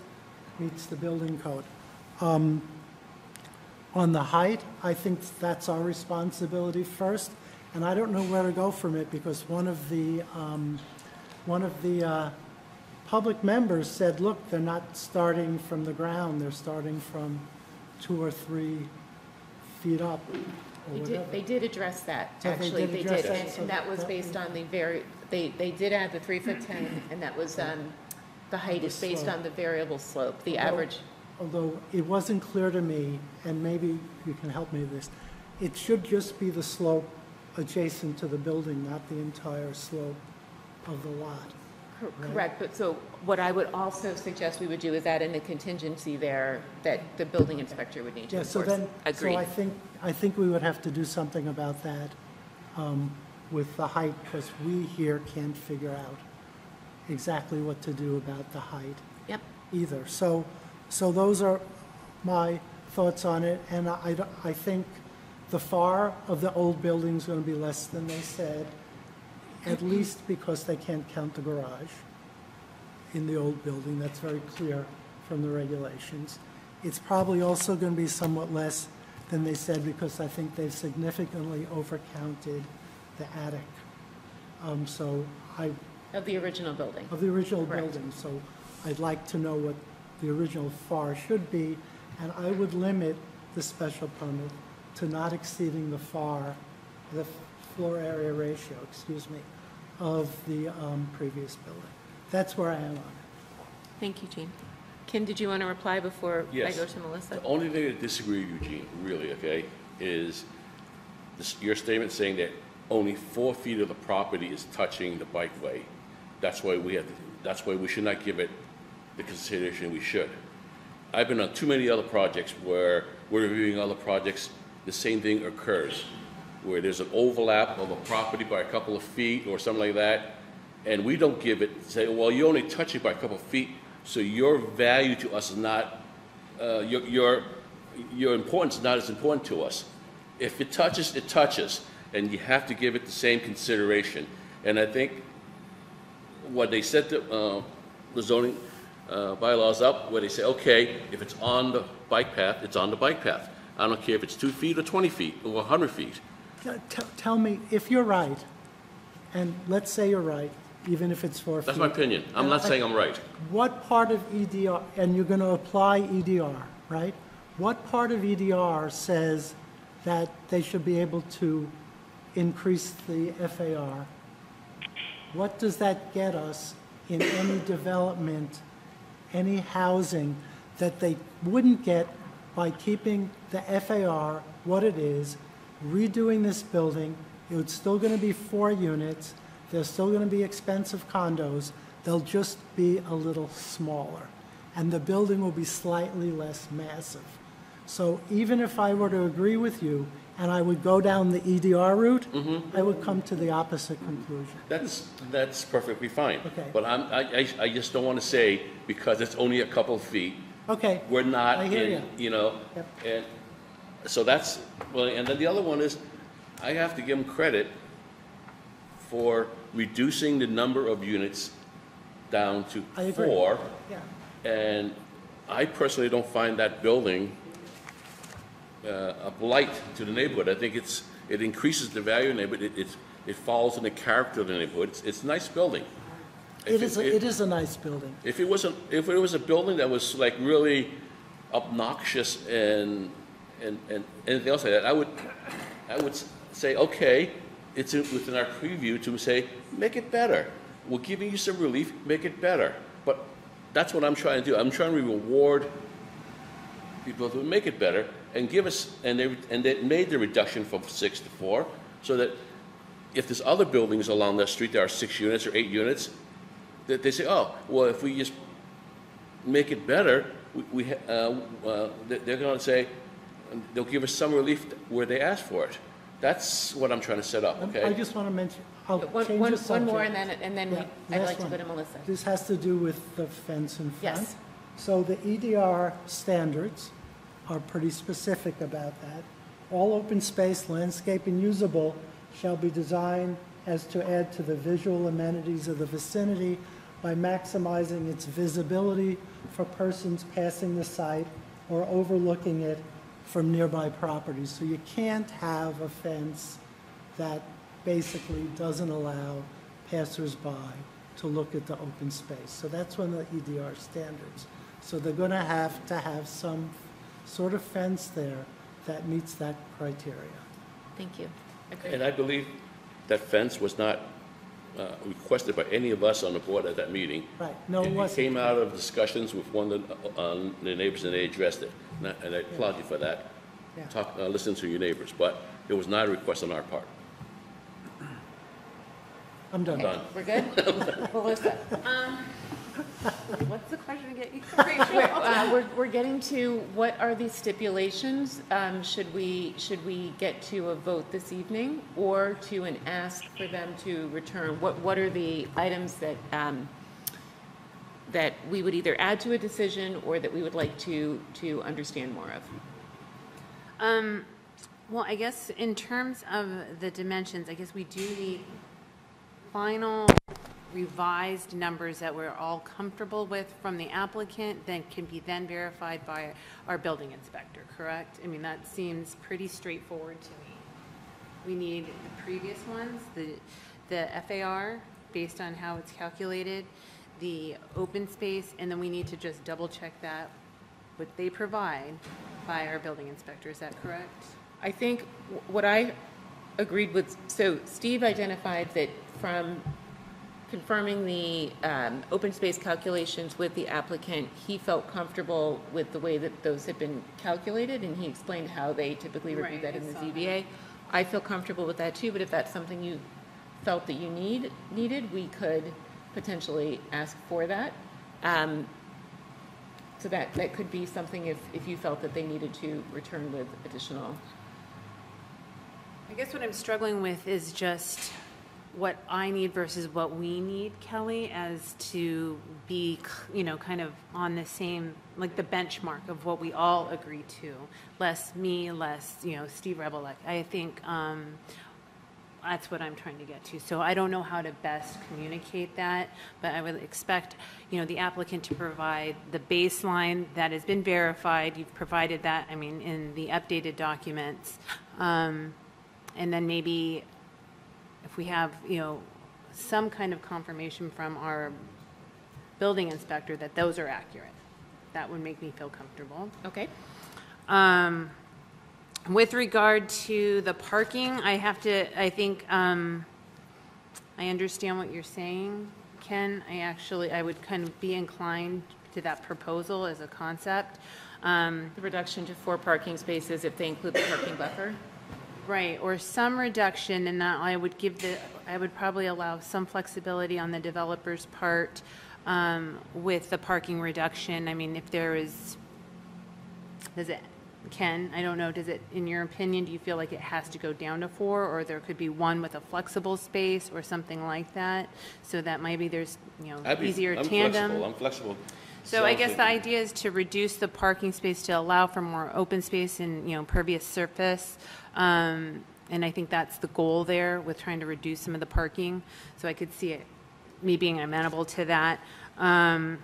meets the building code. Um, on the height, I think that's our responsibility first, and I don't know where to go from it, because one of the, um, one of the uh, public members said, look, they're not starting from the ground, they're starting from two or three feet up. They did, they did address that, actually, they did, and that was based on the very, they, they did add the three foot ten, and that was, um, the height is based on the variable slope, the average. Although it wasn't clear to me, and maybe you can help me with this, it should just be the slope adjacent to the building, not the entire slope of the lot. Correct, but so what I would also suggest we would do is add in a contingency there that the building inspector would need to enforce. Yeah, so then, agreed. So I think, I think we would have to do something about that um, with the height, because we here can't figure out exactly what to do about the height. Yep. Either. So, so those are my thoughts on it, and I, I think the F A R of the old building is going to be less than they said, at least because they can't count the garage in the old building. That's very clear from the regulations. It's probably also going to be somewhat less than they said, because I think they've significantly overcounted the attic. Um, so I... Of the original building. Of the original Correct. building. So I'd like to know what the original F A R should be, and I would limit the special permit to not exceeding the F A R the floor area ratio, excuse me, of the um, previous building. That's where I am on it. Thank you, Gene. Kim, did you want to reply before yes. I go to Melissa? The only thing that disagree with you, Gene, really, okay, is this, your statement saying that only four feet of the property is touching the bikeway. That's why we have. To, that's why we should not give it the consideration we should. I've been on too many other projects where we're reviewing other projects. The same thing occurs, where there's an overlap of a property by a couple of feet or something like that, and we don't give it. Say, well, you only touch it by a couple of feet. So your value to us is not, uh, your, your, your importance is not as important to us. If it touches, it touches, and you have to give it the same consideration. And I think what they set the, uh, the zoning uh, bylaws up, where they say, okay, if it's on the bike path, it's on the bike path. I don't care if it's two feet or twenty feet or one hundred feet. T- tell me, if you're right, and let's say you're right, even if it's four feet. That's my opinion. I'm and not I, saying I'm right. What part of E D R, and you're going to apply E D R, right? What part of E D R says that they should be able to increase the F A R? What does that get us in any development, any housing, that they wouldn't get by keeping the F A R what it is, redoing this building? It's still going to be four units. They're still going to be expensive condos. They'll just be a little smaller. And the building will be slightly less massive. So even if I were to agree with you and I would go down the E D R route, mm-hmm. I would come to the opposite conclusion. That's, that's perfectly fine. Okay. But I'm, I, I just don't want to say, because it's only a couple of feet, okay. we're not I hear in, you, you know. Yep. And so that's, well, and then the other one is, I have to give them credit for reducing the number of units down to four. Yeah. And I personally don't find that building uh, a blight to the neighborhood. I think it's it increases the value of the neighborhood. It, it, it falls in the character of the neighborhood. It's, it's a nice building. It if is it, a, it is a nice building. If it wasn't, if it was a building that was like really obnoxious and and, and anything else like that, I would I would say, okay, it's within our preview to say, make it better. We're giving you some relief, make it better. But that's what I'm trying to do. I'm trying to reward people who make it better and give us, and they, and they made the reduction from six to four, so that if there's other buildings along that street that are six units or eight units, that they say, oh, well, if we just make it better, we, we uh, uh, they're gonna say, they'll give us some relief where they ask for it. That's what I'm trying to set up, okay? I just want to mention, I'll one, change one, the subject. One more, and then, and then yeah, we, I'd like one. to go to Melissa. This has to do with the fence in front. Yes. So the E D R standards are pretty specific about that. All open space, landscape, and usable shall be designed as to add to the visual amenities of the vicinity by maximizing its visibility for persons passing the site or overlooking it from nearby properties. So you can't have a fence that basically doesn't allow passersby to look at the open space. So that's one of the E D R standards. So they're going to have to have some sort of fence there that meets that criteria. Thank you. Agreed. And I believe that fence was not uh, requested by any of us on the board at that meeting. Right. No, and it wasn't. It came out of discussions with one of the, uh, the neighbors, and they addressed it. And I applaud yeah. you for that. Yeah. Talk, uh, listen to your neighbors, but it was not a request on our part. I'm done. Okay. done. We're good. Melissa, um, what's the question again? uh, we're we're getting to what are the stipulations? Um, should we should we get to a vote this evening, or to an ask for them to return? What what are the items that? Um, that we would either add to a decision or that we would like to to understand more of? Um, well, I guess in terms of the dimensions, I guess we do need final revised numbers that we're all comfortable with from the applicant that can be then verified by our building inspector, correct? I mean, that seems pretty straightforward to me. We need the previous ones, the, the F A R, based on how it's calculated, the open space, and then we need to just double check that what they provide by our building inspector. Is that correct? I think what I agreed with, so Steve identified that from confirming the um, open space calculations with the applicant, he felt comfortable with the way that those had been calculated, and he explained how they typically review right, that in the Z B A. That. I feel comfortable with that too, but if that's something you felt that you need needed, we could potentially ask for that. Um, so that, that could be something if, if you felt that they needed to return with additional. I guess what I'm struggling with is just what I need versus what we need, Kelly, as to be, you know, kind of on the same, like the benchmark of what we all agree to. Less me, less, you know, Steve Revilak. I think um, that's what I'm trying to get to. So I don't know how to best communicate that, but I would expect, you know, the applicant to provide the baseline that has been verified. You've provided that, I mean, in the updated documents. Um, and then maybe if we have, you know, some kind of confirmation from our building inspector that those are accurate, that would make me feel comfortable. Okay. Um, with regard to the parking, I have to, I think, um, I understand what you're saying, Ken. I actually, I would kind of be inclined to that proposal as a concept. Um, the reduction to four parking spaces if they include the parking buffer. Right, or some reduction, and that I would give the, I would probably allow some flexibility on the developer's part um, with the parking reduction. I mean, if there is, does it, Ken, I don't know, does it, in your opinion, do you feel like it has to go down to four, or there could be one with a flexible space or something like that, so that maybe there's, you know, I'd easier be, I'm tandem. Flexible, I'm flexible. So I guess the idea is to reduce the parking space to allow for more open space and, you know, pervious surface. Um, and I think that's the goal there with trying to reduce some of the parking. So I could see it, me being amenable to that. Um,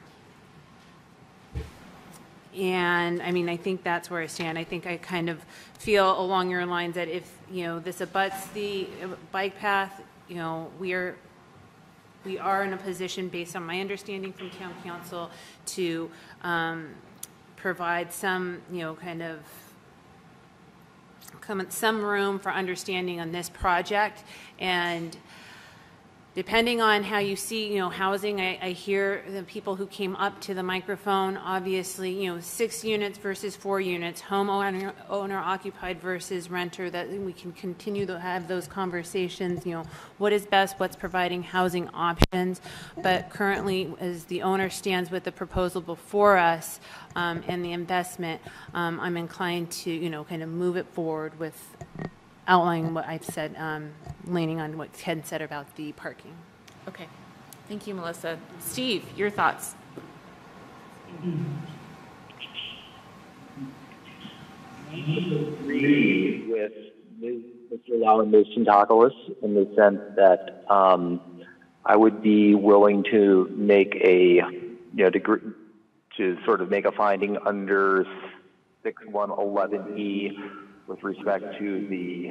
and I mean, I think that's where I stand. I think I kind of feel along your lines that if, you know, this abuts the bike path, you know, we are, we are in a position, based on my understanding from town council, to um, provide some, you know, kind of some room for understanding on this project. And depending on how you see, you know, housing, I, I hear the people who came up to the microphone, obviously, you know, six units versus four units, home owner, owner occupied versus renter, that we can continue to have those conversations, you know, what is best, what's providing housing options. But currently, as the owner stands with the proposal before us um, and the investment, um, I'm inclined to, you know, kind of move it forward with outlining what I've said, um, leaning on what Ken said about the parking. Okay, thank you, Melissa. Steve, your thoughts? I agree with Mister Lau and Miz Tintocalis in the sense that um, I would be willing to make a, you know, to, to sort of make a finding under six one eleven E. With respect to the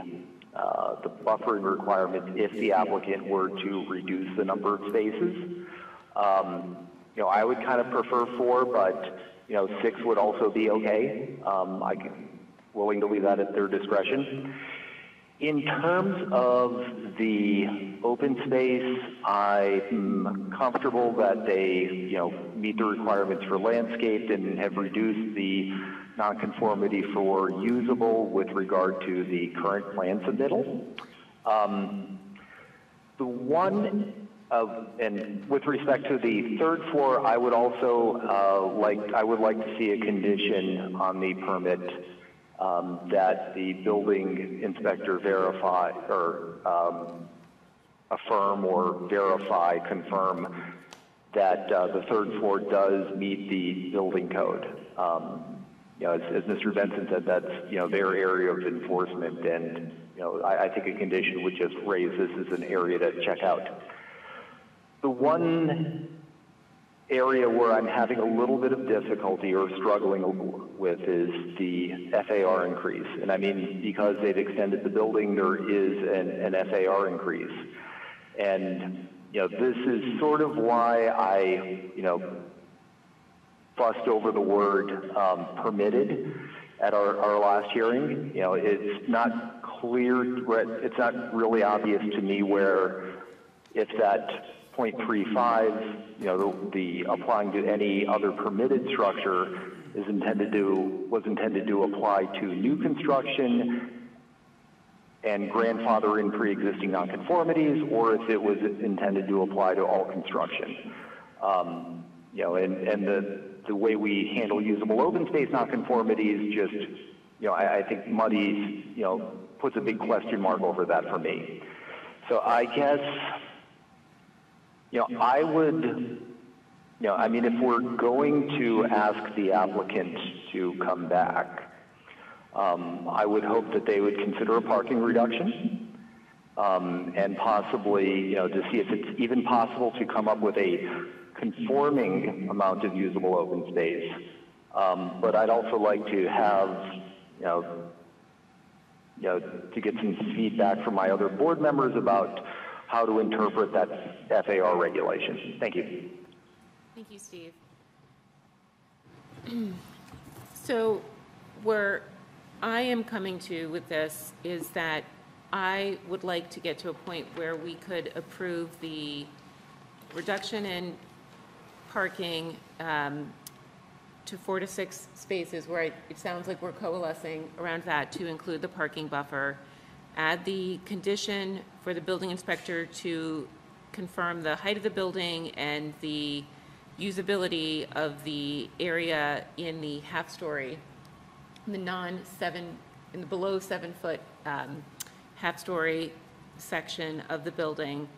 uh, the buffering requirement, if the applicant were to reduce the number of spaces, um, you know, I would kind of prefer four, but you know, six would also be okay. Um, I'm willing to leave that at their discretion. In terms of the open space, I'm comfortable that they, you know, meet the requirements for landscaped and have reduced the nonconformity for usable with regard to the current plan submittal. Um, the one of, and with respect to the third floor, I would also uh, like, I would like to see a condition on the permit um, that the building inspector verify or um, affirm or verify, confirm that uh, the third floor does meet the building code. Um, You know, as, as Mister Benson said, that's, you know, their area of enforcement, and you know, I, I think a condition would just raise this as an area to check out. The one area where I'm having a little bit of difficulty or struggling with is the F A R increase, and I mean, because they've extended the building, there is an, an F A R increase, and you know, this is sort of why I, you know, fussed over the word um, permitted, at our, our last hearing. You know, it's not clear, it's not really obvious to me where, if that point three five, you know, the, the applying to any other permitted structure is intended to, was intended to apply to new construction and grandfather in pre-existing nonconformities, or if it was intended to apply to all construction. Um, you know, and, and the, the way we handle usable open space nonconformities just, you know, I, I think muddies, you know, puts a big question mark over that for me. So I guess, you know, I would, you know, I mean, if we're going to ask the applicant to come back, um, I would hope that they would consider a parking reduction, um, and possibly, you know, to see if it's even possible to come up with a conforming amount of usable open space. Um, but I'd also like to have, you know, you know, to get some feedback from my other board members about how to interpret that F A R regulation. Thank you. Thank you, Steve. So where I am coming to with this is that I would like to get to a point where we could approve the reduction in parking um, to four to six spaces, where I, it sounds like we're coalescing around that to include the parking buffer. Add the condition for the building inspector to confirm the height of the building and the usability of the area in the half story, the non seven, in the below seven foot um, half story section of the building.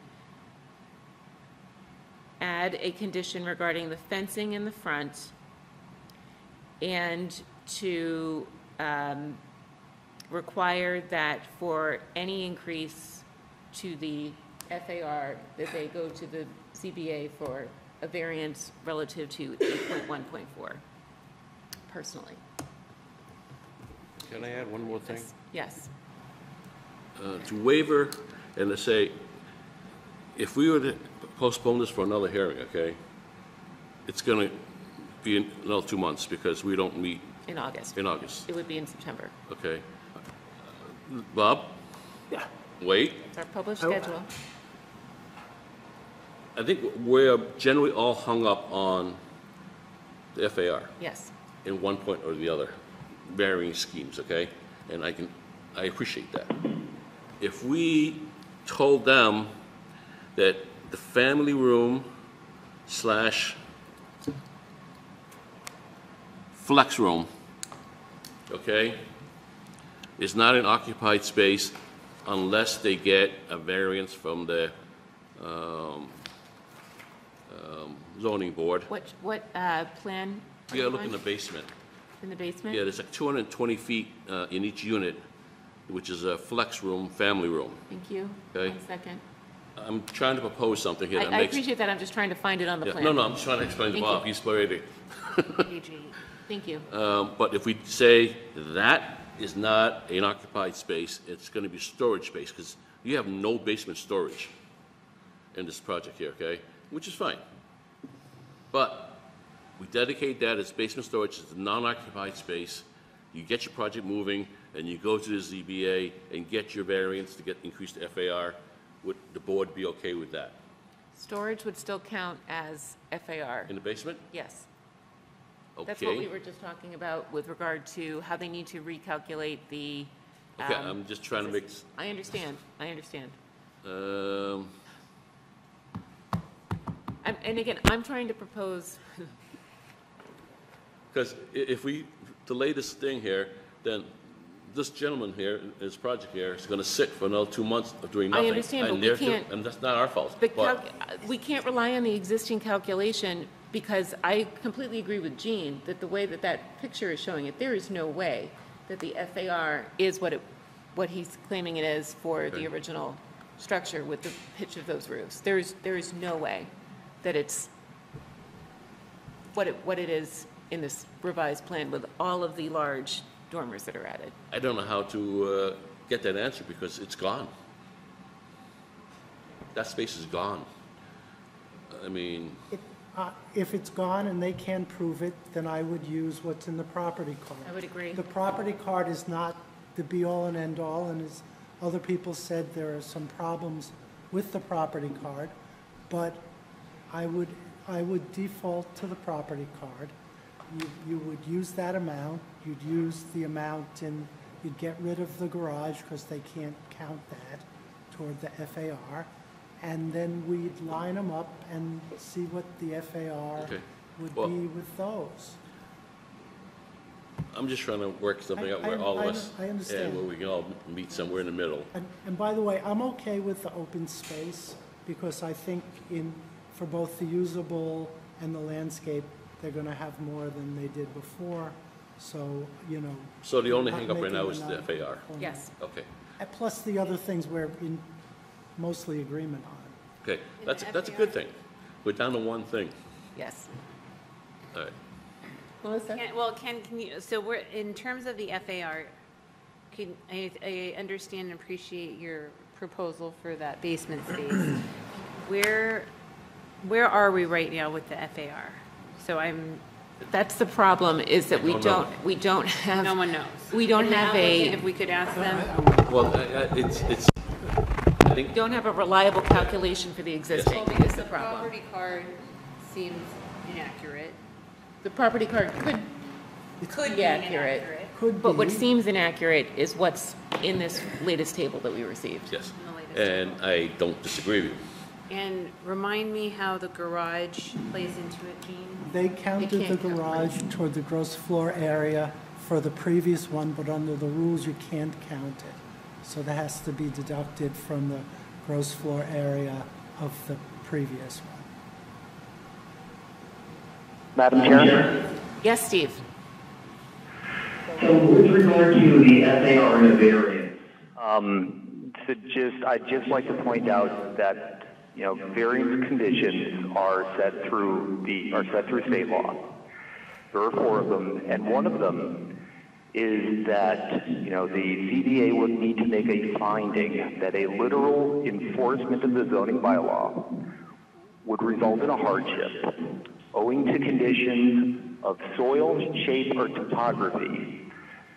Add a condition regarding the fencing in the front, and to um, require that for any increase to the F A R that they go to the C B A for a variance relative to eight point one point four, personally. Can I add one more thing? Yes. Uh, to waiver and to say, if we were to postpone this for another hearing, okay, it's going to be in another two months because we don't meet in August. In August. It would be in September. Okay. Bob? Yeah. Wait. It's our published I, schedule. I think we're generally all hung up on the F A R. Yes. In one point or the other, varying schemes, okay? And I can, I appreciate that. If we told them that the family room slash flex room, okay, is not an occupied space unless they get a variance from the um, um, zoning board. What what uh, plan? Yeah, look on? in the basement. In the basement? Yeah, there's like two hundred twenty feet uh, in each unit, which is a flex room, family room. Thank you. Okay. One second. I'm trying to propose something here. I, that I makes, appreciate that. I'm just trying to find it on the yeah, plan. No, no, I'm just trying to explain to Bob. He's already. Thank you. Um, but if we say that is not an occupied space, it's going to be storage space, because you have no basement storage in this project here, okay? Which is fine. But we dedicate that as basement storage, as a non-occupied space. You get your project moving, and you go to the Z B A and get your variance to get increased F A R. Would the board be okay with that? Storage would still count as F A R. In the basement? Yes. Okay. That's what we were just talking about with regard to how they need to recalculate the. Um, okay, I'm just trying to make. I understand. I understand. Um. I'm, and again, I'm trying to propose. Because if we delay this thing here, then this gentleman here, his project here, is going to sit for another two months of doing nothing. I understand, and but we can't. And that's not our fault. But but we can't rely on the existing calculation. Because I completely agree with Gene that the way that that picture is showing it, there is no way that the F A R is what it, what he's claiming it is for okay. the original structure with the pitch of those roofs. There is there is no way that it's what it what it is in this revised plan with all of the large dormers that are added. I don't know how to uh, get that answer because it's gone. That space is gone. I mean. It Uh, if it's gone and they can prove it, then I would use what's in the property card. I would agree. The property card is not the be-all and end-all, and as other people said, there are some problems with the property card, but I would, I would default to the property card. You, you would use that amount. You'd use the amount and you'd get rid of the garage because they can't count that toward the F A R. And then we'd line them up and see what the F A R okay. would well, be with those. I'm just trying to work something I, out where I, all I, of us, I understand. Yeah, where we can all meet somewhere in the middle. And, and by the way, I'm okay with the open space because I think in for both the usable and the landscape, they're going to have more than they did before. So, you know. So the only hang up right now is the F A R? Yes. Okay. And plus the other things we're in mostly agreement on. Okay, that's that's a good thing. We're down to one thing. Yes. All right. Melissa? Ken, well, Ken, can you, so we're, in terms of the F A R, can, I, I understand and appreciate your proposal for that basement space. Where, where are we right now with the F A R? So I'm, that's the problem, is that we don't, don't we don't have. No one knows. We don't have a. If we could ask them. Well, uh, it's, it's. I think. We don't have a reliable calculation for the existing. Yes. Well, because the property card seems inaccurate. The property card could, could be accurate. Could be. But what seems inaccurate is what's in this latest table that we received. Yes, and I don't disagree with you. And remind me how the garage plays into it, Gene? They counted the garage toward the gross floor area for the previous one, but under the rules, you can't count it. So that has to be deducted from the gross floor area of the previous one. Madam Chair? Yes, Steve. So with regard to the F A R and the variance, um, to just, I'd just like to point out that you know, variance conditions are set through the are set through state law. There are four of them, and one of them is that you know the C B A would need to make a finding that a literal enforcement of the zoning bylaw would result in a hardship owing to conditions of soil, shape, or topography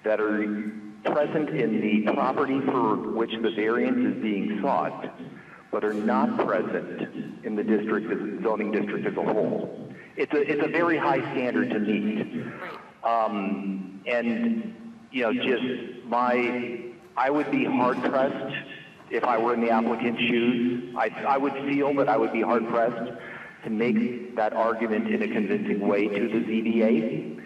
that are present in the property for which the variance is being sought, but are not present in the district, as, zoning district as a whole. It's a, it's a very high standard to meet. Um, and, you know, just my, I would be hard pressed if I were in the applicant's shoes. I, I would feel that I would be hard pressed to make that argument in a convincing way to the Z B A.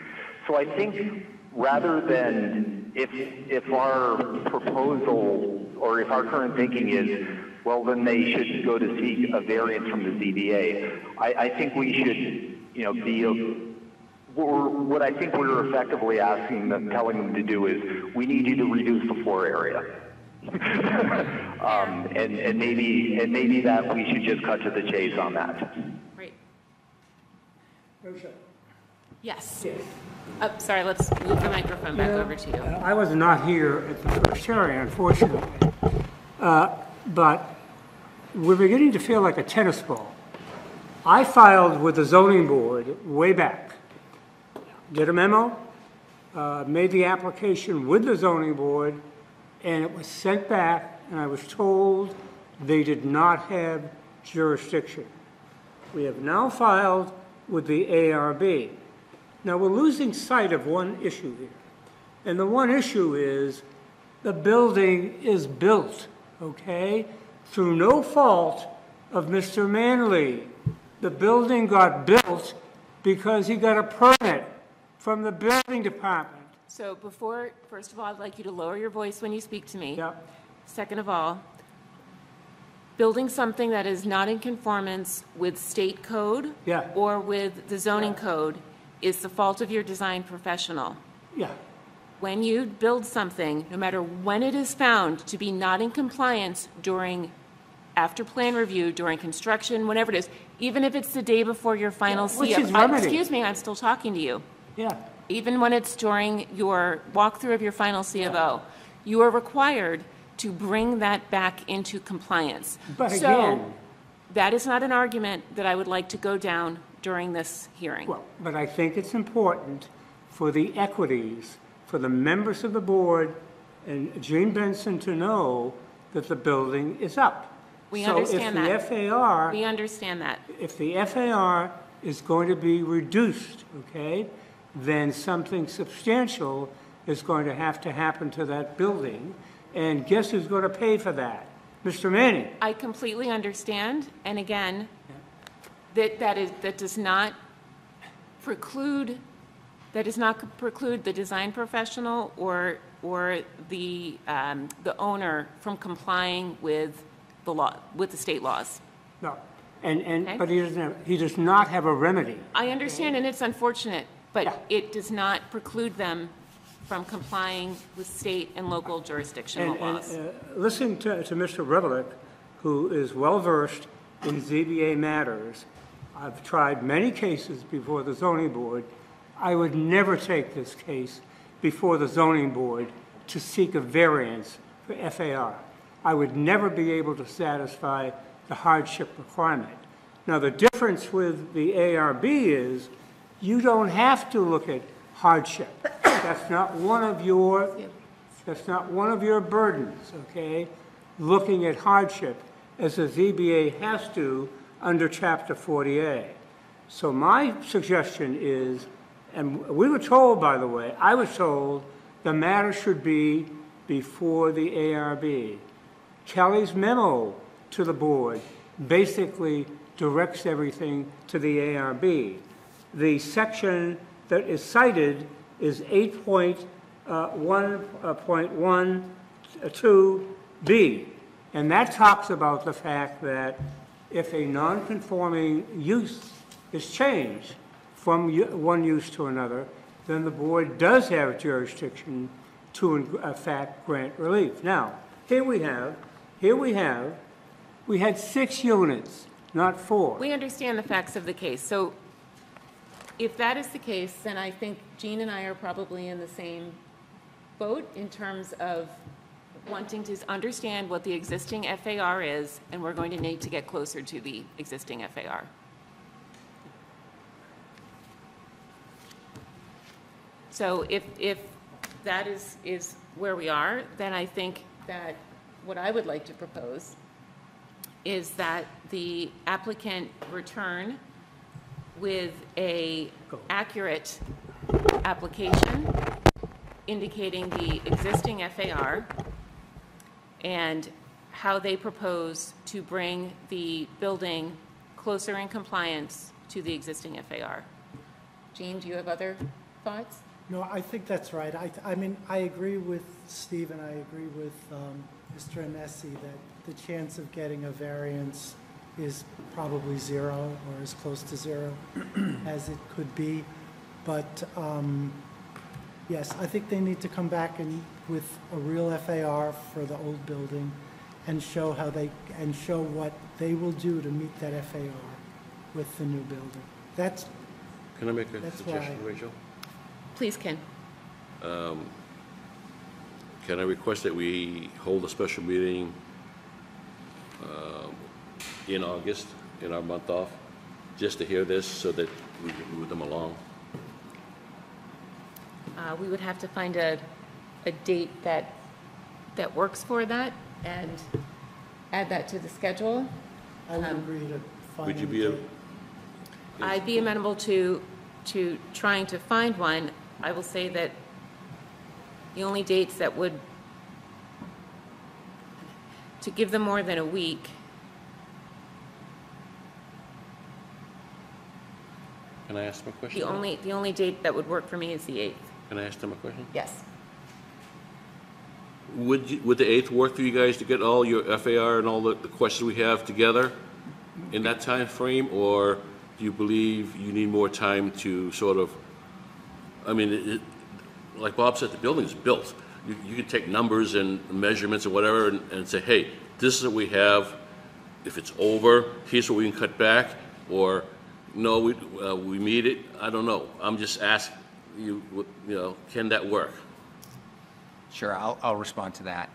So I think rather than if, if our proposal or if our current thinking is, well, then they should go to seek a variance from the Z B A. I, I think we should, you know, be, a, we're, what I think we're effectively asking them, telling them to do is, we need you to reduce the floor area. um, and, and maybe and maybe that we should just cut to the chase on that. Right. Yes. yes. Oh, sorry, let's move the microphone back yeah. over to you. Uh, I was not here at the first hearing, unfortunately. Uh, But we're beginning to feel like a tennis ball. I filed with the zoning board way back, did a memo, uh, made the application with the zoning board, and it was sent back, and I was told they did not have jurisdiction. We have now filed with the A R B. Now, we're losing sight of one issue here, and the one issue is the building is built. Okay, through no fault of Mister Manley. The building got built because he got a permit from the building department. So before, first of all, I'd like you to lower your voice when you speak to me. Yep. Second of all, building something that is not in conformance with state code yeah. or with the zoning yeah. code is the fault of your design professional. Yeah. When you build something, no matter when it is found to be not in compliance during, after plan review, during construction, whenever it is, even if it's the day before your final yeah, C F, I, excuse me, I'm still talking to you. Yeah. Even when it's during your walkthrough of your final C F O, yeah. you are required to bring that back into compliance. But so, again, that is not an argument that I would like to go down during this hearing. Well, but I think it's important for the equities, for the members of the board and Gene Benson to know that the building is up. We so understand if that. The F A R, we understand that. If the F A R is going to be reduced, okay, then something substantial is going to have to happen to that building. And guess who's going to pay for that? Mister Manning. I completely understand. And again, yeah. that, that, is, that does not preclude that does not preclude the design professional or or the um, the owner from complying with the law, with the state laws. No, and and okay. but he doesn't have, he does not have a remedy. I understand, and it's unfortunate, but yeah. it does not preclude them from complying with state and local jurisdictional and, laws. And, uh, listen to, to Mister Revilak, who is well versed in Z B A matters. I've tried many cases before the zoning board. I would never take this case before the zoning board to seek a variance for F A R. I would never be able to satisfy the hardship requirement. Now, the difference with the A R B is you don't have to look at hardship. That's not one of your, that's not one of your burdens, okay? Looking at hardship, as the Z B A has to under Chapter forty A. So my suggestion is, and we were told, by the way, I was told the matter should be before the A R B. Kelly's memo to the board basically directs everything to the A R B. The section that is cited is eight point one point twelve B, and that talks about the fact that if a non-conforming use is changed from one use to another, then the board does have jurisdiction to, in fact, grant relief. Now, here we have, here we have, we had six units, not four. We understand the facts of the case. So if that is the case, then I think Gene and I are probably in the same boat in terms of wanting to understand what the existing F A R is, and we're going to need to get closer to the existing F A R. So if, if that is, is where we are, then I think that what I would like to propose is that the applicant return with an accurate application indicating the existing F A R and how they propose to bring the building closer in compliance to the existing F A R. Gene, do you have other thoughts? No, I think that's right. I, I mean, I agree with Steve and I agree with um, Mister Inessi that the chance of getting a variance is probably zero or as close to zero as it could be. But um, yes, I think they need to come back and with a real F A R for the old building and show how they and show what they will do to meet that F A R with the new building. That's. Can I make a suggestion, I, Rachel? Please, Ken. Um, can I request that we hold a special meeting uh, in August, in our month off, just to hear this so that we can move them along? Uh, we would have to find a, a date that, that works for that and add that to the schedule. I would um, agree to find Would you be a, a, I'd be amenable to, to trying to find one. I will say that the only dates that would, to give them more than a week. Can I ask them a question? The only, the only date that would work for me is the eighth. Can I ask them a question? Yes. Would, you, would the eighth work for you guys to get all your F A R and all the, the questions we have together in that time frame, or do you believe you need more time to sort of, I mean, it, it, like Bob said, the building's built. You, you can take numbers and measurements and whatever and, and say, hey, this is what we have. If it's over, here's what we can cut back, or no, we, uh, we meet it. I don't know. I'm just asking you, you know, can that work? Sure, I'll, I'll respond to that.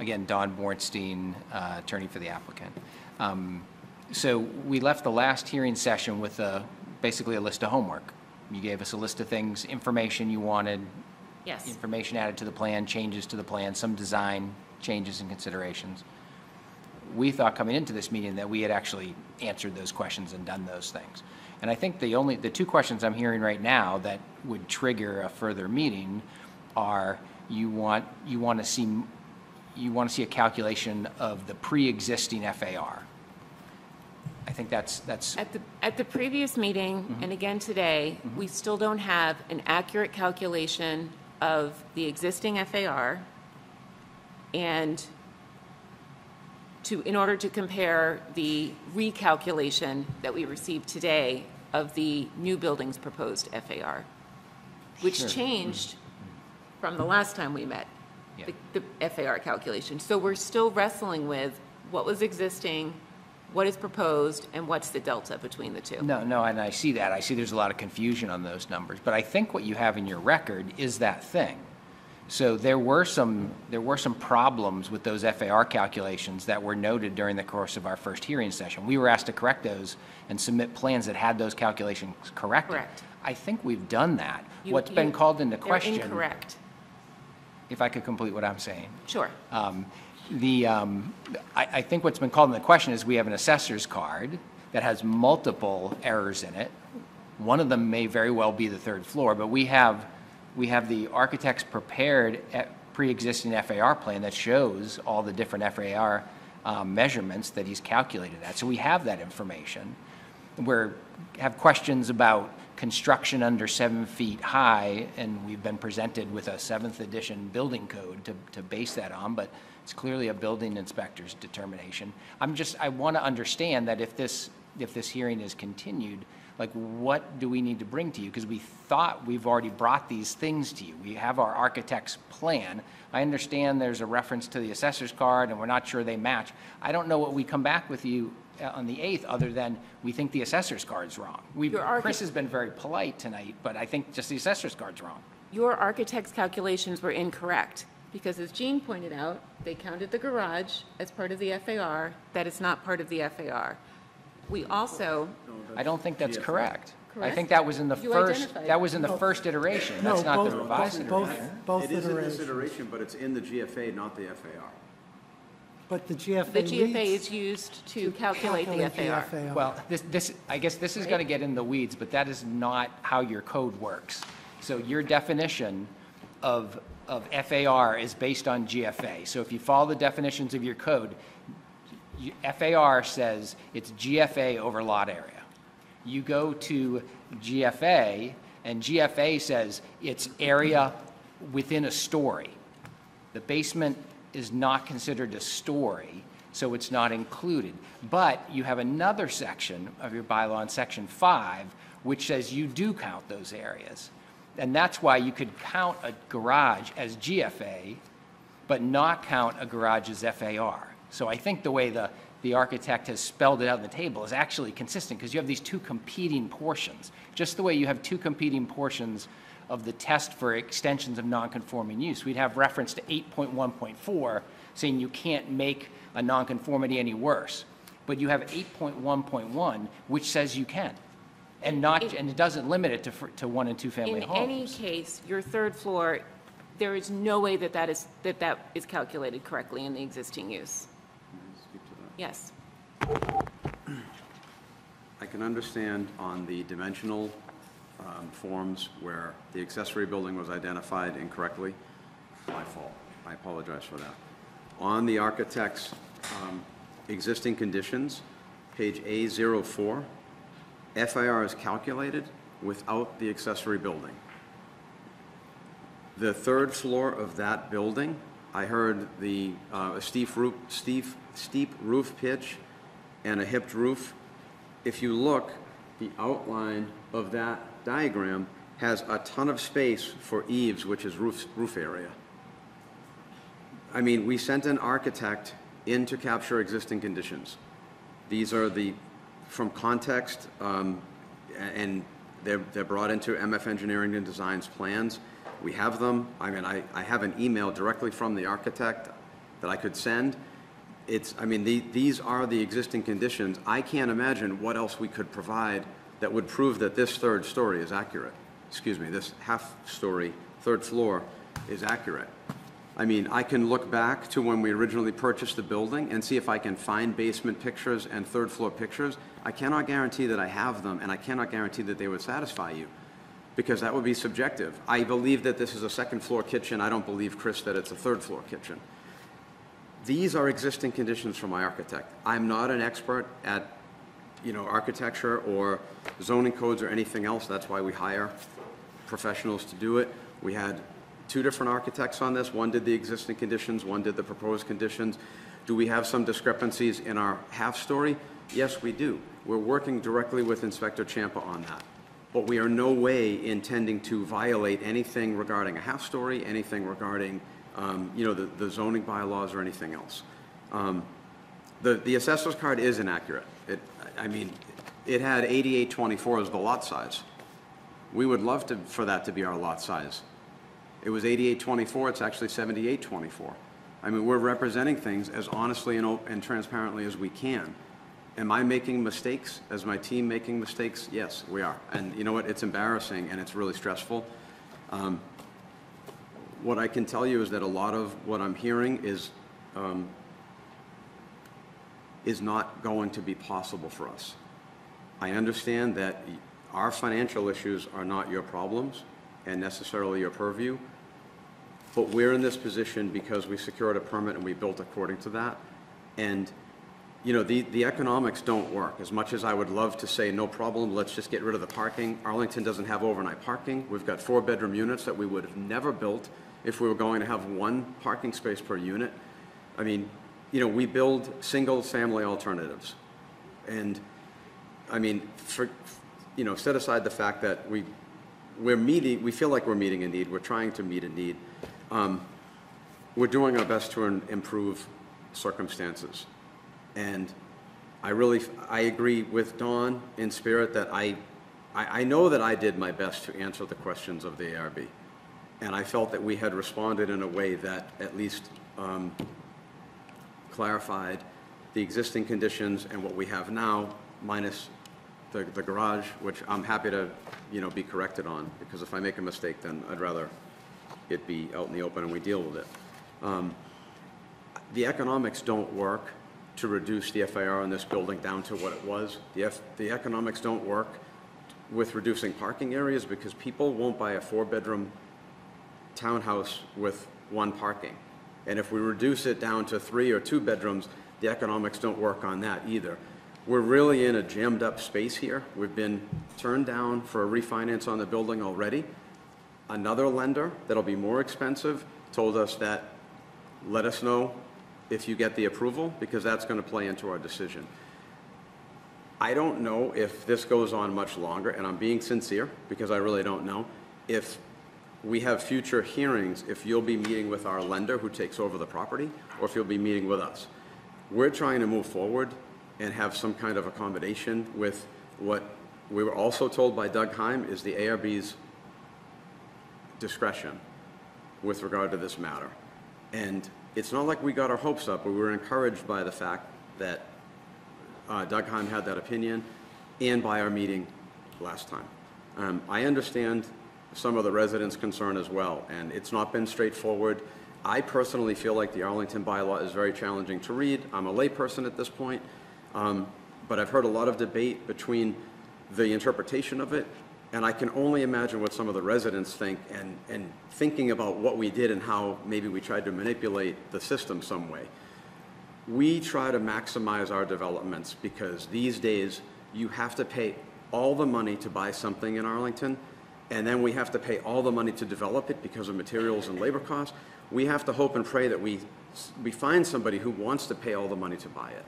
Again, Don Bornstein, uh, attorney for the applicant. Um, so we left the last hearing session with a basically a list of homework. You gave us a list of things, information you wanted. Yes. Information added to the plan, changes to the plan, some design changes and considerations. We thought coming into this meeting that we had actually answered those questions and done those things. And I think the only, the two questions I'm hearing right now that would trigger a further meeting are, you want, you want to see, you want to see a calculation of the pre-existing F A R. I think that's, that's at the at the previous meeting, mm-hmm. and again today, mm-hmm. we still don't have an accurate calculation of the existing F A R, and to in order to compare the recalculation that we received today of the new building's proposed F A R, which sure. changed mm-hmm. from the last time we met, yeah. the, the F A R calculation. So we're still wrestling with what was existing, what is proposed, and what's the delta between the two? No, no, and I see that. I see there's a lot of confusion on those numbers, but I think what you have in your record is that thing. So there were some, there were some problems with those F A R calculations that were noted during the course of our first hearing session. We were asked to correct those and submit plans that had those calculations corrected. Correct. I think we've done that. You, what's you, been called into question. They're incorrect. If I could complete what I'm saying. Sure. Um, The, um, I, I think what's been called into question is we have an assessor's card that has multiple errors in it. One of them may very well be the third floor, but we have, we have the architect's prepared pre-existing F A R plan that shows all the different F A R um, measurements that he's calculated at. So we have that information. We're have questions about construction under seven feet high, and we've been presented with a seventh edition building code to, to base that on, but it's clearly a building inspector's determination. I'm just, I want to understand that if this, if this hearing is continued, like what do we need to bring to you? Because we thought we've already brought these things to you. We have our architect's plan. I understand there's a reference to the assessor's card and we're not sure they match. I don't know what we come back with you on the eighth other than we think the assessor's card's wrong. We've, Chris has been very polite tonight, but I think just the assessor's card's wrong. Your architect's calculations were incorrect because, as Gene pointed out, they counted the garage as part of the F A R. That is not part of the F A R. We also... No, I don't think that's correct. correct. I think that was in the you first that was in the no. first iteration. That's no, not both, the revised both, iteration. Both, both it is in this iteration, but it's in the G F A, not the F A R. But the G F A, the G F A is used to, to calculate, calculate the, F A R. the F A R. Well, this, this, I guess this is right. going to get in the weeds, but that is not how your code works. So your definition of, of F A R is based on G F A. So if you follow the definitions of your code, you, F A R says it's G F A over lot area. You go to G F A, and G F A says it's area within a story. The basement is not considered a story, so it's not included. But you have another section of your bylaw in section five, which says you do count those areas. And that's why you could count a garage as G F A, but not count a garage as F A R. So I think the way the, the architect has spelled it out on the table is actually consistent, because you have these two competing portions. Just the way you have two competing portions of the test for extensions of non-conforming use. We'd have reference to eight point one point four saying you can't make a non-conformity any worse. But you have eight point one point one which says you can, and not it, and it doesn't limit it to, to one and two family homes. In any case, your third floor, there is no way that that is, that, that is calculated correctly in the existing use. Can I speak to that? Yes. I can understand on the dimensional Um, forms where the accessory building was identified incorrectly. My fault. I apologize for that. On the architect's um, existing conditions, page A zero four, F A R is calculated without the accessory building. The third floor of that building, I heard the uh, steep roof, steep, steep roof pitch and a hipped roof. If you look, the outline of that diagram has a ton of space for eaves, which is roof, roof area. I mean, we sent an architect in to capture existing conditions. These are the, from context, um, and they're, they're brought into M F Engineering and Design's plans. We have them. I mean, I, I have an email directly from the architect that I could send. It's, I mean, the, these are the existing conditions. I can't imagine what else we could provide that would prove that this third story is accurate. Excuse me, this half story, third floor is accurate. I mean, I can look back to when we originally purchased the building and see if I can find basement pictures and third floor pictures. I cannot guarantee that I have them, and I cannot guarantee that they would satisfy you, because that would be subjective. I believe that this is a second floor kitchen. I don't believe, Chris, that it's a third floor kitchen. These are existing conditions from my architect. I'm not an expert at, you know, architecture or zoning codes or anything else. That's why we hire professionals to do it. We had two different architects on this. One did the existing conditions, one did the proposed conditions. Do we have some discrepancies in our half story? Yes, we do. We're working directly with Inspector Ciampa on that. But we are no way intending to violate anything regarding a half story, anything regarding um, you know, the, the zoning bylaws or anything else. Um, the, the assessor's card is inaccurate. It, I mean, it had eighty-eight twenty-four as the lot size. We would love to, for that to be our lot size. It was eighty-eight twenty-four, it's actually seventy-eight twenty-four. I mean, we're representing things as honestly and, and transparently as we can. Am I making mistakes? Is my team making mistakes? Yes, we are. And you know what, it's embarrassing and it's really stressful. Um, what I can tell you is that a lot of what I'm hearing is, um, is not going to be possible for us. I understand that our financial issues are not your problems and necessarily your purview, but we're in this position because we secured a permit and we built according to that. And you know, the, the economics don't work. As much as I would love to say, no problem, let's just get rid of the parking. Arlington doesn't have overnight parking. We've got four bedroom units that we would have never built if we were going to have one parking space per unit. I mean, you know, we build single family alternatives. And I mean, for, you know, set aside the fact that we, We're meeting, we feel like we're meeting a need. We're trying to meet a need. Um, we're doing our best to improve circumstances. And I really, I agree with Don in spirit that I, I, I know that I did my best to answer the questions of the A R B. And I felt that we had responded in a way that at least um, clarified the existing conditions and what we have now, minus The, the garage, which I'm happy to, you know, be corrected on, because if I make a mistake, then I'd rather it be out in the open and we deal with it. Um, the economics don't work to reduce the F A R on this building down to what it was. The, F, the economics don't work with reducing parking areas, because people won't buy a four-bedroom townhouse with one parking. And if we reduce it down to three or two bedrooms, the economics don't work on that either. We're really in a jammed up space here. We've been turned down for a refinance on the building already. Another lender that'll be more expensive told us that, let us know if you get the approval, because that's going to play into our decision. I don't know if this goes on much longer, and I'm being sincere because I really don't know. If we have future hearings, if you'll be meeting with our lender who takes over the property, or if you'll be meeting with us. We're trying to move forward and have some kind of accommodation with what we were also told by Doug Heim is the A R B's discretion with regard to this matter. And it's not like we got our hopes up, but we were encouraged by the fact that uh, Doug Heim had that opinion, and by our meeting last time. Um, I understand some of the residents' concern as well, and it's not been straightforward. I personally feel like the Arlington bylaw is very challenging to read. I'm a layperson at this point. Um, but I've heard a lot of debate between the interpretation of it, and I can only imagine what some of the residents think, and, and thinking about what we did and how maybe we tried to manipulate the system some way. We try to maximize our developments, because these days you have to pay all the money to buy something in Arlington, and then we have to pay all the money to develop it because of materials and labor costs. We have to hope and pray that we, we find somebody who wants to pay all the money to buy it.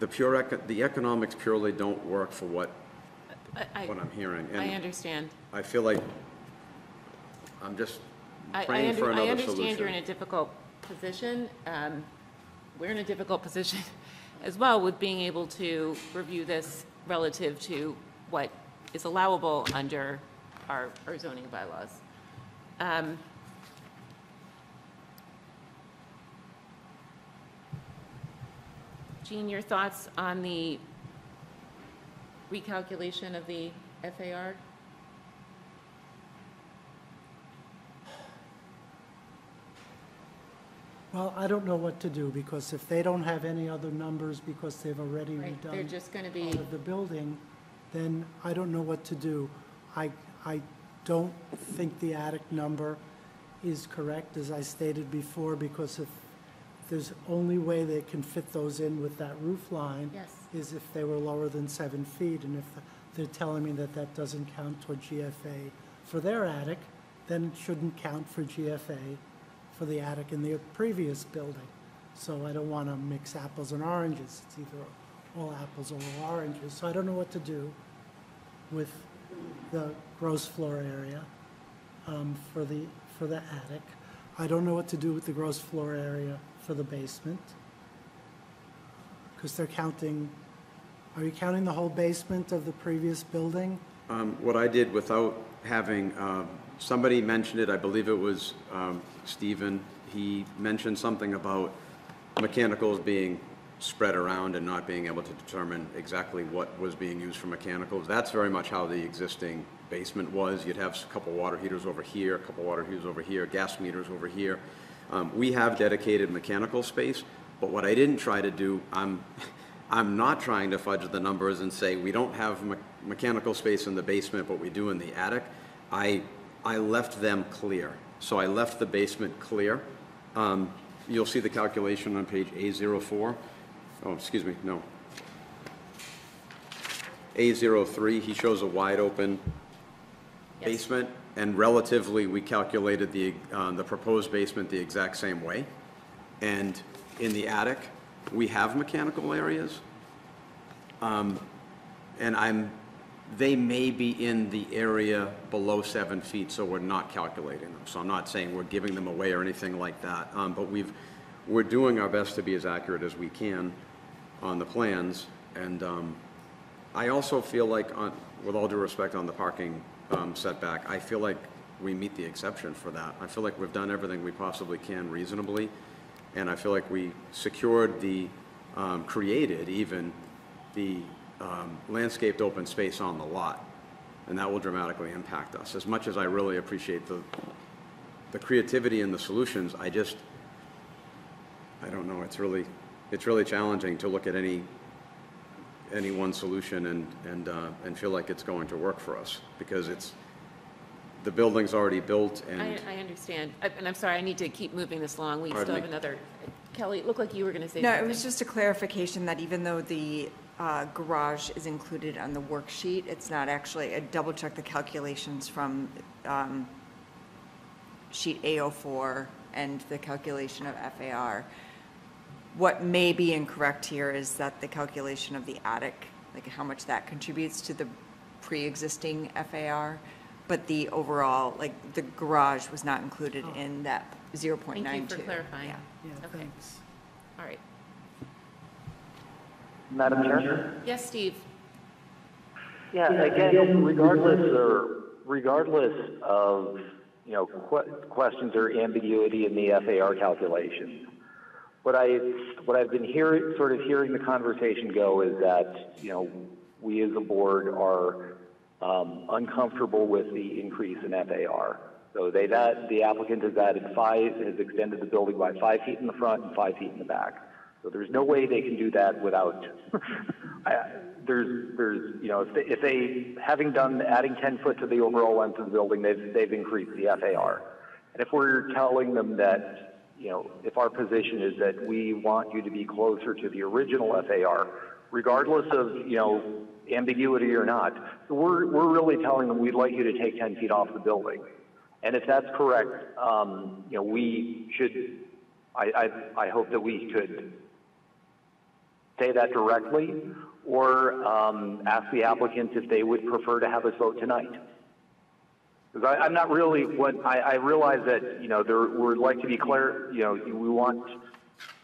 The pure eco the economics purely don't work for what I, what I'm hearing. And I understand. I feel like I'm just praying I, I for another solution. I understand solution. You're in a difficult position. Um, we're in a difficult position as well, with being able to review this relative to what is allowable under our, our zoning bylaws. Um, Gene, your thoughts on the recalculation of the F A R? Well, I don't know what to do, because if they don't have any other numbers, because they've already right. redone They're just gonna be... all of the building, then I don't know what to do. I, I don't think the attic number is correct, as I stated before, because if there's only way they can fit those in with that roof line yes. is if they were lower than seven feet. And if they're telling me that that doesn't count toward G F A for their attic, then it shouldn't count for G F A for the attic in the previous building. So I don't want to mix apples and oranges. It's either all apples or all oranges. So I don't know what to do with the gross floor area um, for the for the attic. I don't know what to do with the gross floor area for the basement, because they're counting. Are you counting the whole basement of the previous building? Um, what I did without having um, somebody mentioned it, I believe it was um, Stephen. He mentioned something about mechanicals being spread around and not being able to determine exactly what was being used for mechanicals. That's very much how the existing basement was. You'd have a couple water heaters over here, a couple water heaters over here, gas meters over here. Um, we have dedicated mechanical space, but what I didn't try to do, I'm, I'm not trying to fudge the numbers and say we don't have me mechanical space in the basement, but we do in the attic. I, I left them clear. So I left the basement clear. Um, you'll see the calculation on page A zero four. Oh, excuse me, no. A zero three, he shows a wide open yes. basement, and relatively we calculated the, um, the proposed basement the exact same way. And in the attic, we have mechanical areas. Um, and I'm, they may be in the area below seven feet, so we're not calculating them. So I'm not saying we're giving them away or anything like that, um, but we've, we're doing our best to be as accurate as we can on the plans. And um, I also feel like, on, with all due respect on the parking um, setback, I feel like we meet the exception for that. I feel like we've done everything we possibly can reasonably, and I feel like we secured the, um, created even, the um, landscaped open space on the lot, and that will dramatically impact us. As much as I really appreciate the, the creativity and the solutions, I just, I don't know, it's really, it's really challenging to look at any, any one solution and, and, uh, and feel like it's going to work for us, because it's, the building's already built and... I, I understand, I, and I'm sorry, I need to keep moving this along. We still have another, Kelly, it looked like you were gonna say something. No, it was just a clarification that even though the uh, garage is included on the worksheet, it's not actually, I double-checked the calculations from um, sheet A zero four and the calculation of F A R. What may be incorrect here is that the calculation of the attic, like how much that contributes to the pre-existing F A R, but the overall, like the garage was not included oh. in that zero point nine two. Thank you for clarifying. Yeah, yeah okay. Thanks. All right. Madam Chair? Yes, Steve. Yeah, again, regardless or regardless of, you know, qu questions or ambiguity in the F A R calculations, What, I, what I've been hear, sort of hearing the conversation go is that, you know, we as a board are um, uncomfortable with the increase in F A R. So they, that, the applicant has added five, has extended the building by five feet in the front and five feet in the back. So there's no way they can do that without, I, there's, there's, you know, if they, if they, having done, adding ten foot to the overall length of the building, they've, they've increased the F A R. And if we're telling them that, you know, if our position is that we want you to be closer to the original F A R, regardless of, you know, ambiguity or not, we're, we're really telling them we'd like you to take ten feet off the building. And if that's correct, um, you know, we should, I, I, I hope that we could say that directly, or um, ask the applicants if they would prefer to have us vote tonight. I, I'm not really what I, I realize that, you know, there we'd like to be clear, you know, we want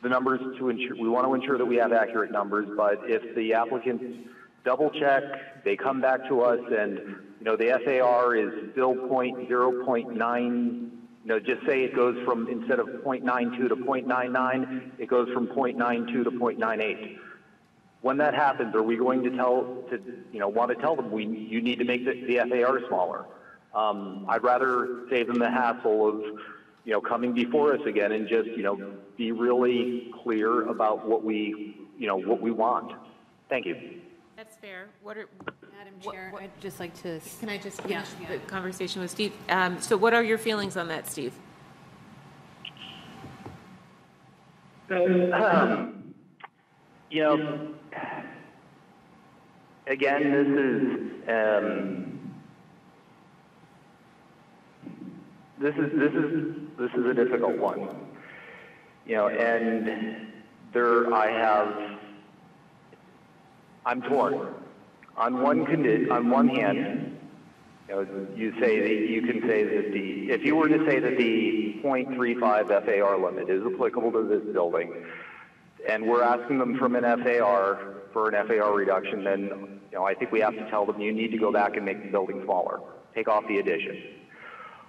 the numbers to ensure, we want to ensure that we have accurate numbers, but if the applicants double check, they come back to us and, you know, the F A R is still point zero point nine, you know, just say it goes from, instead of point nine two to point nine nine, it goes from point nine two to point nine eight. when that happens, are we going to tell to you know want to tell them we you need to make the, the F A R smaller? Um, I'd rather save them the hassle of you know coming before us again and just you know be really clear about what we you know what we want. Thank you. That's fair. What are, Madam Chair, what, what, I'd just like to... Can I just finish yeah, the yeah. conversation with Steve? Um, so what are your feelings on that, Steve? Um, you know, again, this is, um, this is, this is, this is a difficult one. You know, and there I have... I'm torn. On one condi on one hand, you know, you say that you can say that the if you were to say that the point three five F A R limit is applicable to this building, and we're asking them from an F A R for an F A R reduction, then you know I think we have to tell them you need to go back and make the building smaller, take off the addition.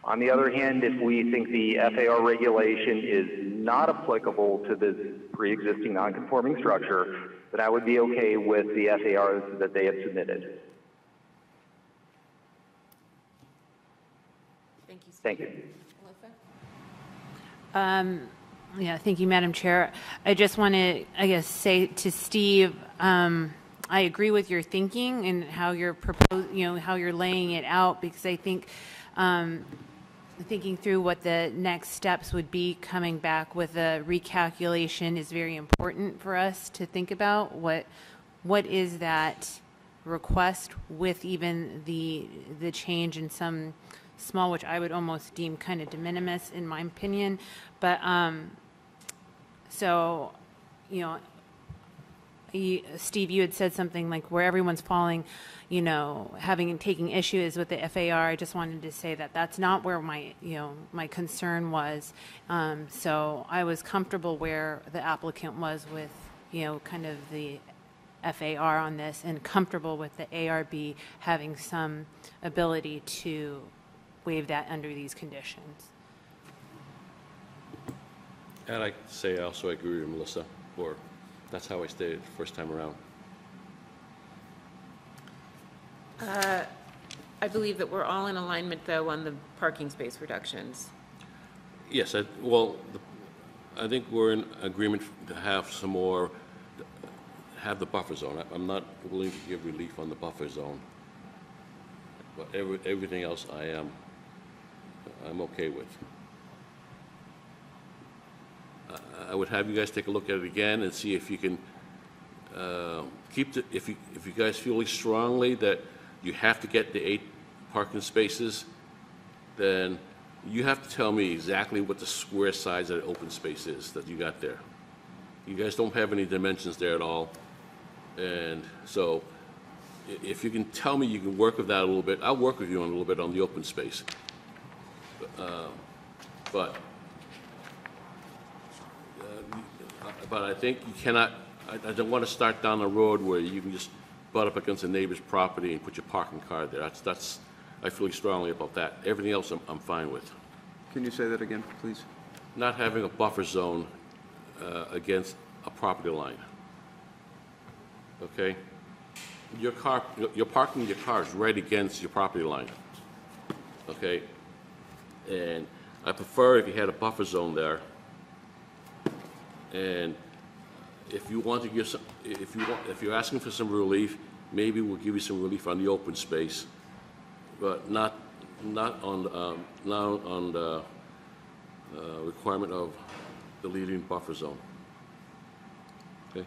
On the other hand, if we think the F A R regulation is not applicable to this pre-existing non-conforming structure, then I would be okay with the F A Rs that they have submitted. Thank you. Thank you. Um, yeah, thank you, Madam Chair. I just want to, I guess, say to Steve, um, I agree with your thinking and how you're propos- you know, how you're laying it out, because I think um, thinking through what the next steps would be, coming back with a recalculation is very important for us to think about what what is that request with even the the change in some small, which I would almost deem kind of de minimis in my opinion, but um so you know You, Steve, you had said something like where everyone's falling, you know, having and taking issues with the F A R. I just wanted to say that that's not where my, you know, my concern was. Um, so I was comfortable where the applicant was with, you know, kind of the F A R on this, and comfortable with the A R B having some ability to waive that under these conditions. And I say I also agree with Melissa, or that's how I stated the first time around. Uh, I believe that we're all in alignment, though, on the parking space reductions. Yes, I, well, the, I think we're in agreement to have some more, have the buffer zone. I, I'm not willing to give relief on the buffer zone, but every, everything else I am, I'm okay with. I would have you guys take a look at it again and see if you can uh, keep the, if you, if you guys feel strongly that you have to get the eight parking spaces, then you have to tell me exactly what the square size of the open space is that you got there. You guys don't have any dimensions there at all. And so if you can tell me you can work with that a little bit, I'll work with you on a little bit on the open space. Uh, but But I think you cannot, I, I don't want to start down the road where you can just butt up against a neighbor's property and put your parking car there. That's, that's I feel strongly about that. Everything else I'm, I'm fine with. Can you say that again, please? Not having a buffer zone uh, against a property line. Okay? Your car, your parking your car is right against your property line. Okay? And I prefer if you had a buffer zone there. And if you want to give some, if you want, if you're asking for some relief, maybe we'll give you some relief on the open space, but not not on um, not on the uh, requirement of the leading buffer zone. Okay.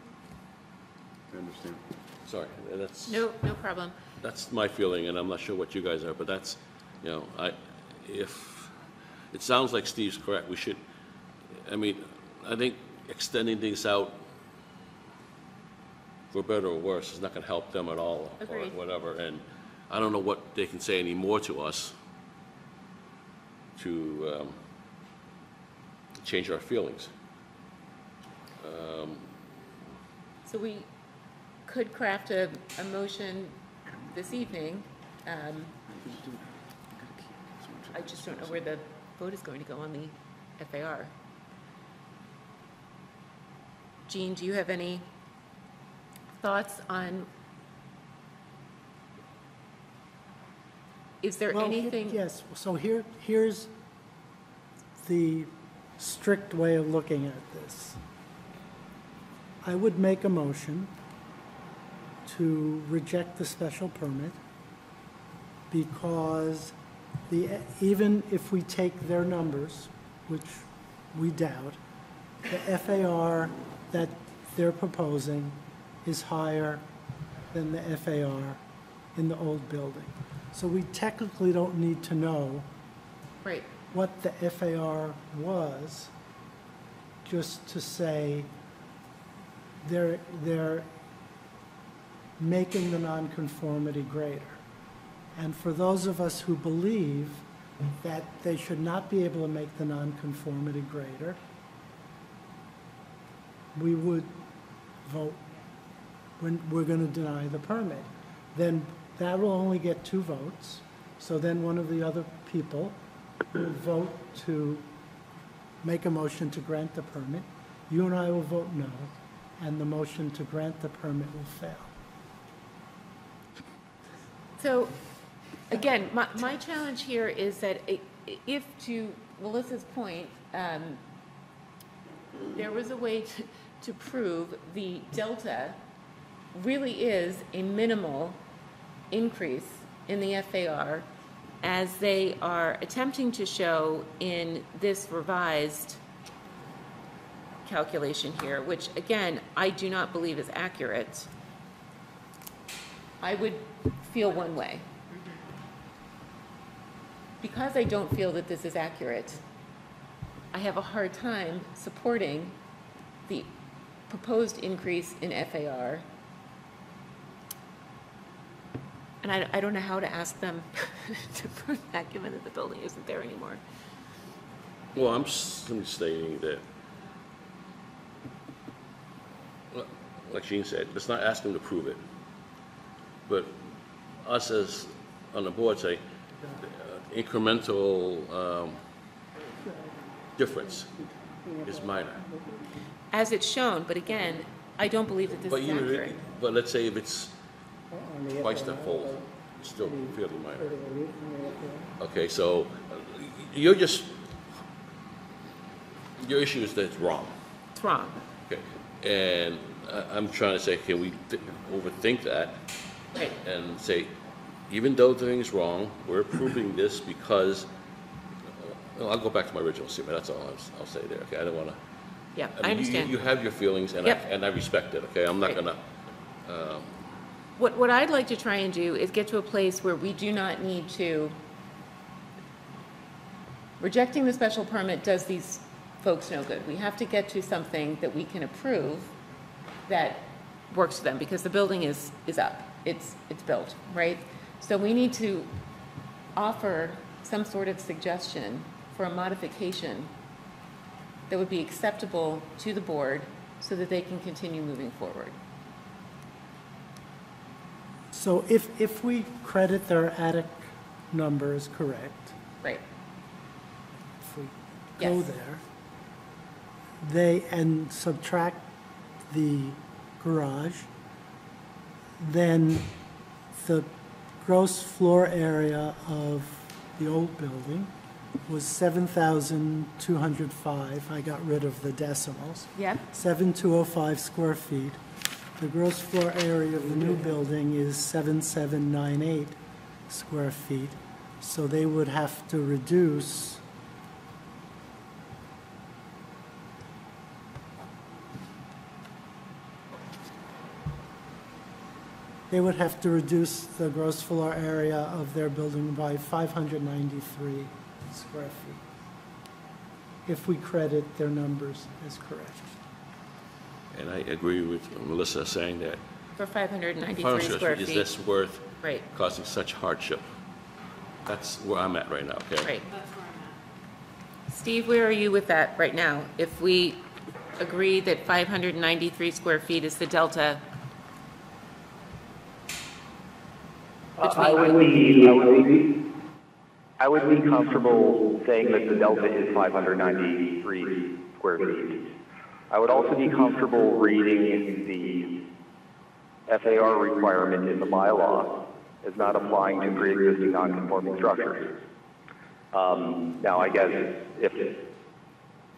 I understand. Sorry, that's no no problem. That's my feeling, and I'm not sure what you guys are, but that's, you know, I if it sounds like Steve's correct, we should. I mean, I think extending things out for better or worse is not going to help them at all. Agreed. Or whatever, and I don't know what they can say anymore to us to um, change our feelings. Um, so we could craft a, a motion this evening. Um, I just don't know where the vote is going to go on the F A R. Gene, do you have any thoughts on, is there well, anything? Yes, so here, here's the strict way of looking at this. I would make a motion to reject the special permit because the, even if we take their numbers, which we doubt, the F A R that they're proposing is higher than the F A R in the old building. So we technically don't need to know right. what the F A R was, just to say they're, they're making the nonconformity greater. And for those of us who believe that they should not be able to make the nonconformity greater, we would vote when we're going to deny the permit. Then that will only get two votes. So then one of the other people will vote to make a motion to grant the permit. You and I will vote no, and the motion to grant the permit will fail. So again, my, my challenge here is that if, to Melissa's point, um, there was a way to, to prove the delta really is a minimal increase in the F A R, as they are attempting to show in this revised calculation here, which again, I do not believe is accurate, I would feel one way. Because I don't feel that this is accurate, I have a hard time supporting the proposed increase in F A R. And I, I don't know how to ask them to prove that, given that the building isn't there anymore. Well, I'm simply stating that, like Gene said, let's not ask them to prove it. But us as on the board say, uh, incremental um, difference is minor. As it's shown, but again, I don't believe that this but is you, accurate. But let's say if it's twice the fold, it's still fairly minor. Okay, so you're just, your issue is that it's wrong. It's wrong. Okay, and I'm trying to say, can we th overthink that? Right. And say, even though the thing is wrong, we're approving this because, well, I'll go back to my original statement. That's all I was, I'll say there. Okay, I don't want to. Yeah, I, mean, I understand. You, you have your feelings, and yep. I and I respect it. Okay, I'm not right. gonna. Um, what what I'd like to try and do is get to a place where we do not need to. Rejecting the special permit does these folks no good. We have to get to something that we can approve that works for them, because the building is is up. It's, it's built, right? So we need to offer some sort of suggestion for a modification that would be acceptable to the board so that they can continue moving forward. So if, if we credit their attic number is correct. Right. If we go yes. there, they, and subtract the garage, then the gross floor area of the old building was seven thousand two hundred five. I got rid of the decimals. Yep. seven thousand two hundred five square feet. The gross floor area of the new building is seven thousand seven hundred ninety-eight square feet. So they would have to reduce They would have to reduce the gross floor area of their building by five hundred ninety-three square feet, if we credit their numbers as correct. And I agree with Melissa saying that. For five hundred ninety-three square feet. Is this worth right. causing such hardship? That's where I'm at right now, okay? Right. That's where I'm at. Steve, where are you with that right now? If we agree that five hundred ninety-three square feet is the delta, I would be, I would be, I would be comfortable saying that the delta is five hundred ninety-three square feet. I would also be comfortable reading the F A R requirement in the bylaw is not applying to pre-existing non-conforming structures. Um, now, I guess if, you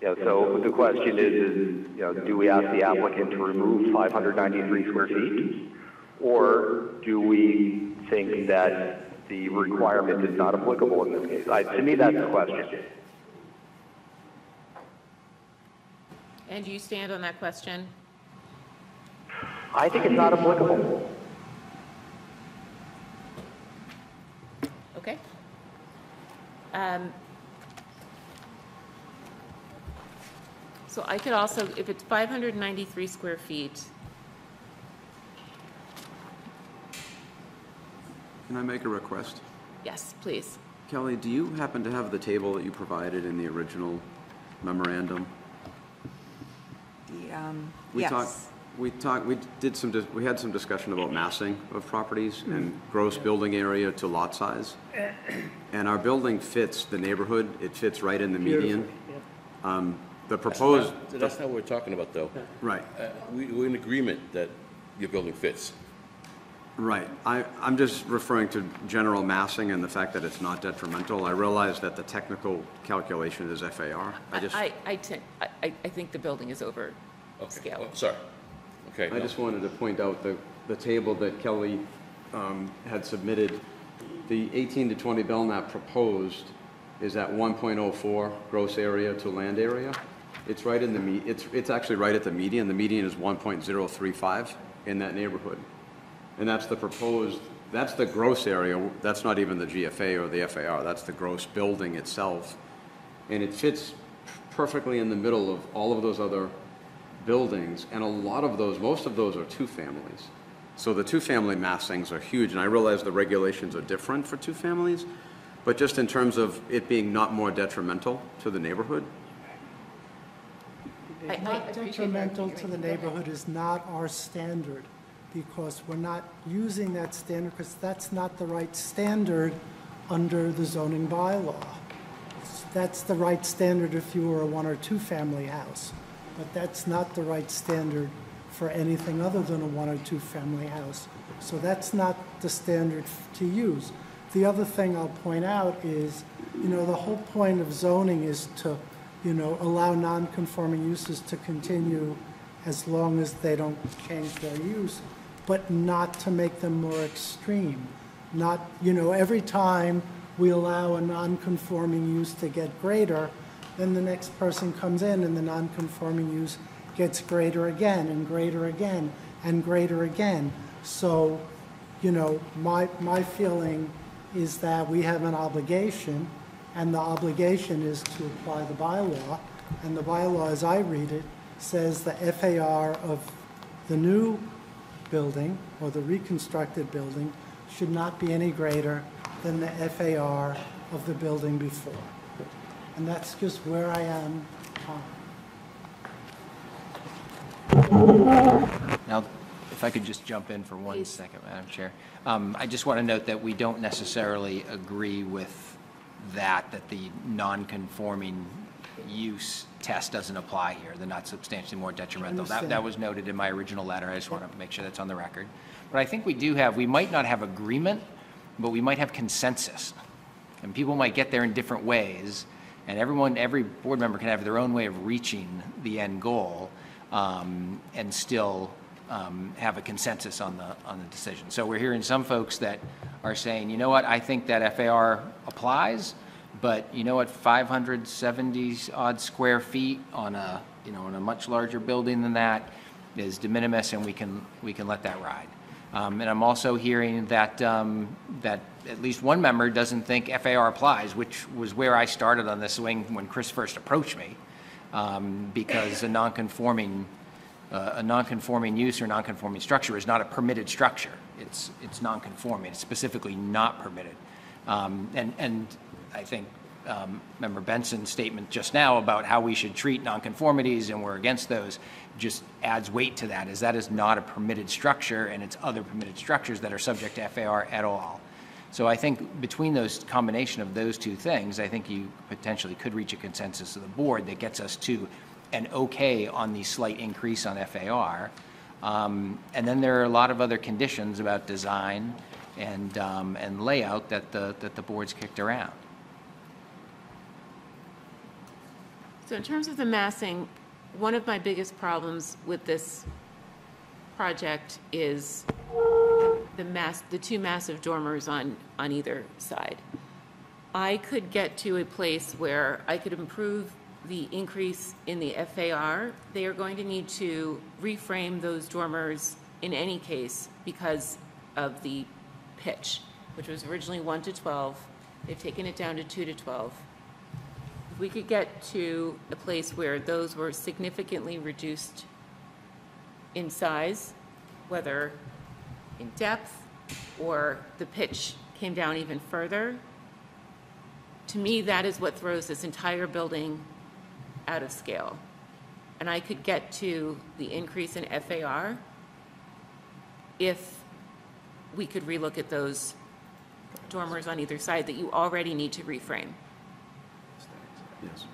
know, so the question is, is, you know, do we ask the applicant to remove five hundred ninety-three square feet, or do we think that the requirement is not applicable in this case? I, to me, that's the question. And do you stand on that question? I think it's not applicable. Okay. Um, so I could also, if it's five hundred ninety-three square feet. Can I make a request? Yes, please. Kelly, do you happen to have the table that you provided in the original memorandum? The, um, we yes. Talk, we talked. We did some. We had some discussion about massing of properties and gross building area to lot size. And our building fits the neighborhood. It fits right in the median. Yeah. Um, the proposed. That's not, that's the, not what we're talking about, though. Right. Uh, we, we're in agreement that your building fits. Right. I, I'm just referring to general massing and the fact that it's not detrimental. I realize that the technical calculation is F A R. I just. I I, I, I think the building is over okay. scale. Oh, sorry. Okay. I no. just wanted to point out the the table that Kelly um, had submitted. The eighteen to twenty Belknap proposed is at one point oh four gross area to land area. It's right in the me. It's it's actually right at the median. The median is one point oh three five in that neighborhood. And that's the proposed, that's the gross area, that's not even the G F A or the F A R, that's the gross building itself. And it fits perfectly in the middle of all of those other buildings, and a lot of those, most of those are two families. So the two family massings are huge, and I realize the regulations are different for two families, but just in terms of it being not more detrimental to the neighborhood. I, not I detrimental to the neighborhood is not our standard, because we're not using that standard, because that's not the right standard under the zoning bylaw. That's the right standard if you were a one or two family house, but that's not the right standard for anything other than a one or two family house. So that's not the standard to use. The other thing I'll point out is, you know, the whole point of zoning is to, you know, allow non-conforming uses to continue as long as they don't change their use, but not to make them more extreme. Not, you know, every time we allow a non-conforming use to get greater, then the next person comes in and the non-conforming use gets greater again and greater again and greater again. So, you know, my, my feeling is that we have an obligation, and the obligation is to apply the bylaw, and the bylaw, as I read it, says the F A R of the new building or the reconstructed building should not be any greater than the F A R of the building before. And that's just where I am. Now, if I could just jump in for one Please. second, Madam Chair. Um, I just want to note that we don't necessarily agree with that, that the non-conforming use test doesn't apply here. They're not substantially more detrimental. That, that was noted in my original letter. I just want to make sure that's on the record. But I think we do have, we might not have agreement, but we might have consensus. And people might get there in different ways. And everyone, every board member can have their own way of reaching the end goal um, and still um, have a consensus on the, on the decision. So we're hearing some folks that are saying, you know what, I think that F A R applies. But you know what, five hundred seventy odd square feet on a you know on a much larger building than that is de minimis, and we can we can let that ride. Um, and I'm also hearing that um, that at least one member doesn't think F A R applies, which was where I started on this swing when Chris first approached me, um, because a non-conforming uh, a non-conforming use or non-conforming structure is not a permitted structure. It's it's non-conforming. It's specifically not permitted, um, and and. I think um, Member Benson's statement just now about how we should treat nonconformities and we're against those just adds weight to that, as that is not a permitted structure, and it's other permitted structures that are subject to F A R at all. So I think between those combination of those two things, I think you potentially could reach a consensus of the board that gets us to an okay on the slight increase on F A R, Um, and then there are a lot of other conditions about design and, um, and layout that the, that the board's kicked around. So in terms of the massing, one of my biggest problems with this project is the mass, the two massive dormers on, on either side. I could get to a place where I could improve the increase in the F A R. They are going to need to reframe those dormers in any case because of the pitch, which was originally one to twelve. They've taken it down to two to twelve. If we could get to a place where those were significantly reduced in size, whether in depth or the pitch came down even further, to me that is what throws this entire building out of scale. And I could get to the increase in F A R if we could relook at those dormers on either side that you already need to reframe. Yes.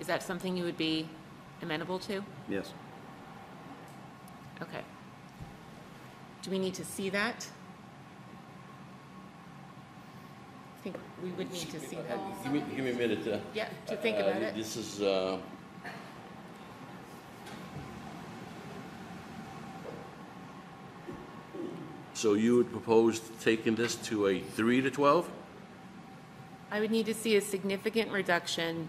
Is that something you would be amenable to? Yes. Okay. Do we need to see that? I think we would need to see that. Give me, give me a minute to, yeah, to think uh, about it. This is, uh, so you would propose taking this to a three to twelve? I would need to see a significant reduction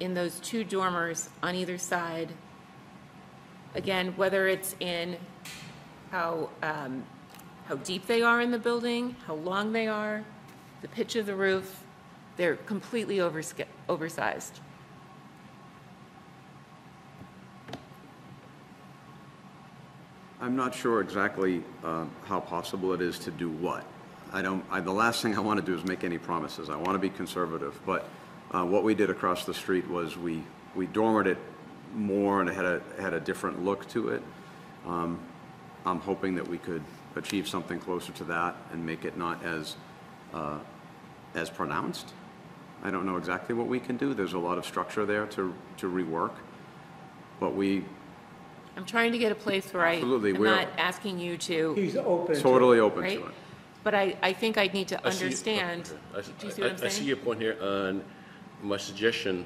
in those two dormers on either side. Again, whether it's in how, um, how deep they are in the building, how long they are, the pitch of the roof, they're completely overs- oversized. I'm not sure exactly uh, how possible it is to do what. I don't, I, the last thing I want to do is make any promises. I want to be conservative, but uh, what we did across the street was we, we dormered it more and it had a, had a different look to it. Um, I'm hoping that we could achieve something closer to that and make it not as Uh, as pronounced. I don't know exactly what we can do. There's a lot of structure there to to rework, but we. I'm trying to get a place where I am not asking you to. He's open. Totally to it, open right? to it. But I, I think I need to I understand. See, I, do you see what I, I'm saying? I see your point here. And my suggestion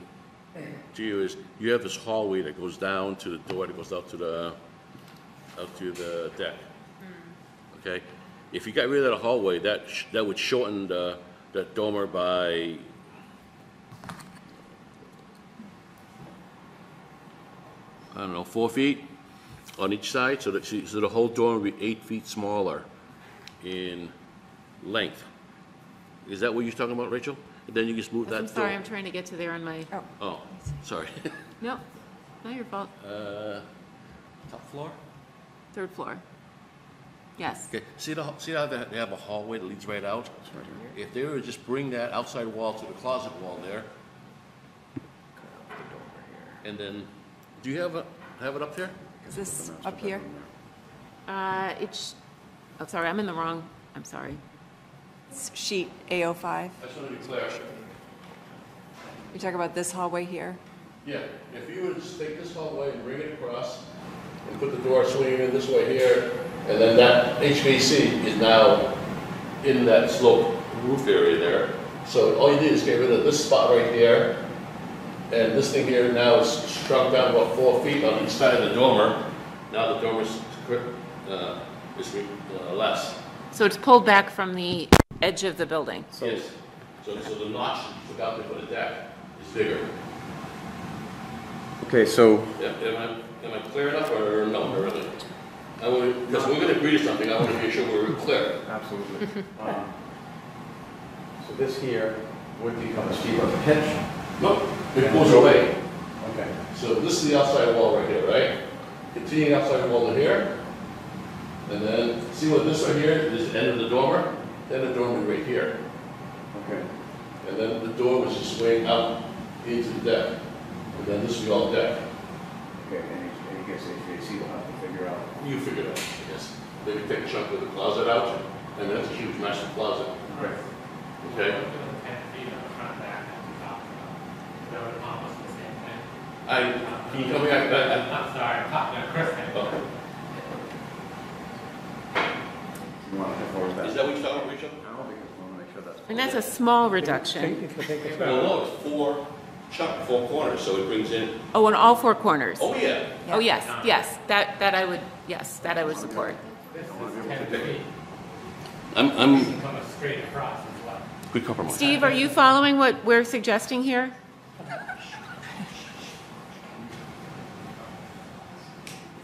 to you is you have this hallway that goes down to the door that goes out to the out to the deck. Mm. Okay. If you got rid of that hallway, that sh that would shorten the, the dormer by I don't know four feet on each side, so that so the whole dormer would be eight feet smaller in length. Is that what you're talking about, Rachel? And then you just move yes, that. I'm sorry, dormer. I'm trying to get to there on my. Oh, oh sorry. No, not your fault. Uh, top floor. Third floor. Yes. Okay. See, the, see how they have a hallway that leads right out? Right if they were to just bring that outside wall to the closet wall there. Cut out the door here. And then, do you have a, have it up there? Is this up here? Uh, it's, oh, sorry, I'm in the wrong, I'm sorry. It's sheet A oh five. I just want to be clear. You're talking about this hallway here? Yeah. If you would just take this hallway and bring it across and put the door swinging in this way here, and then that H V A C is now in that slope roof area there. So all you did is get rid of this spot right here, and this thing here now is shrunk down about four feet on each side of the dormer. Now the dormer uh, is uh, less. So it's pulled back from the edge of the building. So yes. So, so the notch without the deck is bigger. Okay. So. Yeah, am I am I clear enough or no? Really? I would, because we're going to agree to something, I want to make sure we're clear. Absolutely. um, so this here would become a steeper pitch? Nope, it goes away. Okay. So this is the outside wall right here, right? Continuing outside wall to here. And then, see what this right here, this end of the dormer? Then the dormer right here. Okay. And then the door was just swaying out into the deck. And then this would be all deck. Okay, and I guess H V A C will have to figure out. You figure it out, I guess. They can take a chunk of the closet out, and that's a huge, massive closet. Right. Okay. I, Can you tell me I'm good? I'm sorry, I'm talking to Chris. You want to go forward with that? Is that what you thought about, Rachel? No, because I want to make sure that's... And that's a small reduction. Well, no, it's four, chuck, four corners, so it brings in... Oh, on all four corners? Oh, yeah. yeah. Oh, yes, yes, that, that I would, yes, that I would support. This is ten feet. I'm, I'm... This is coming straight across as well. Good compromise. Steve, are you following what we're suggesting here?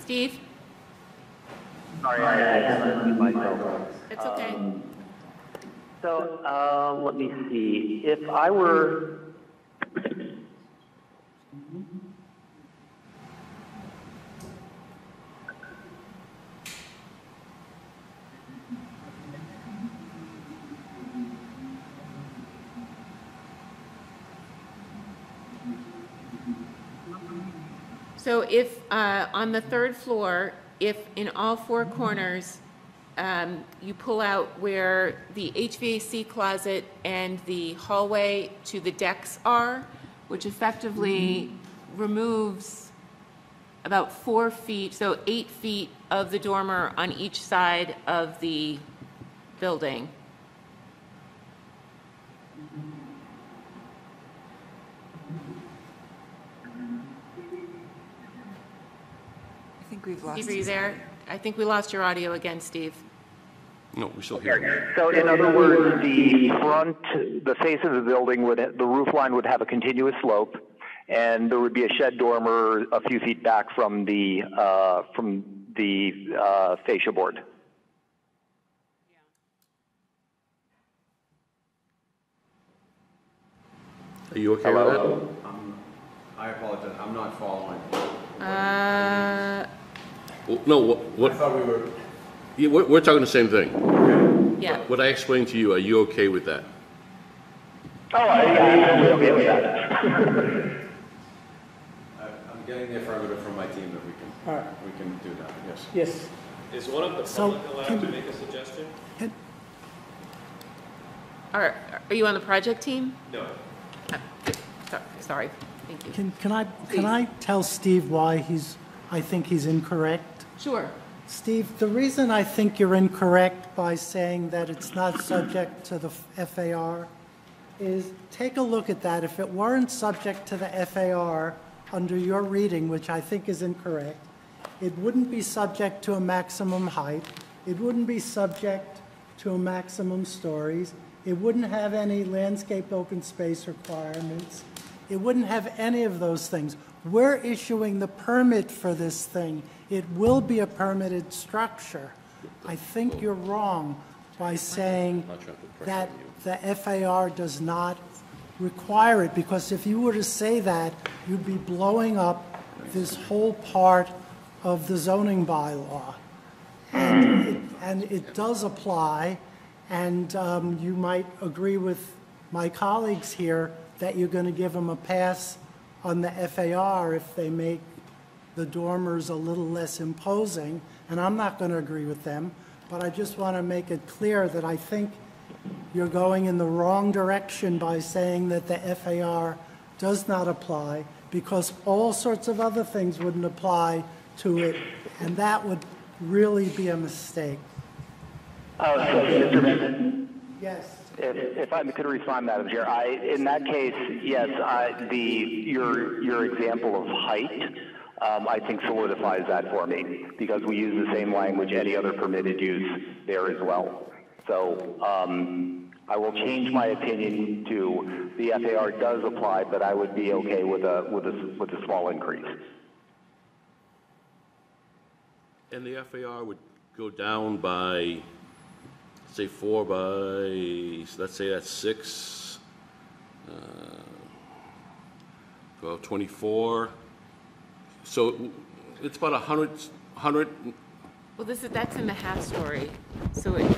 Steve? Sorry, I didn't myself. It's okay. Um, so, uh, let me see. If I were... So if uh, on the third floor, if in all four corners um, you pull out where the H V A C closet and the hallway to the decks are, which effectively removes about four feet, so eight feet of the dormer on each side of the building. We've lost Steve, are you there? I think we lost your audio again, Steve. No, we still hear you. So in other words, the front, the face of the building, would the roof line would have a continuous slope, and there would be a shed dormer a few feet back from the uh, from the uh, fascia board. Yeah. Are you okay with that? Um, I apologize. I'm not following. Uh. Well, no, what, what I thought we were. Yeah, we're, we're talking the same thing. Okay. Yeah. What, what I explained to you, are you okay with that? Oh, I, I'm okay with that. I'm getting the affirmative from my team that we can. All right. We can do that. Yes. Yes. Is one of the public so, allowed to make a suggestion? Can, are Are you on the project team? No. Uh, sorry. sorry. Thank you. Can, can I Please. can I tell Steve why he's? I think he's incorrect. Sure. Steve, the reason I think you're incorrect by saying that it's not subject to the F A R is take a look at that. If it weren't subject to the F A R under your reading, which I think is incorrect, it wouldn't be subject to a maximum height. It wouldn't be subject to a maximum stories. It wouldn't have any landscape open space requirements. It wouldn't have any of those things. We're issuing the permit for this thing. It will be a permitted structure. I think you're wrong by saying that the F A R does not require it, because if you were to say that, you'd be blowing up this whole part of the zoning bylaw. And it, and it does apply, and um, you might agree with my colleagues here that you're going to give them a pass on the F A R if they make the dormers a little less imposing, and I'm not going to agree with them, but I just want to make it clear that I think you're going in the wrong direction by saying that the F A R does not apply, because all sorts of other things wouldn't apply to it, and that would really be a mistake. Oh, so Mister Benson? Yes. If, if I could respond, Madam Chair, I, in that case, yes, I, the your your example of height, um, I think solidifies that for me, because we use the same language any other permitted use there as well. So um, I will change my opinion to the F A R does apply, but I would be okay with a with a with a small increase. And the F A R would go down by. Say four by, let's say that's six, uh, twelve, twenty-four. So it's about a hundred, hundred. Well, this is that's in the half story, so it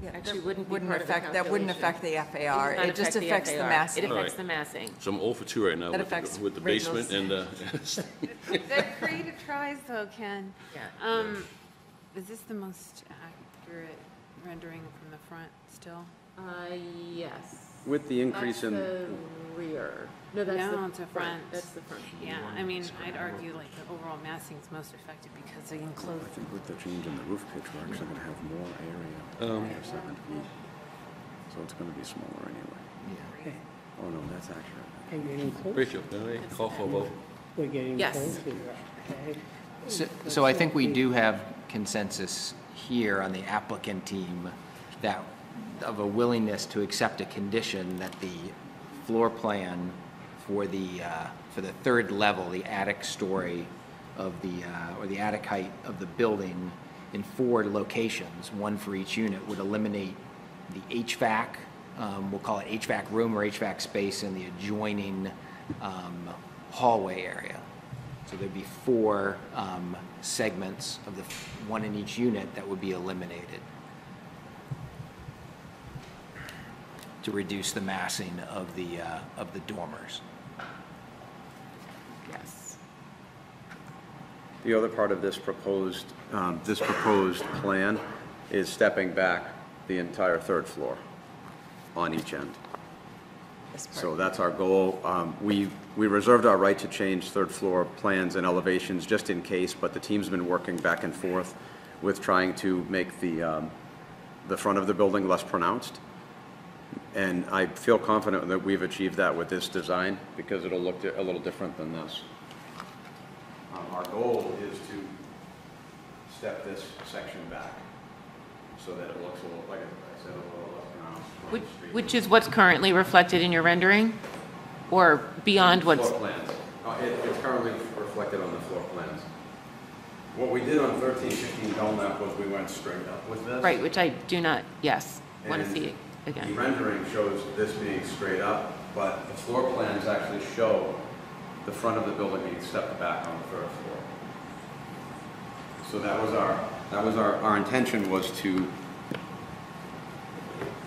yeah, actually wouldn't wouldn't affect that wouldn't affect the F A R. It, it just affect affects the, the massing. It affects right. the massing. So I'm oh for two right now that with, affects the, with the basement and the. They're free to tries though, Ken. Yeah. Um, yeah. Is this the most? Uh, Rendering from the front still? Uh, yes. With the increase that's in the rear. No, that's no, the, it's the front. Right. That's the front. Yeah, I mean, I'd argue like the overall massing is most effective because they enclose. I think with the change in the roof pitch, we're actually going to have more area. Um, yeah. So it's going to be smaller anyway. Yeah. Okay. Oh no, that's accurate. Rachel, can I call for a vote? We're getting yes. close here. Okay. So, so I think we do have consensus here on the applicant team that of a willingness to accept a condition that the floor plan for the uh, for the third level, the attic story of the uh, or the attic height of the building in four locations, one for each unit, would eliminate the H V A C. Um, we'll call it H V A C room or H V A C space in the adjoining um, hallway area. So there'd be four um, segments of the one in each unit that would be eliminated to reduce the massing of the uh, of the dormers. Yes. The other part of this proposed um, this proposed plan is stepping back the entire third floor on each end. So that's our goal. Um, we we reserved our right to change third floor plans and elevations just in case, but the team's been working back and forth with trying to make the um, the front of the building less pronounced. And I feel confident that we've achieved that with this design because it'll look a little different than this. Um, our goal is to step this section back so that it looks a little like I said a little less pronounced. Which, which is what's currently reflected in your rendering, or beyond what's floor plans. Uh, it, it's currently reflected on the floor plans. What we did on thirteen fifteen Belknap was we went straight up with this. Right, which I do not, yes, and want to see again. The rendering shows this being straight up, but the floor plans actually show the front of the building being stepped back on the third floor. So that was our that was our our intention was to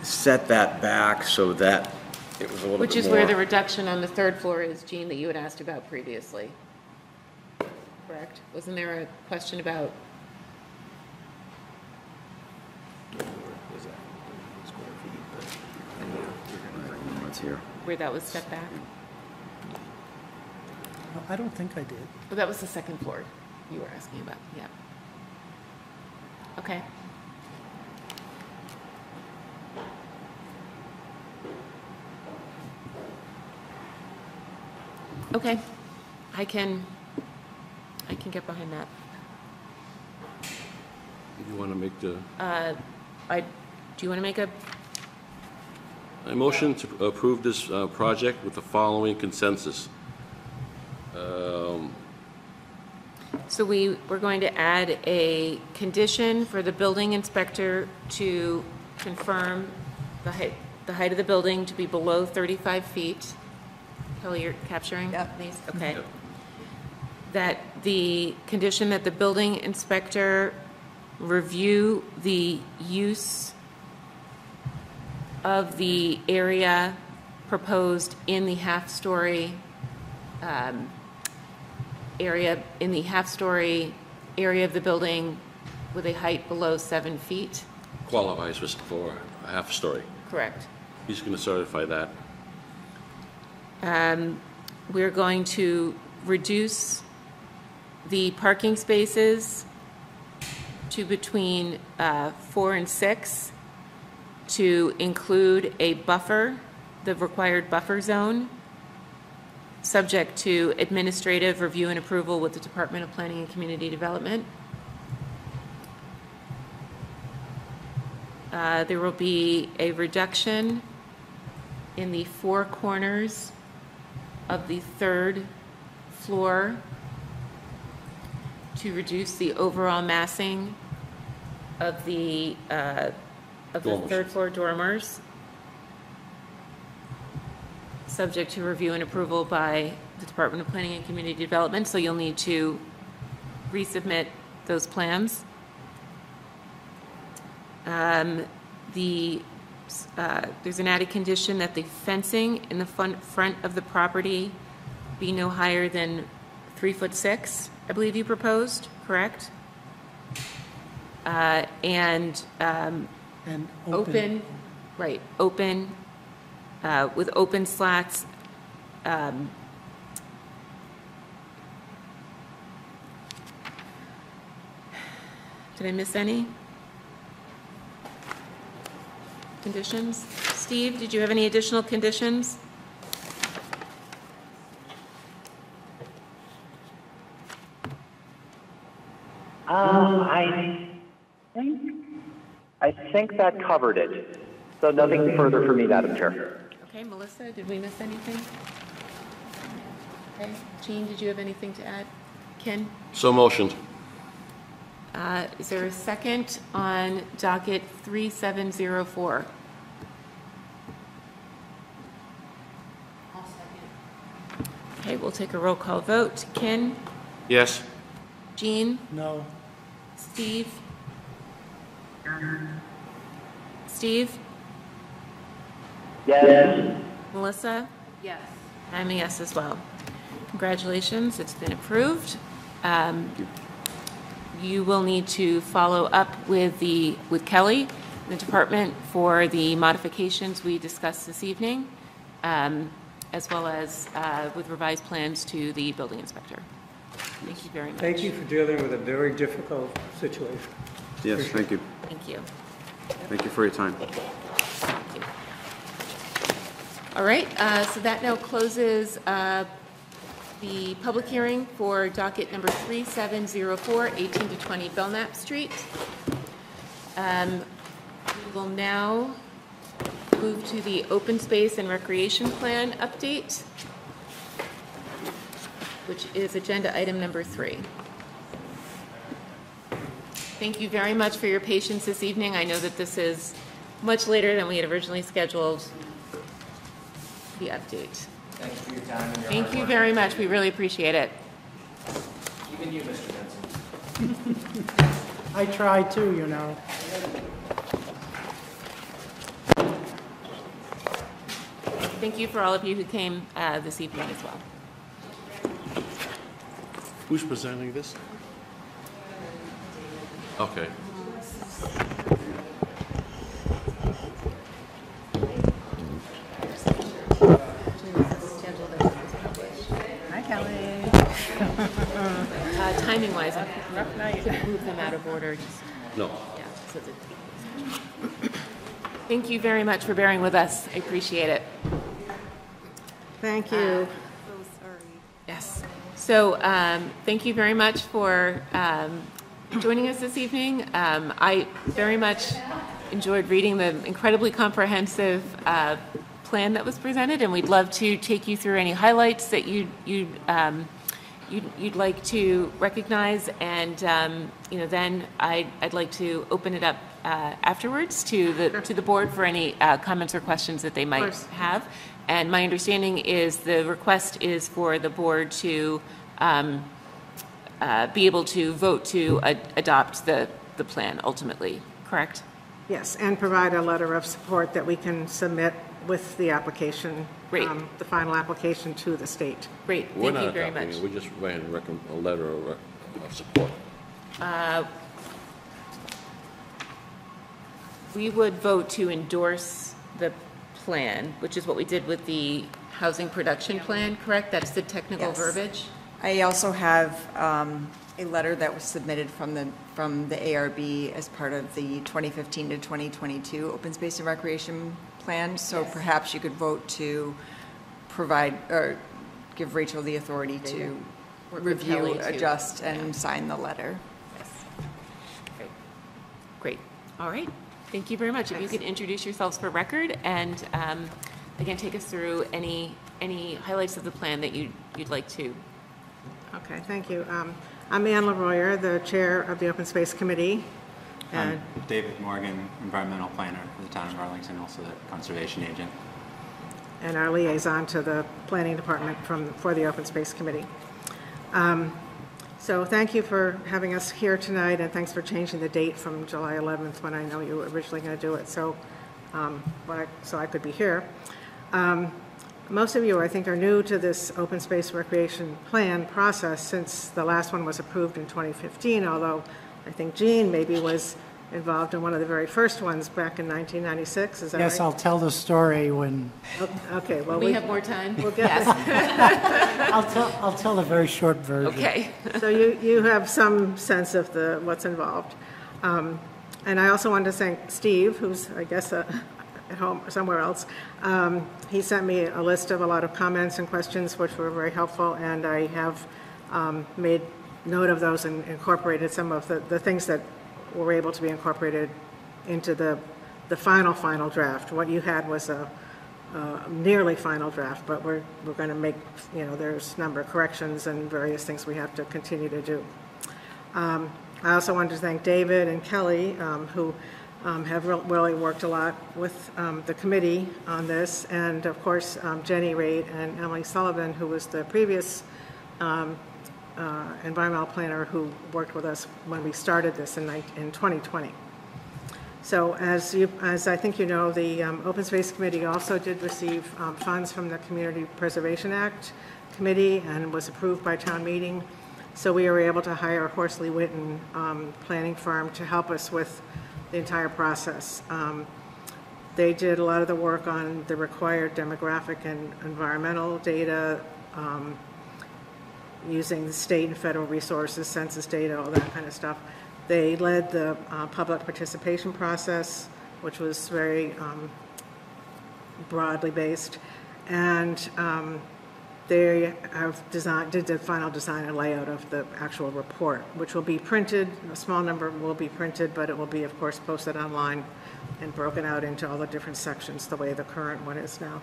set that back so that it was a little bit more. Which is where the reduction on the third floor is, Gene, that you had asked about previously. Correct? Wasn't there a question about? Here. Where that was stepped back? No, I don't think I did. But that was the second floor you were asking about, yeah. Okay. Okay, I can, I can get behind that. Do you want to make the? Uh, I, do you want to make a? I motion to approve this uh, project with the following consensus. Um, so we we're going to add a condition for the building inspector to confirm the height the height of the building to be below thirty-five feet. Kelly, you're capturing these? Yep. Okay. Yep. That the condition that the building inspector review the use of the area proposed in the half-story um, area in the half-story area of the building with a height below seven feet qualifies for a half-story. Correct. He's going to certify that. Um, we're going to reduce the parking spaces to between uh, four and six. To include a buffer, the required buffer zone, subject to administrative review and approval with the Department of Planning and Community Development. Uh, there will be a reduction in the four corners of the third floor to reduce the overall massing of the uh, of the third floor dormers, subject to review and approval by the Department of Planning and Community Development. So you'll need to resubmit those plans. Um, the uh, there's an added condition that the fencing in the front of the property be no higher than three foot six, I believe you proposed, correct? Uh, and um, And open, open right, open, uh, with open slats, um, did I miss any conditions? Steve, did you have any additional conditions? Um, I think I think that covered it. So nothing further for me, Madam Chair. Okay, Melissa, did we miss anything? Okay, Gene, did you have anything to add? Ken? So motioned. Uh, is there a second on docket three seven zero four? I'll second. Okay, we'll take a roll call vote. Ken? Yes. Gene? No. Steve? Steve? Yes. Yes. Melissa? Yes. I'm a yes as well. Congratulations, it's been approved. Um, You will need to follow up with the with Kelly, the department, for the modifications we discussed this evening, um, as well as uh, with revised plans to the building inspector. Thank you very much. Thank you for dealing with a very difficult situation. Yes, thank you. Thank you. Thank you for your time. Thank you. All right, uh, so that now closes uh, the public hearing for docket number three seven zero four, eighteen to twenty Belknap Street. Um, we will now move to the open space and recreation plan update, which is agenda item number three. Thank you very much for your patience this evening. I know that this is much later than we had originally scheduled the update. Thanks for your time and your Thank you work. very much. We really appreciate it. Even you, Mister Benson. I try too, you know. Thank you for all of you who came uh, this evening as well. Who's presenting this? Okay. Timing wise, I could move them out of order. Just, no. Yeah, so the, thank you very much for bearing with us. I appreciate it. Thank you. Uh, so sorry. Yes. So um, thank you very much for um, joining us this evening. Um, I very much enjoyed reading the incredibly comprehensive uh, plan that was presented, and we'd love to take you through any highlights that you you. Um, You'd, you'd like to recognize, and um, you know, then I'd, I'd like to open it up uh, afterwards to the sure. to the board for any uh, comments or questions that they might have. And my understanding is the request is for the board to um, uh, be able to vote to ad adopt the the plan ultimately. Correct? Yes, and provide a letter of support that we can submit with the application. Great. Um, the final application to the state. Great. Thank We're not you very much. It. We just ran a letter of, of support. Uh, we would vote to endorse the plan, which is what we did with the housing production plan, correct? That's the technical yes. verbiage. I also have um, a letter that was submitted from the from the A R B as part of the twenty fifteen to twenty twenty-two Open Space and Recreation Plan, so yes. perhaps you could vote to provide or give Rachel the authority to review, adjust, and yeah. sign the letter. Yes. Great. Great. All right. Thank you very much. Thanks. If you could introduce yourselves for record, and um, again, take us through any any highlights of the plan that you you'd like to. Okay. Thank you. Um, I'm Ann LaRoyer, the chair of the Open Space Committee. I'm David Morgan, environmental planner for the town of Arlington, also the conservation agent. And our liaison to the planning department from for the Open Space Committee. Um, so thank you for having us here tonight, and thanks for changing the date from July eleventh when I know you were originally going to do it, so, um, when I, so I could be here. Um, most of you, I think, are new to this Open Space Recreation Plan process since the last one was approved in twenty fifteen, although I think Gene maybe was involved in one of the very first ones back in nineteen ninety-six, is that yes, right? Yes, I'll tell the story when... Okay, well... We, we have more time. We'll get yes. I'll, tell, I'll tell the very short version. Okay. So you, you have some sense of the what's involved. Um, and I also wanted to thank Steve, who's, I guess, uh, at home or somewhere else. Um, he sent me a list of a lot of comments and questions, which were very helpful, and I have um, made note of those and incorporated some of the, the things that were able to be incorporated into the the final final draft. What you had was a, a nearly final draft, but we're we're going to make, you know, there's a number of corrections and various things we have to continue to do. Um, I also wanted to thank David and Kelly, um, who um, have re really worked a lot with um, the committee on this, and of course um, Jenny Reid and Emily Sullivan, who was the previous Um, Uh, environmental planner who worked with us when we started this in, in twenty twenty. So as, you, as I think you know, the um, Open Space Committee also did receive um, funds from the Community Preservation Act Committee and was approved by town meeting. So we were able to hire Horsley Witten um, planning firm to help us with the entire process. Um, they did a lot of the work on the required demographic and environmental data, um, using the state and federal resources, census data, all that kind of stuff. They led the uh, public participation process, which was very um, broadly based, and um, they have designed, did the final design and layout of the actual report, which will be printed. A small number will be printed, but it will be, of course, posted online and broken out into all the different sections the way the current one is now.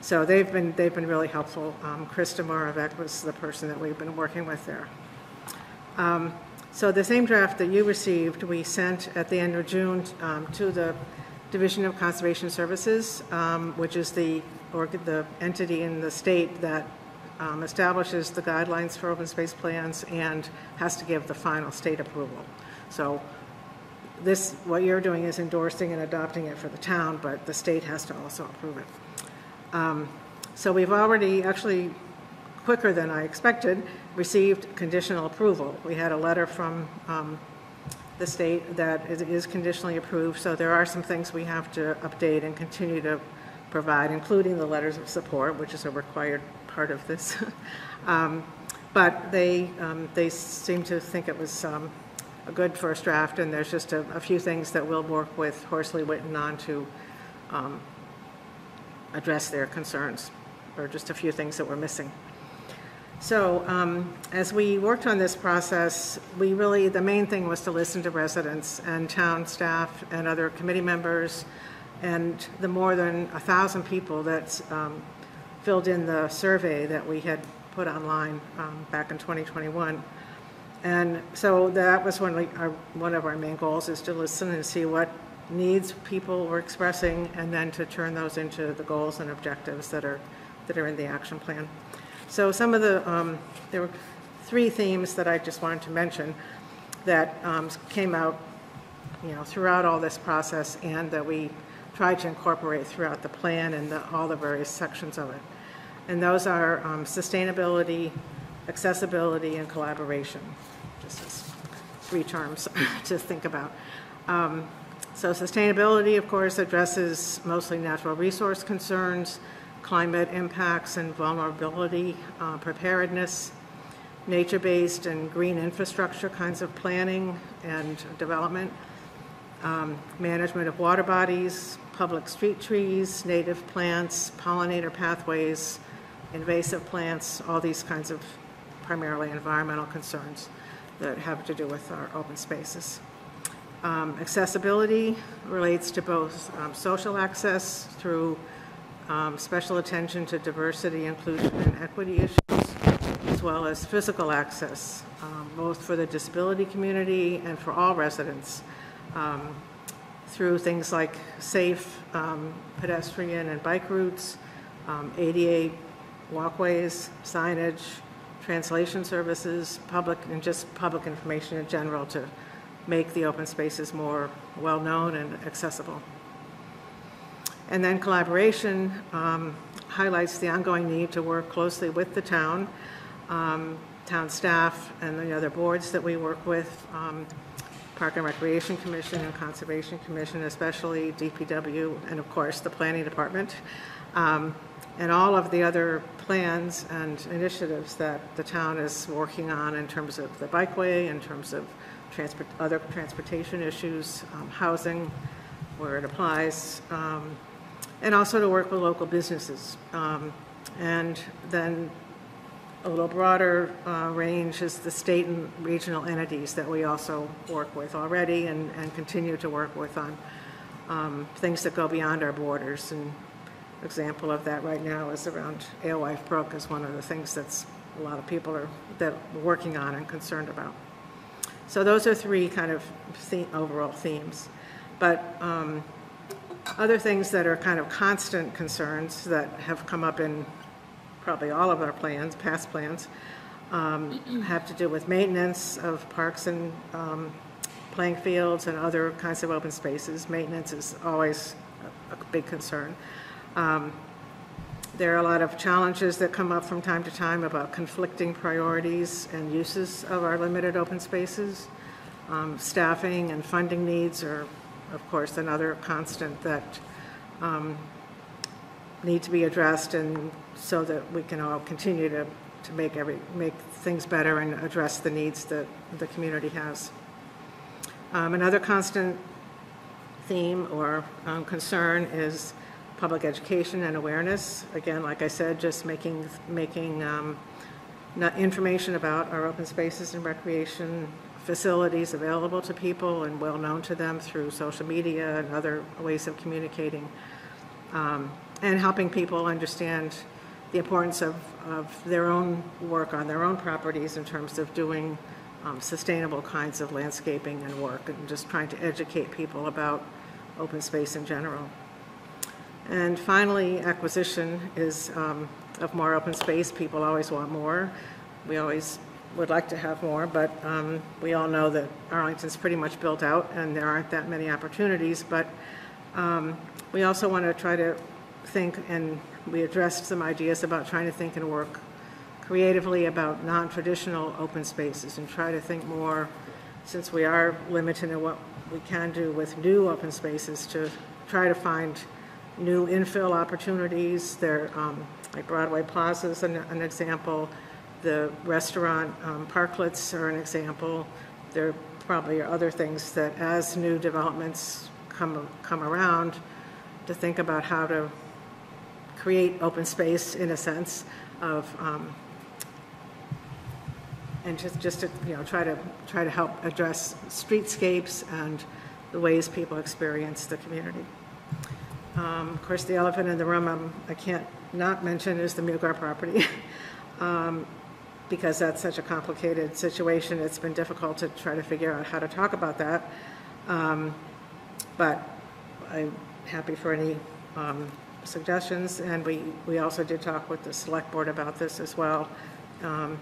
So they've been, they've been really helpful. Um, Krista Moravec was the person that we've been working with there. Um, so the same draft that you received, we sent at the end of June um, to the Division of Conservation Services, um, which is the, or the entity in the state that um, establishes the guidelines for open space plans and has to give the final state approval. So this, what you're doing is endorsing and adopting it for the town, but the state has to also approve it. Um, so we've already, actually quicker than I expected, received conditional approval. We had a letter from um, the state that it is conditionally approved, so there are some things we have to update and continue to provide, including the letters of support, which is a required part of this. um, but they, um, they seem to think it was um, a good first draft, and there's just a, a few things that we'll work with Horsley Witten on to um, address their concerns, or just a few things that were missing. So um, as we worked on this process, we really, the main thing was to listen to residents and town staff and other committee members and the more than a thousand people that um, filled in the survey that we had put online um, back in twenty twenty-one. And so that was one, we, our, one of our main goals, is to listen and see what needs people were expressing, and then to turn those into the goals and objectives that are that are in the action plan. So some of the um, there were three themes that I just wanted to mention that um, came out, you know, throughout all this process, and that we tried to incorporate throughout the plan and the, all the various sections of it. And those are um, sustainability, accessibility, and collaboration. Just as three terms to think about. Um, So sustainability, of course, addresses mostly natural resource concerns, climate impacts and vulnerability, uh, preparedness, nature-based and green infrastructure kinds of planning and development, um, management of water bodies, public street trees, native plants, pollinator pathways, invasive plants, all these kinds of primarily environmental concerns that have to do with our open spaces. Um, accessibility relates to both um, social access through um, special attention to diversity, inclusion, and equity issues, as well as physical access, um, both for the disability community and for all residents, um, through things like safe um, pedestrian and bike routes, um, A D A walkways, signage, translation services, public and just public information in general to make the open spaces more well-known and accessible. And then collaboration um, highlights the ongoing need to work closely with the town, um, town staff, and the other boards that we work with, um, Park and Recreation Commission and Conservation Commission, especially D P W, and of course the Planning Department, um, and all of the other plans and initiatives that the town is working on in terms of the bikeway, in terms of transport, other transportation issues, um, housing, where it applies, um, and also to work with local businesses. Um, and then a little broader uh, range is the state and regional entities that we also work with already and, and continue to work with on um, things that go beyond our borders. And an example of that right now is around Alewife Brook is one of the things that's a lot of people are that we're working on and concerned about. So those are three kind of theme, overall themes. But um, other things that are kind of constant concerns that have come up in probably all of our plans, past plans, um, have to do with maintenance of parks and um, playing fields and other kinds of open spaces. Maintenance is always a, a big concern. Um, there are a lot of challenges that come up from time to time about conflicting priorities and uses of our limited open spaces. Um, staffing and funding needs are, of course, another constant that um, need to be addressed, and so that we can all continue to, to make every make things better and address the needs that the community has. Um, another constant theme or um, concern is public education and awareness. Again, like I said, just making making um, information about our open spaces and recreation facilities available to people and well known to them through social media and other ways of communicating. Um, and helping people understand the importance of, of their own work on their own properties in terms of doing um, sustainable kinds of landscaping and work, and just trying to educate people about open space in general. And finally, acquisition is um, of more open space. People always want more. We always would like to have more, but um, we all know that Arlington's pretty much built out and there aren't that many opportunities, but um, we also want to try to think, and we addressed some ideas about trying to think and work creatively about non-traditional open spaces and try to think more, since we are limited in what we can do with new open spaces, to try to find new infill opportunities. There, um, like Broadway Plaza is an, an example. The restaurant um, parklets are an example. There probably are other things that, as new developments come come around, to think about how to create open space in a sense of, um, and just, just to, you know, try to try to help address streetscapes and the ways people experience the community. Um, of course, the elephant in the room I'm, I can't not mention is the Mugar property, um, because that's such a complicated situation. It's been difficult to try to figure out how to talk about that, um, but I'm happy for any um, suggestions, and we, we also did talk with the select board about this as well. Um,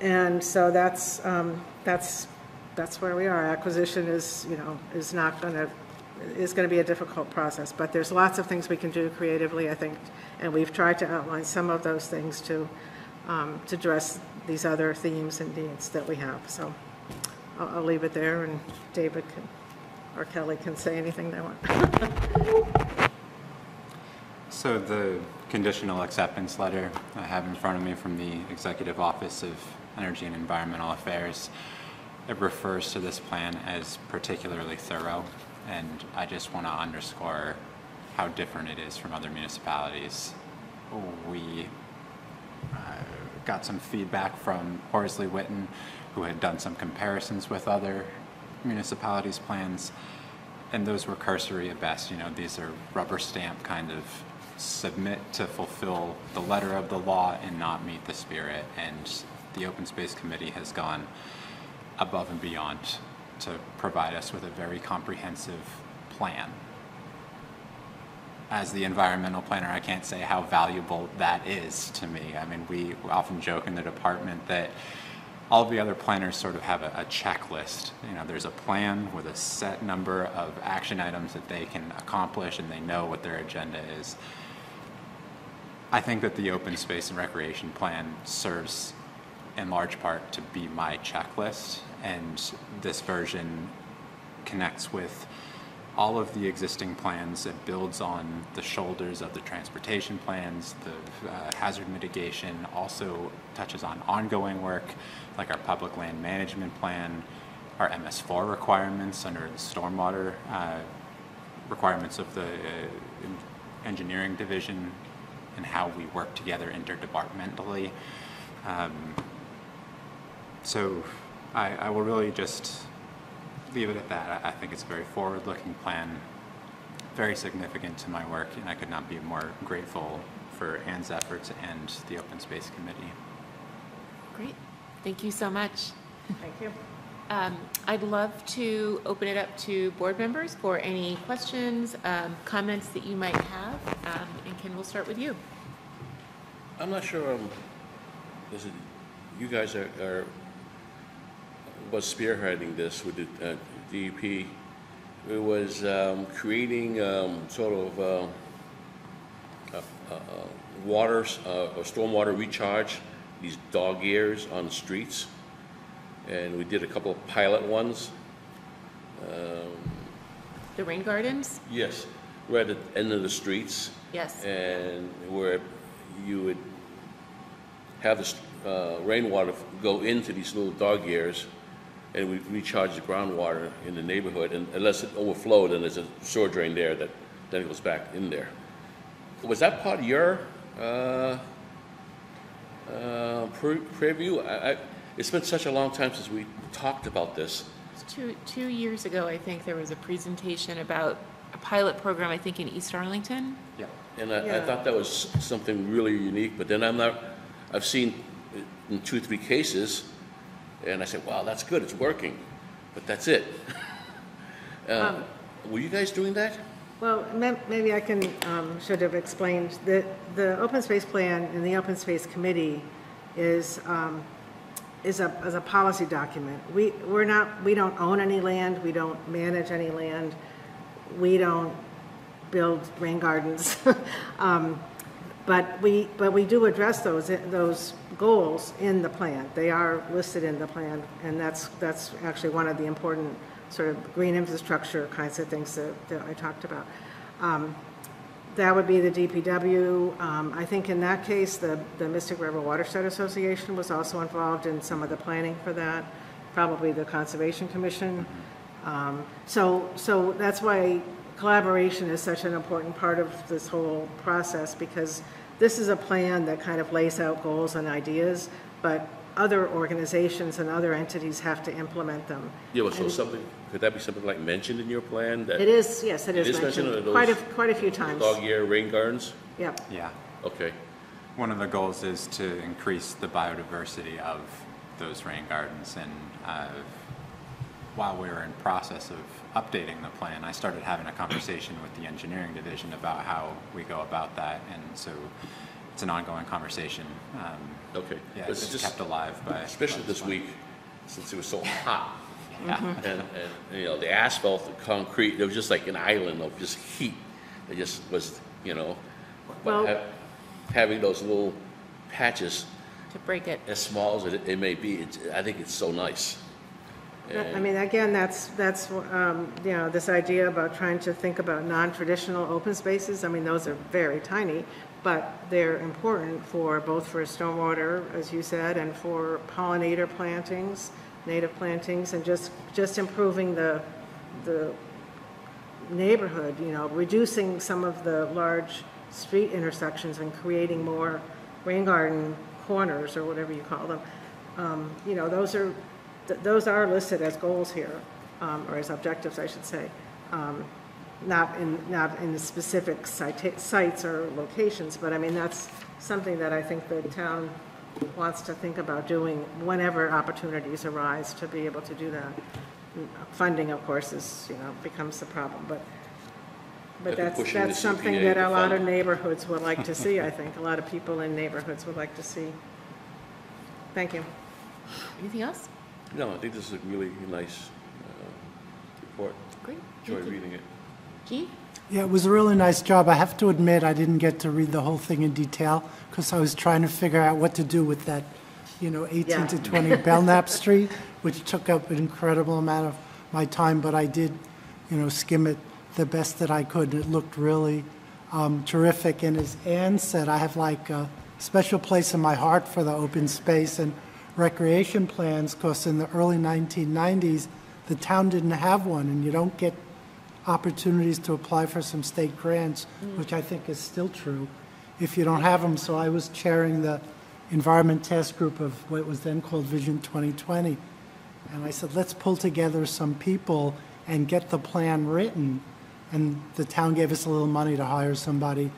and so that's um, that's that's where we are. Acquisition is, you know, is not going to is going to be a difficult process, but there's lots of things we can do creatively, I think, and we've tried to outline some of those things to um, to address these other themes and needs that we have. So I'll, I'll leave it there, and David can, or Kelly can say anything they want. So the conditional acceptance letter I have in front of me from the Executive Office of Energy and Environmental Affairs, it refers to this plan as particularly thorough, and I just want to underscore how different it is from other municipalities. We uh, got some feedback from Horsley Witten, who had done some comparisons with other municipalities' plans, and those were cursory at best. You know, these are rubber stamp kind of submit to fulfill the letter of the law and not meet the spirit, and the Open Space Committee has gone above and beyond to provide us with a very comprehensive plan. As the environmental planner, I can't say how valuable that is to me. I mean, we often joke in the department that all the other planners sort of have a, a checklist. You know, there's a plan with a set number of action items that they can accomplish, and they know what their agenda is. I think that the Open Space and Recreation Plan serves in large part to be my checklist, and this version connects with all of the existing plans. It builds on the shoulders of the transportation plans, the uh, hazard mitigation, also touches on ongoing work like our public land management plan, our M S four requirements under the stormwater uh, requirements of the uh, engineering division, and how we work together interdepartmentally. Um, so I, I will really just leave it at that. I think it's a very forward-looking plan, very significant to my work, and I could not be more grateful for Anne's efforts and the Open Space Committee. Great. Thank you so much. Thank you. Um, I'd love to open it up to board members for any questions, um, comments that you might have, um, and Ken, we'll start with you. I'm not sure, um, is it, you guys are, are was spearheading this with the uh, D E P. It was um, creating um, sort of uh, uh, uh, water, uh, or stormwater recharge, these dog ears on the streets. And we did a couple of pilot ones. Um, the rain gardens? Yes, right at the end of the streets. Yes. And where you would have the uh, rainwater go into these little dog ears, and we recharge the groundwater in the neighborhood, and unless it overflowed, and there's a sewer drain there that then it goes back in there. Was that part of your uh, uh, pre preview? I, I, it's been such a long time since we talked about this. Two, two years ago, I think, there was a presentation about a pilot program, I think, in East Arlington. Yeah, and I, yeah. I thought that was something really unique, but then I'm not, I've seen in two or three cases, and I said, wow, that's good, it's working, but that's it. um, um, were you guys doing that? Well, maybe I can, um, should have explained that the Open Space Plan and the Open Space Committee is, um, is, a, is a policy document. We, we're not, we don't own any land, we don't manage any land, we don't build rain gardens. um, But we, but we do address those those goals in the plan. They are listed in the plan, and that's that's actually one of the important sort of green infrastructure kinds of things that, that I talked about. Um, that would be the D P W. Um, I think in that case, the the Mystic River Watershed Association was also involved in some of the planning for that. Probably the Conservation Commission. Um, so so that's why collaboration is such an important part of this whole process, because this is a plan that kind of lays out goals and ideas, but other organizations and other entities have to implement them. Yeah, well, so and something, could that be something like mentioned in your plan? That it is, yes, it, it is, is mentioned, mentioned quite, a, quite a few times. Dog ear rain gardens? Yep. Yeah. Okay. One of the goals is to increase the biodiversity of those rain gardens, and uh, while we were in process of updating the plan, I started having a conversation with the engineering division about how we go about that, and so it's an ongoing conversation. Um, okay. Yeah, it's, it's just kept alive by... Especially this week, since it was so hot. Yeah. Mm-hmm. and, and, you know, the asphalt, the concrete, it was just like an island of just heat. It just was, you know, well, but ha having those little patches... To break it. As small as it, it may be, it's, I think it's so nice. I mean, again, that's, that's um, you know, this idea about trying to think about non-traditional open spaces. I mean, those are very tiny, but they're important for both for stormwater, as you said, and for pollinator plantings, native plantings, and just, just improving the, the neighborhood, you know, reducing some of the large street intersections and creating more rain garden corners or whatever you call them. Um, you know, those are... Those are listed as goals here, um, or as objectives, I should say, um, not in not in the specific site, sites or locations. But I mean, that's something that I think the town wants to think about doing whenever opportunities arise to be able to do that. Funding, of course, is you know becomes the problem, but but that's that's something that a lot of neighborhoods would like to see. I think a lot of people in neighborhoods would like to see. Thank you. Anything else? No, I think this is a really nice uh, report. Great. Enjoy reading it. Gee? Yeah, it was a really nice job. I have to admit I didn't get to read the whole thing in detail because I was trying to figure out what to do with that you know, eighteen yeah. to twenty Belknap Street, which took up an incredible amount of my time, but I did, you know, skim it the best that I could. It looked really um, terrific. And as Anne said, I have like a special place in my heart for the open space and recreation plans, because in the early nineteen nineties, the town didn't have one, and you don't get opportunities to apply for some state grants, mm. which I think is still true, if you don't have them. So I was chairing the Environment Task Group of what was then called Vision twenty twenty. And I said, let's pull together some people and get the plan written. And the town gave us a little money to hire somebody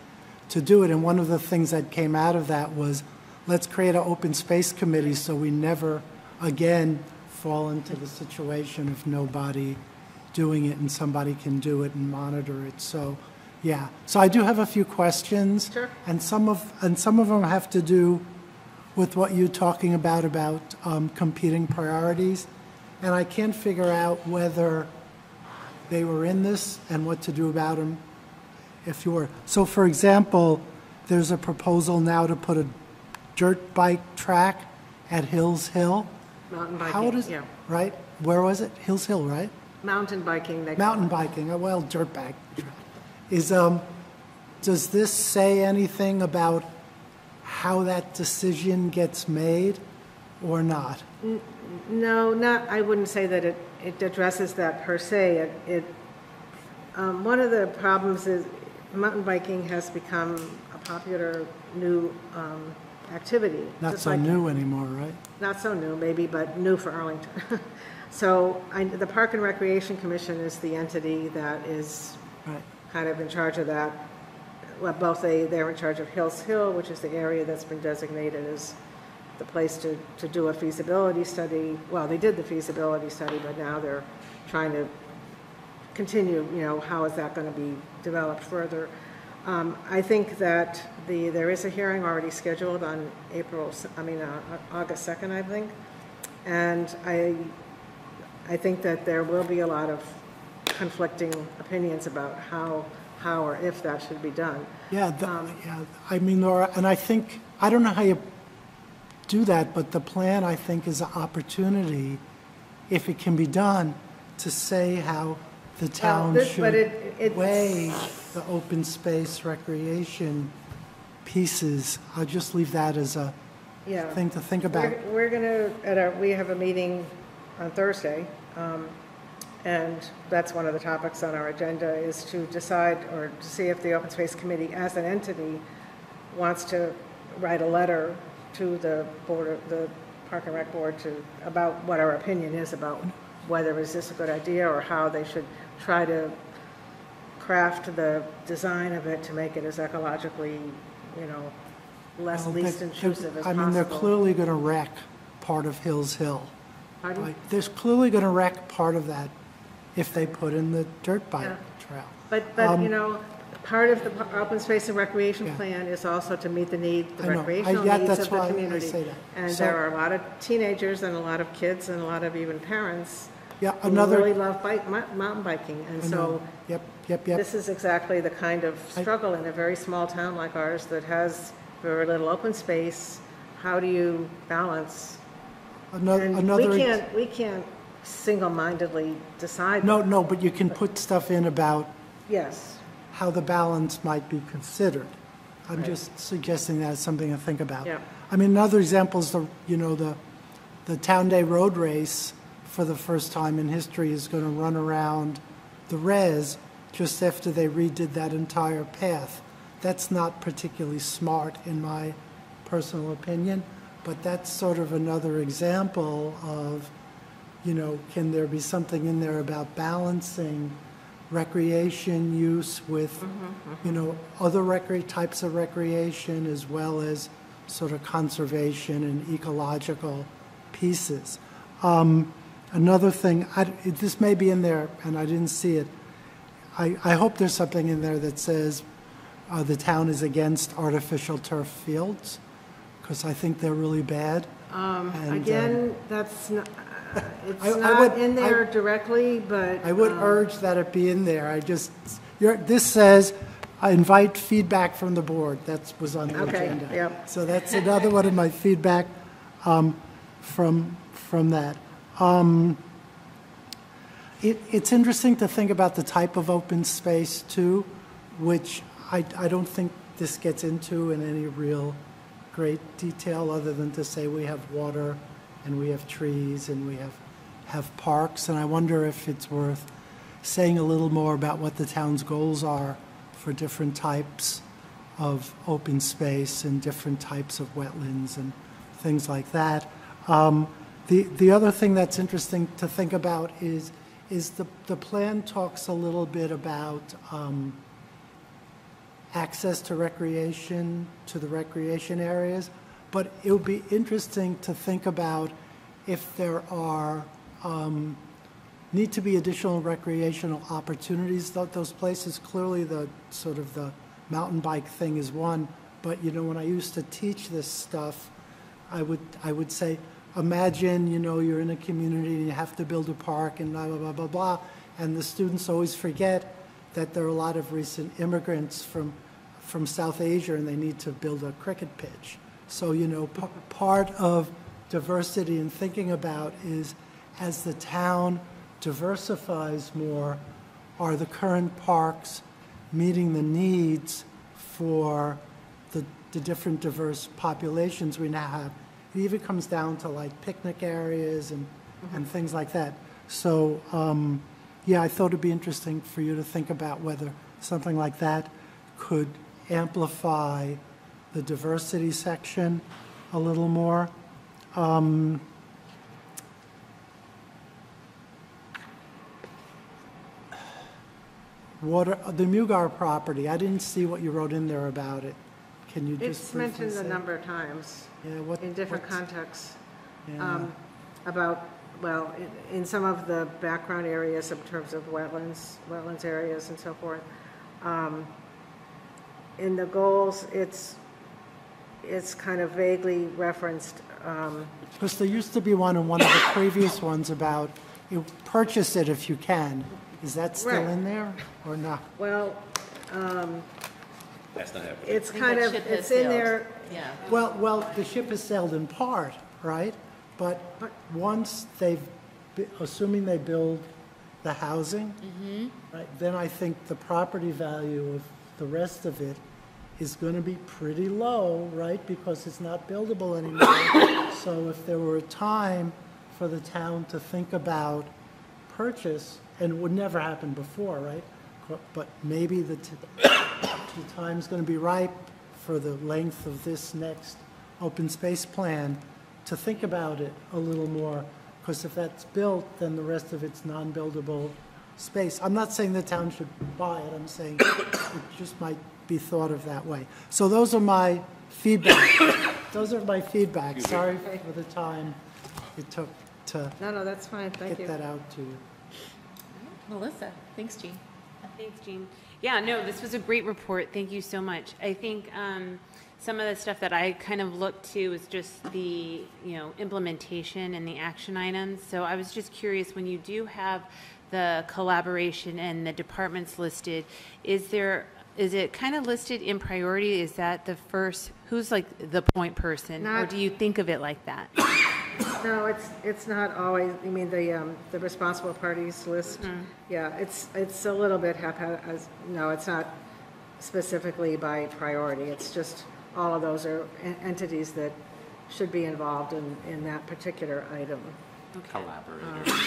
to do it. And one of the things that came out of that was, let's create an open space committee so we never again fall into the situation of nobody doing it and somebody can do it and monitor it. So, yeah. So I do have a few questions. Sure. And some of, and some of them have to do with what you're talking about, about um, competing priorities. And I can't figure out whether they were in this and what to do about them if you were. So, for example, there's a proposal now to put a dirt bike track at Hills Hill. Mountain biking, How does, yeah. Right? Where was it? Hills Hill, right? Mountain biking. They Mountain biking, oh, well, dirt bike. Is, um, does this say anything about how that decision gets made or not? No, not. I wouldn't say that it, it addresses that per se. It, it um, one of the problems is mountain biking has become a popular new um, activity. Not so like, new anymore, right? Not so new, maybe, but new for Arlington. So I, the Park and Recreation Commission is the entity that is right. kind of in charge of that. Well, both they, they're in charge of Hills Hill, which is the area that's been designated as the place to, to do a feasibility study. Well, they did the feasibility study, but now they're trying to continue, you know, how is that going to be developed further. Um, I think that the there is a hearing already scheduled on April, I mean, uh, August second, I think. And I, I think that there will be a lot of conflicting opinions about how, how or if that should be done. Yeah, the, um, yeah, I mean, Laura, and I think, I don't know how you do that, but the plan, I think, is an opportunity, if it can be done, to say how the town well, this, should but it, it, weigh the open space recreation pieces. I'll just leave that as a yeah. thing to think about. We're, we're going to, at our, we have a meeting on Thursday, um, and that's one of the topics on our agenda, is to decide or to see if the Open Space Committee as an entity wants to write a letter to the board, the Park and Rec Board, to about what our opinion is about whether is this a good idea or how they should try to craft the design of it to make it as ecologically, you know, less well, least they, intrusive as I possible. I mean, they're clearly going to wreck part of Hills Hill. Pardon? Like, they're clearly going to wreck part of that if they put in the dirt bike yeah. trail. But, but um, you know, part of the Open Space and Recreation yeah. Plan is also to meet the need, the I recreational I, yeah, needs of the community. I say that. And so, there are a lot of teenagers and a lot of kids and a lot of even parents yeah, who another, really love bike, mountain biking. And I so yep, yep, yep. this is exactly the kind of struggle I, in a very small town like ours that has very little open space. How do you balance? Another, and another we can't, we can't single-mindedly decide. No, that. no, but you can but, put stuff in about yes. how the balance might be considered. I'm right. just suggesting that as something to think about. Yeah. I mean, another example is the, you know, the, the Town Day Road Race for the first time in history is going to run around the res just after they redid that entire path. That's not particularly smart in my personal opinion, but that's sort of another example of, you know, can there be something in there about balancing recreation use with, mm-hmm. you know, other recre- types of recreation as well as sort of conservation and ecological pieces. Um, another thing, I, this may be in there and I didn't see it. I, I hope there's something in there that says uh, the town is against artificial turf fields, because I think they're really bad. Um, and, again, uh, that's not... It's I, not I would, in there I, directly, but... I would um, urge that it be in there. I just... You're, this says, I invite feedback from the board. That was on the okay, agenda. Yep. So that's another one of my feedback um, from from that. Um, it, it's interesting to think about the type of open space too, which I, I don't think this gets into in any real great detail, other than to say we have water and we have trees and we have have parks, and I wonder if it's worth saying a little more about what the town's goals are for different types of open space and different types of wetlands and things like that. Um, the the other thing that's interesting to think about is is the the plan talks a little bit about um, access to recreation, to the recreation areas, but it would be interesting to think about if there are um, need to be additional recreational opportunities. Those places, clearly the sort of the mountain bike thing is one, but you know, when I used to teach this stuff, I would I would say, imagine, you know, you're in a community and you have to build a park and blah, blah, blah, blah, blah, and the students always forget that there are a lot of recent immigrants from from South Asia and they need to build a cricket pitch. So, you know, p part of diversity and thinking about is, as the town diversifies more, are the current parks meeting the needs for the, the different diverse populations we now have? It even comes down to like picnic areas and, mm-hmm. and things like that. So um, yeah, I thought it'd be interesting for you to think about whether something like that could amplify the diversity section a little more. Um, Water, the Mugar property, I didn't see what you wrote in there about it. Can you just It's mentioned say? a number of times, yeah, what, in different contexts, yeah. um, about, well, in, in some of the background areas in terms of wetlands, wetlands areas and so forth. Um, in the goals, it's, it's kind of vaguely referenced. Um, because there used to be one in one of the previous ones about, you purchase it if you can. Is that still right. in there or not? Well, um, that's not happening. It's kind of it's in sailed. there. Yeah. Well, well, the ship has sailed in part, right? But once they've, assuming they build the housing, mm-hmm. right? Then I think the property value of the rest of it is going to be pretty low, right? Because it's not buildable anymore. So if there were a time for the town to think about purchase. And it would never happen before, right? But maybe the, t the time's going to be ripe for the length of this next open space plan to think about it a little more, because if that's built, then the rest of it's non-buildable space. I'm not saying the town should buy it. I'm saying it just might be thought of that way. So those are my feedback. Those are my feedback. Sorry for the time it took to no, no, that's fine. Thank get you. that out to you. Melissa. Thanks, Gene. Thanks, Gene. Yeah, no, this was a great report. Thank you so much. I think um, some of the stuff that I kind of looked to is just the, you know, implementation and the action items. So I was just curious, when you do have the collaboration and the departments listed, is there, is it kind of listed in priority? Is that the first, who's like the point person? Not, or do you think of it like that? No, it's it's not always. I mean, the um, the responsible parties list. Mm-hmm. Yeah, it's it's a little bit haphazard. No, it's not specifically by priority. It's just all of those are entities that should be involved in in that particular item. Okay. Collaborators. Um,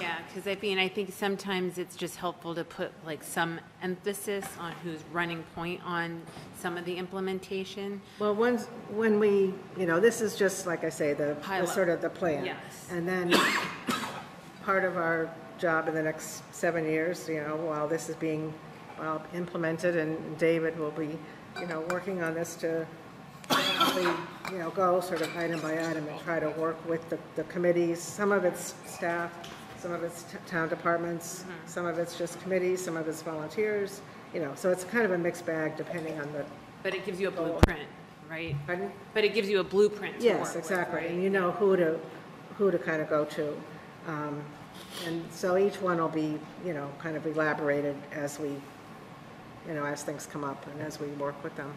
yeah, because I mean, I think sometimes it's just helpful to put like some emphasis on who's running point on some of the implementation. Well, once when we, you know, this is just like I say, the, the sort of the plan, yes. And then part of our job in the next seven years, you know, while this is being well implemented, and David will be, you know, working on this to. Probably, you know, go sort of item by item and try to work with the, the committees. Some of it's staff, some of it's t town departments, mm-hmm. some of it's just committees, some of it's volunteers. You know, so it's kind of a mixed bag depending on the. But it gives you a goal. blueprint, right? Pardon? But it gives you a blueprint. To yes, work exactly, with, right? And you know who to who to kind of go to, um, and so each one will be, you know, kind of elaborated as we, you know, as things come up and as we work with them.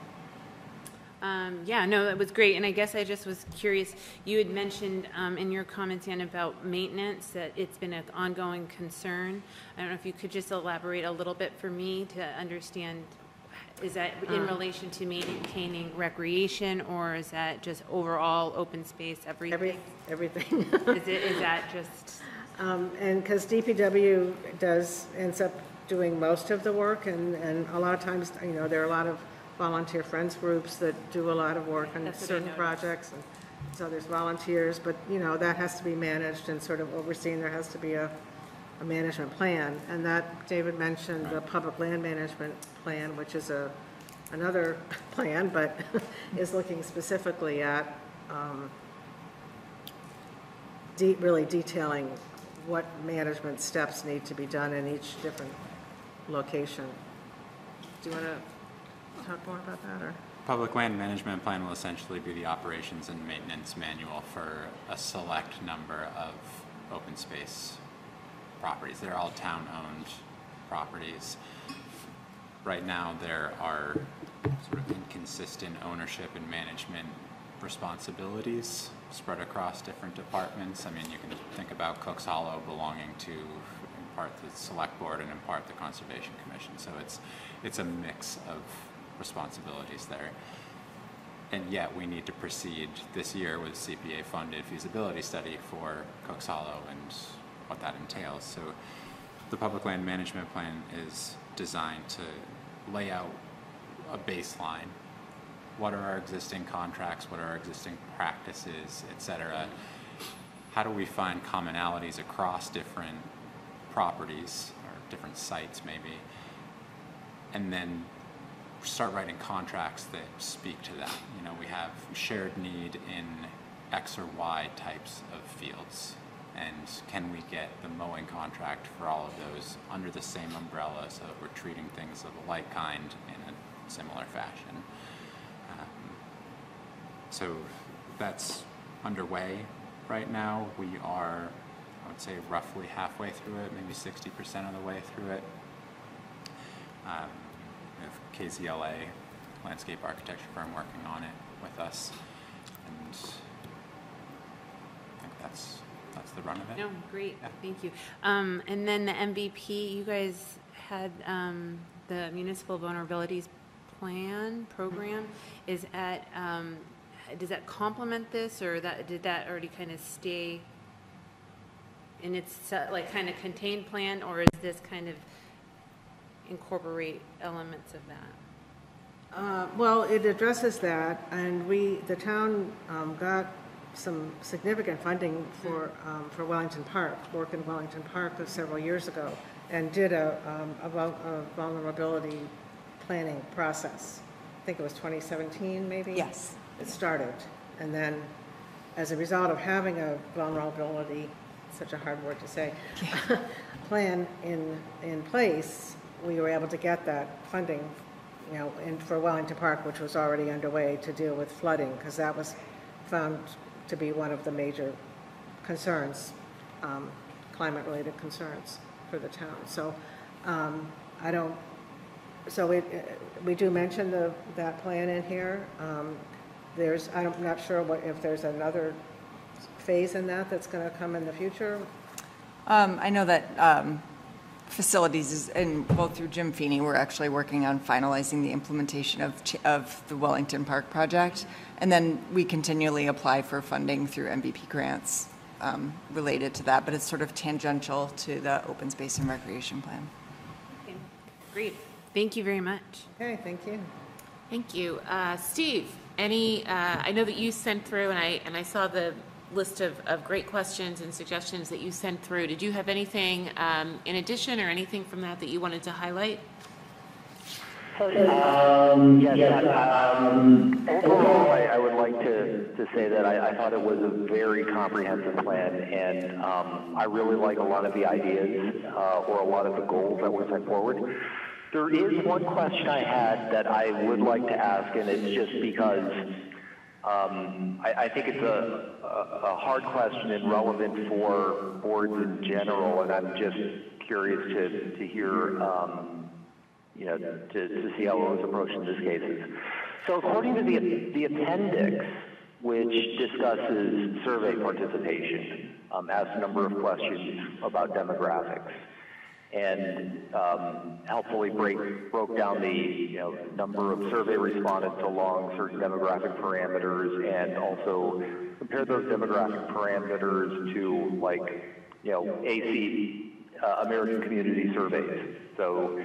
Um, yeah, no, that was great. And I guess I just was curious. You had mentioned um, in your comments, Ann, about maintenance, that it's been an ongoing concern. I don't know if you could just elaborate a little bit for me to understand, is that in relation to maintaining recreation, or is that just overall open space, everything? Every, everything. is, it, is that just? Um, and because D P W does, ends up doing most of the work, and, and a lot of times, you know, there are a lot of volunteer friends groups that do a lot of work on certain projects, and so there's volunteers, but you know, that has to be managed and sort of overseen. There has to be a, a management plan, and that David mentioned, right. The public land management plan, which is a another plan, but is looking specifically at um, de really detailing what management steps need to be done in each different location. Do you want to talk more about that? Or? Public land management plan will essentially be the operations and maintenance manual for a select number of open space properties. They're all town-owned properties. Right now there are sort of inconsistent ownership and management responsibilities spread across different departments. I mean, you can think about Cook's Hollow belonging to in part the Select Board and in part the Conservation Commission. So it's, it's a mix of responsibilities there. And yet we need to proceed this year with a C P A-funded feasibility study for Cook's Hollow and what that entails. So the Public Land Management Plan is designed to lay out a baseline. What are our existing contracts? What are our existing practices, et cetera? How do we find commonalities across different properties or different sites maybe? And then start writing contracts that speak to that. You know, we have shared need in X or Y types of fields. And can we get the mowing contract for all of those under the same umbrella so that we're treating things of the like kind in a similar fashion? Um, so that's underway right now. We are, I would say, roughly halfway through it, maybe sixty percent of the way through it. Um, We have K Z L A, landscape architecture firm, working on it with us, and I think that's that's the run of it. No, great, yeah. Thank you. Um, and then the M V P, you guys had um, the Municipal Vulnerabilities Plan program. Mm-hmm. Is at um, does that complement this, or that did that already kind of stay in its uh, like kind of contained plan, or is this kind of incorporate elements of that? Uh, well, it addresses that, and we, the town, um, got some significant funding for um, for Wellington Park, work in Wellington Park of several years ago, and did a, um, a, vul a vulnerability planning process. I think it was twenty seventeen, maybe? Yes. It started, and then as a result of having a vulnerability, such a hard word to say, plan in, in place, we were able to get that funding, you know, in, for Wellington Park, which was already underway, to deal with flooding, because that was found to be one of the major concerns, um, climate-related concerns for the town. So um, I don't. So we we do mention the that plan in here. Um, there's I'm not sure what if there's another phase in that that's going to come in the future. Um, I know that. Um Facilities is, and both through Jim Feeney, we're actually working on finalizing the implementation of of the Wellington Park project, and then we continually apply for funding through M V P grants um, related to that. But it's sort of tangential to the open space and recreation plan. Okay, great. Thank you very much. Okay, thank you. Thank you, uh, Steve. Any? Uh, I know that you sent through, and I and I saw the list of, of great questions and suggestions that you sent through. Did you have anything um, in addition or anything from that that you wanted to highlight? Um, yes, yes um, overall I, I would like to, to say that I, I thought it was a very comprehensive plan, and um, I really like a lot of the ideas uh, or a lot of the goals that were set forward. There is one question I had that I would like to ask, and it's just because Um, I, I think it's a, a, a hard question and relevant for boards in general, and I'm just curious to, to hear, um, you know, to, to see how it was approached in this case. So according to the, the appendix, which discusses survey participation, um, asks a number of questions about demographics, and um, helpfully break, broke down the you know, number of survey respondents along certain demographic parameters, and also compared those demographic parameters to, like, you know, A C uh, American community surveys. So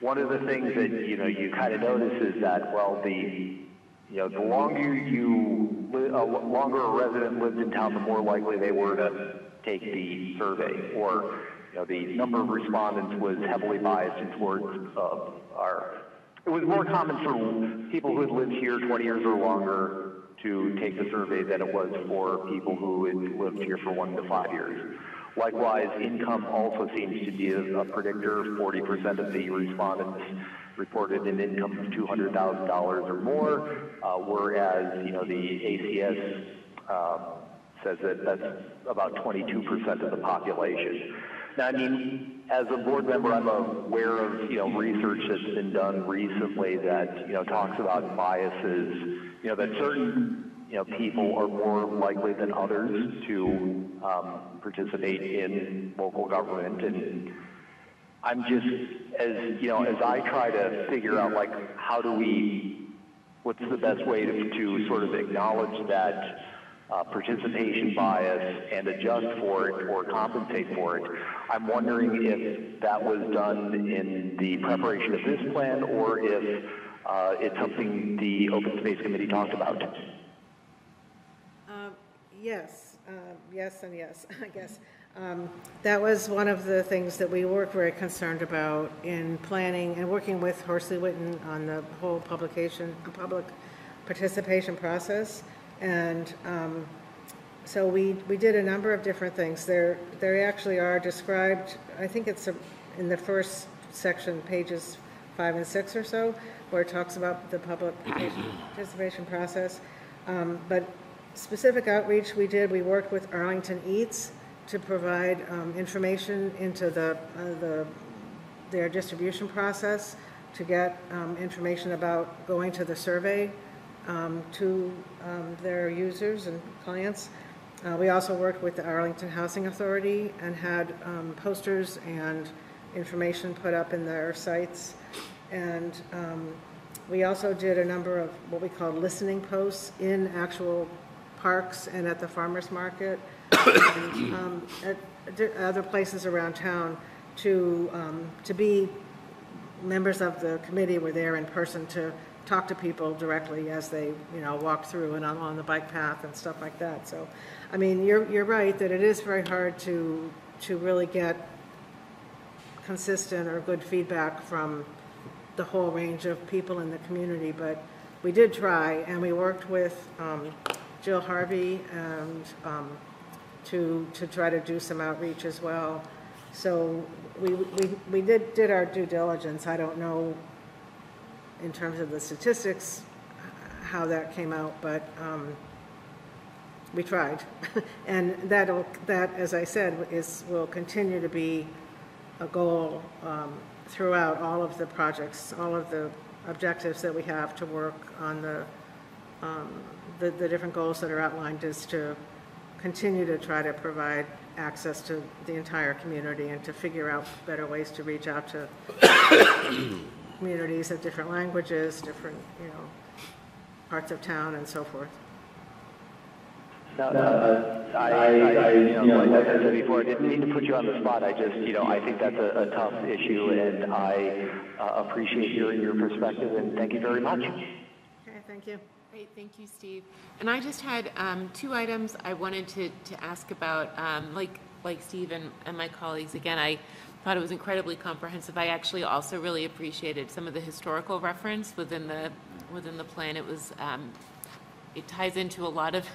one of the things that, you know, you kind of notice is that, well, the, you know, the longer you, uh, longer a resident lived in town, the more likely they were to take the survey, or, you know, the number of respondents was heavily biased towards uh, our, it was more common for people who had lived here twenty years or longer to take the survey than it was for people who had lived here for one to five years. Likewise, income also seems to be a, a predictor. forty percent of the respondents reported an income of two hundred thousand dollars or more, uh, whereas, you know, the A C S um, says that that's about twenty-two percent of the population. Now, I mean, as a board member, I'm aware of, you know, research that's been done recently that, you know, talks about biases, you know, that certain, you know, people are more likely than others to um, participate in local government. And I'm just, as, you know, as I try to figure out, like, how do we, what's the best way to, to sort of acknowledge that Uh, participation bias and adjust for it or compensate for it. I'm wondering if that was done in the preparation of this plan, or if uh, it's something the Open Space Committee talked about. Uh, yes, uh, yes and yes, I guess. Um, that was one of the things that we were very concerned about in planning and working with Horsley Witten on the whole publication, public participation process. And um, so we, we did a number of different things. There, there actually are described, I think it's a, in the first section, pages five and six or so, where it talks about the public participation process. Um, but specific outreach we did, we worked with Arlington Eats to provide um, information into the, uh, the their distribution process, to get um, information about going to the survey Um, to um, their users and clients. Uh, we also worked with the Arlington Housing Authority and had um, posters and information put up in their sites. And um, we also did a number of what we call listening posts in actual parks and at the farmers market and um, at other places around town to, um, to be members of the committee were there in person to talk to people directly as they, you know, walk through and along the bike path and stuff like that. So, I mean, you're, you're right that it is very hard to, to really get consistent or good feedback from the whole range of people in the community, but we did try, and we worked with um, Jill Harvey and um, to, to try to do some outreach as well. So we, we, we did, did our due diligence. I don't know in terms of the statistics, how that came out, but um, we tried. And that'll, that, as I said, is, will continue to be a goal um, throughout all of the projects, all of the objectives that we have to work on the, um, the, the different goals that are outlined, is to continue to try to provide access to the entire community and to figure out better ways to reach out to communities of different languages, different, you know, parts of town, and so forth. No, uh, I, I, I, you know, like I said before, I didn't mean to put you on the spot. I just, you know, I think that's a, a tough issue, and I uh, appreciate hearing your perspective, and thank you very much. Okay, thank you. Great, thank you, Steve. And I just had um, two items I wanted to, to ask about, um, like, like Steve and, and my colleagues. Again, I thought it was incredibly comprehensive. I actually also really appreciated some of the historical reference within the within the plan. It was um, it ties into a lot of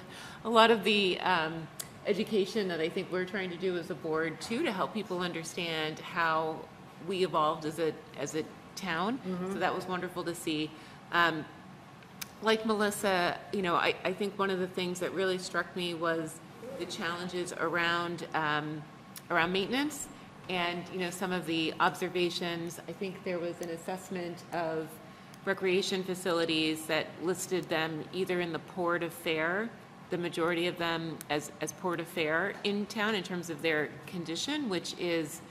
a lot of the um, education that I think we're trying to do as a board too, to help people understand how we evolved as a as a town. Mm-hmm. So that was wonderful to see. Um, like Melissa, you know, I, I think one of the things that really struck me was the challenges around um, around maintenance. And, you know, some of the observations, I think there was an assessment of recreation facilities that listed them either in the port of fare, the majority of them as, as port of fare in town in terms of their condition, which is...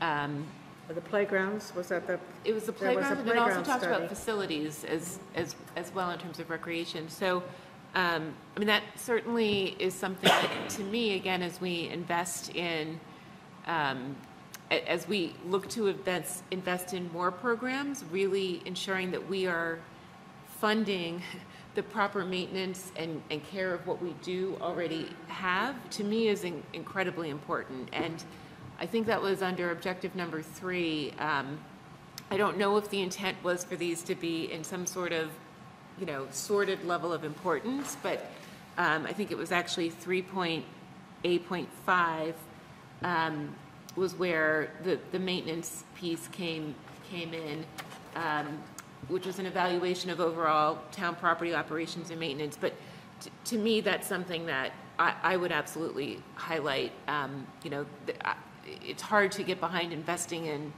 Um, the playgrounds, was that the... It was the playgrounds, and it also talks about facilities as, as, as well in terms of recreation. So, um, I mean, that certainly is something that, to me, again, as we invest in... Um, as we look to invest, invest in more programs, really ensuring that we are funding the proper maintenance and, and care of what we do already have, to me is in, incredibly important. And I think that was under objective number three. Um, I don't know if the intent was for these to be in some sort of, you know, sorted level of importance, but um, I think it was actually three point eight point five um, was where the, the maintenance piece came came in, um, which was an evaluation of overall town property operations and maintenance. But t to me, that's something that I, I would absolutely highlight. Um, you know, the, uh, it's hard to get behind investing in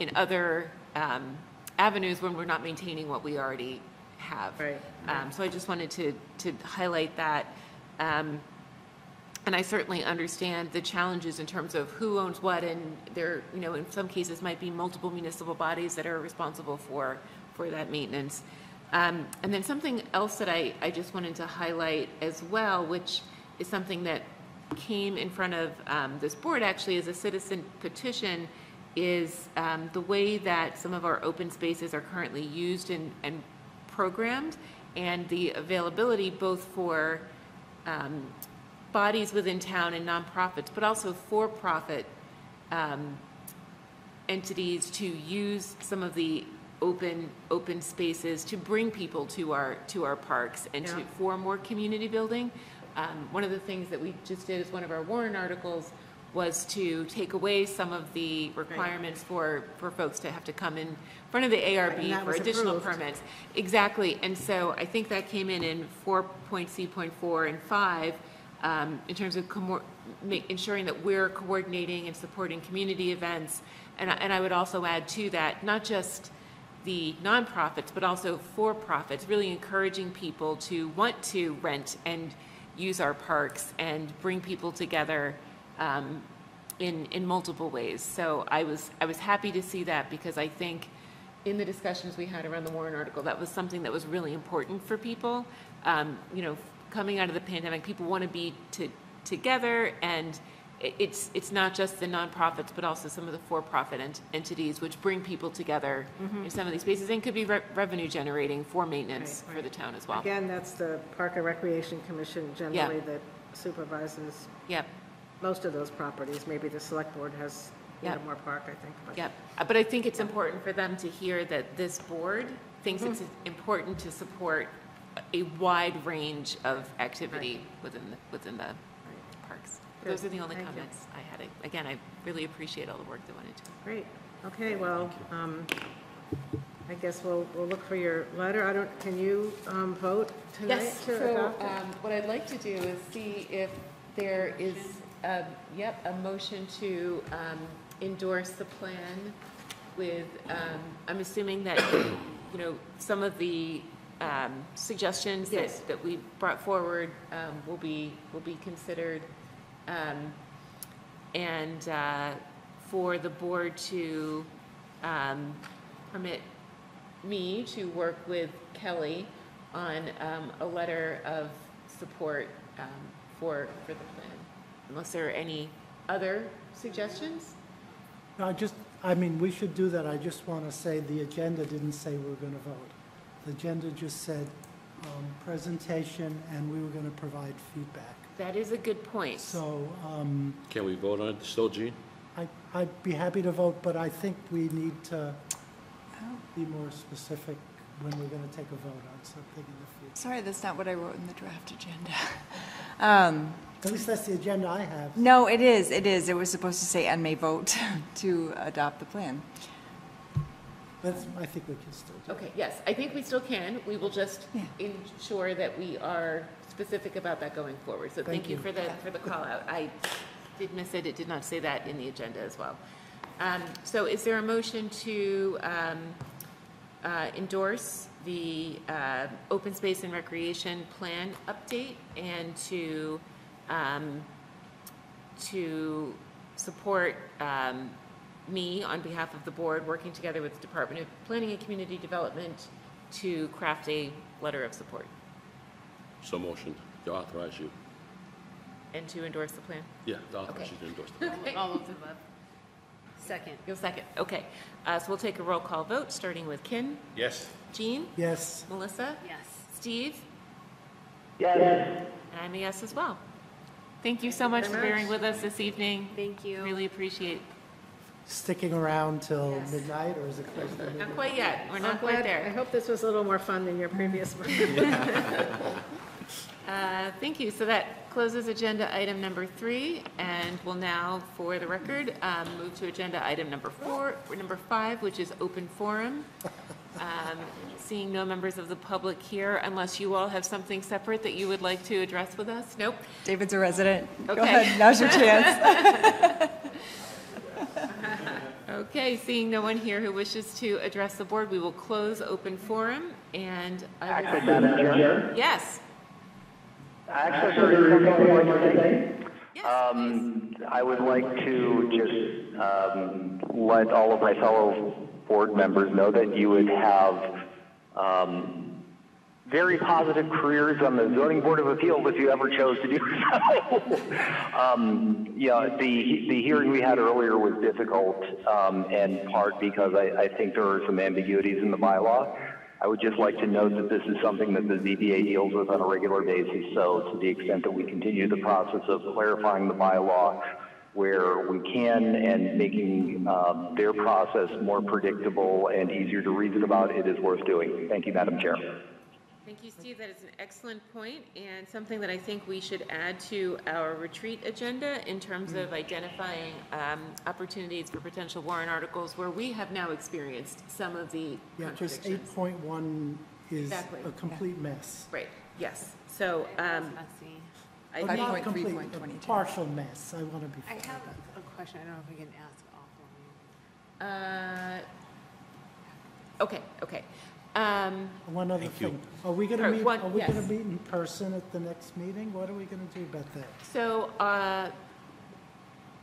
in other um, avenues when we're not maintaining what we already have. Right. Um, so I just wanted to to highlight that. Um, And I certainly understand the challenges in terms of who owns what, and there, you know, in some cases might be multiple municipal bodies that are responsible for, for that maintenance. Um, and then something else that I, I just wanted to highlight as well, which is something that came in front of um, this board actually as a citizen petition, is um, the way that some of our open spaces are currently used and, and programmed, and the availability both for um, bodies within town and nonprofits, but also for-profit um, entities to use some of the open open spaces to bring people to our to our parks and yeah. to for more community building. Um, one of the things that we just did as one of our Warren articles was to take away some of the requirements right. for for folks to have to come in front of the A R B right, for additional approved. permits. Exactly, and so I think that came in in four point C point four and five. Um, in terms of ensuring that we're coordinating and supporting community events. And, and I would also add to that, not just the nonprofits, but also for-profits, really encouraging people to want to rent and use our parks and bring people together um, in, in multiple ways. So I was, I was happy to see that, because I think in the discussions we had around the Warren article, that was something that was really important for people. Um, you know, coming out of the pandemic, people want to be to, together, and it's it's not just the nonprofits, but also some of the for-profit ent entities, which bring people together mm-hmm. in some of these spaces, and could be re revenue generating for maintenance right, right. for the town as well. Again, that's the Park and Recreation Commission generally yeah. that supervises yep. most of those properties. Maybe the Select Board has yep. more park, I think. But, yep. but I think it's yep. important for them to hear that this board thinks mm-hmm. it's important to support a wide range of activity right. within the, within the right. parks. Good. Those are the only Thank comments you. I had. Again, I really appreciate all the work that went into it. Great. Okay. Well, um, I guess we'll we'll look for your letter. I don't. Can you um, vote tonight? Yes. To so adopt it? Um, what I'd like to do is see if there is a, yep a motion to um, endorse the plan. With um, I'm assuming that you know some of the Um, suggestions yes. that, that we brought forward um, will be will be considered, um, and uh, for the board to um, permit me to work with Kelly on um, a letter of support um, for for the plan. Unless there are any other suggestions. No, just I mean we should do that. I just want to say the agenda didn't say we were going to vote. The agenda just said um, presentation, and we were going to provide feedback. That is a good point. So, um, can we vote on it still, Gene? I, I'd be happy to vote, but I think we need to be more specific when we're going to take a vote on something in the future. Sorry, that's not what I wrote in the draft agenda. um, At least that's the agenda I have. No, it is. It is. It was supposed to say, and may vote to adopt the plan. That's, I think we can still do okay, that. Yes, I think we still can. We will just yeah. ensure that we are specific about that going forward. So thank, thank you for the, for the call out. I did miss it. It did not say that in the agenda as well. Um, so is there a motion to um, uh, endorse the uh, open space and recreation plan update and to um, to support um, me on behalf of the board working together with the Department of Planning and Community Development to craft a letter of support. So motion to authorize you. And to endorse the plan? Yeah, to authorize okay. you to endorse the plan. Okay. All of the above. Second. You'll second. Okay. Uh, so we'll take a roll call vote, starting with Ken. Yes. Gene. Yes. Melissa. Yes. Steve. Yes. yes. And I'm a yes as well. Thank you so much for bearing with us this evening. Thank you. Really appreciate sticking around till yes. midnight, or is it close to midnight? Not quite yet. We're not I'm quite glad. there. I hope this was a little more fun than your previous one. Uh, thank you. So that closes agenda item number three, and we'll now, for the record, um, move to agenda item number four, or number five, which is open forum. Um, seeing no members of the public here, unless you all have something separate that you would like to address with us. Nope. David's a resident. Okay. Go ahead. Now's your chance. Okay. Seeing no one here who wishes to address the board, we will close open forum. And I would, Madam Chair. Yes. Actually, there's something I would like to say. Yes, um, I would like to just um, let all of my fellow board members know that you would have um, very positive careers on the Zoning Board of Appeals if you ever chose to do so. um, yeah, the, the hearing we had earlier was difficult, um, in part because I, I think there are some ambiguities in the bylaw. I would just like to note that this is something that the Z B A deals with on a regular basis, so to the extent that we continue the process of clarifying the bylaw where we can and making uh, their process more predictable and easier to reason about, it is worth doing. Thank you, Madam Chair. Thank you, Steve. That is an excellent point and something that I think we should add to our retreat agenda in terms of identifying um, opportunities for potential warrant articles where we have now experienced some of the yeah, just eight point one is exactly. a complete yeah. mess. Right. Yes. So um, I think not complete, a partial mess. I want to be. I have a question. I don't know if we can ask offline. Uh, okay. Okay. Um, One other thing. You. Are we going to meet? One, are we yes. going to meet in person at the next meeting? What are we going to do about that? So, uh,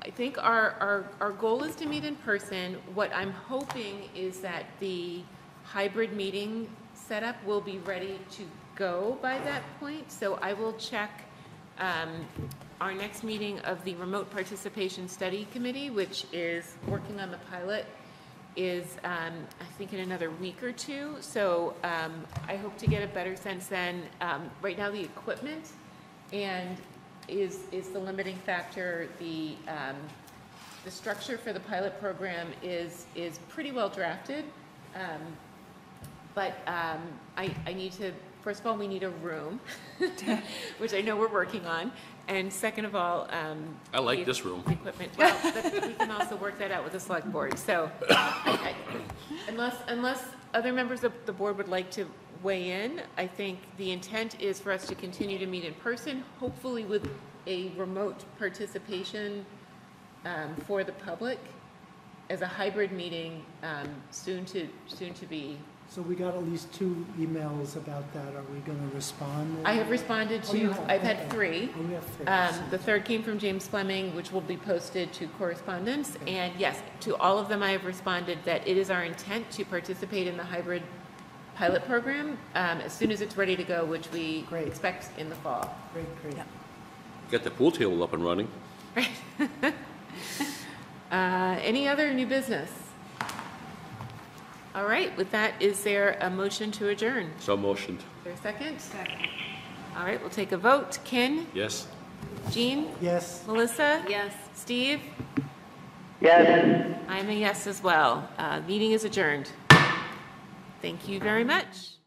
I think our, our our goal is to meet in person. What I'm hoping is that the hybrid meeting setup will be ready to go by that point. So I will check um, our next meeting of the Remote Participation Study Committee, which is working on the pilot. Is um, I think in another week or two, so um, I hope to get a better sense then. Um, right now, the equipment and is is the limiting factor. The um, the structure for the pilot program is is pretty well drafted, um, but um, I I need to first of all we need a room, which I know we're working on. And second of all, um, I like the, this room. The equipment. Well, but we can also work that out with the select board. So, I, I, unless unless other members of the board would like to weigh in, I think the intent is for us to continue to meet in person, hopefully with a remote participation um, for the public as a hybrid meeting, um, soon to soon to be. So we got at least two emails about that. Are we going to respond? I have responded to, oh, yeah. I've okay. had three. Oh, we have three. Um, the third came from James Fleming, which will be posted to correspondence. Okay. And yes, to all of them I have responded that it is our intent to participate in the hybrid pilot program um, as soon as it's ready to go, which we great. expect in the fall. Great, great. Yeah. Get the pool table up and running. Right. uh, any other new business? All right, with that, is there a motion to adjourn? So motioned. Is there a second? Second. All right, we'll take a vote. Ken? Yes. Jean? Yes. Melissa? Yes. Steve? Yes. I'm a yes as well. Uh, meeting is adjourned. Thank you very much.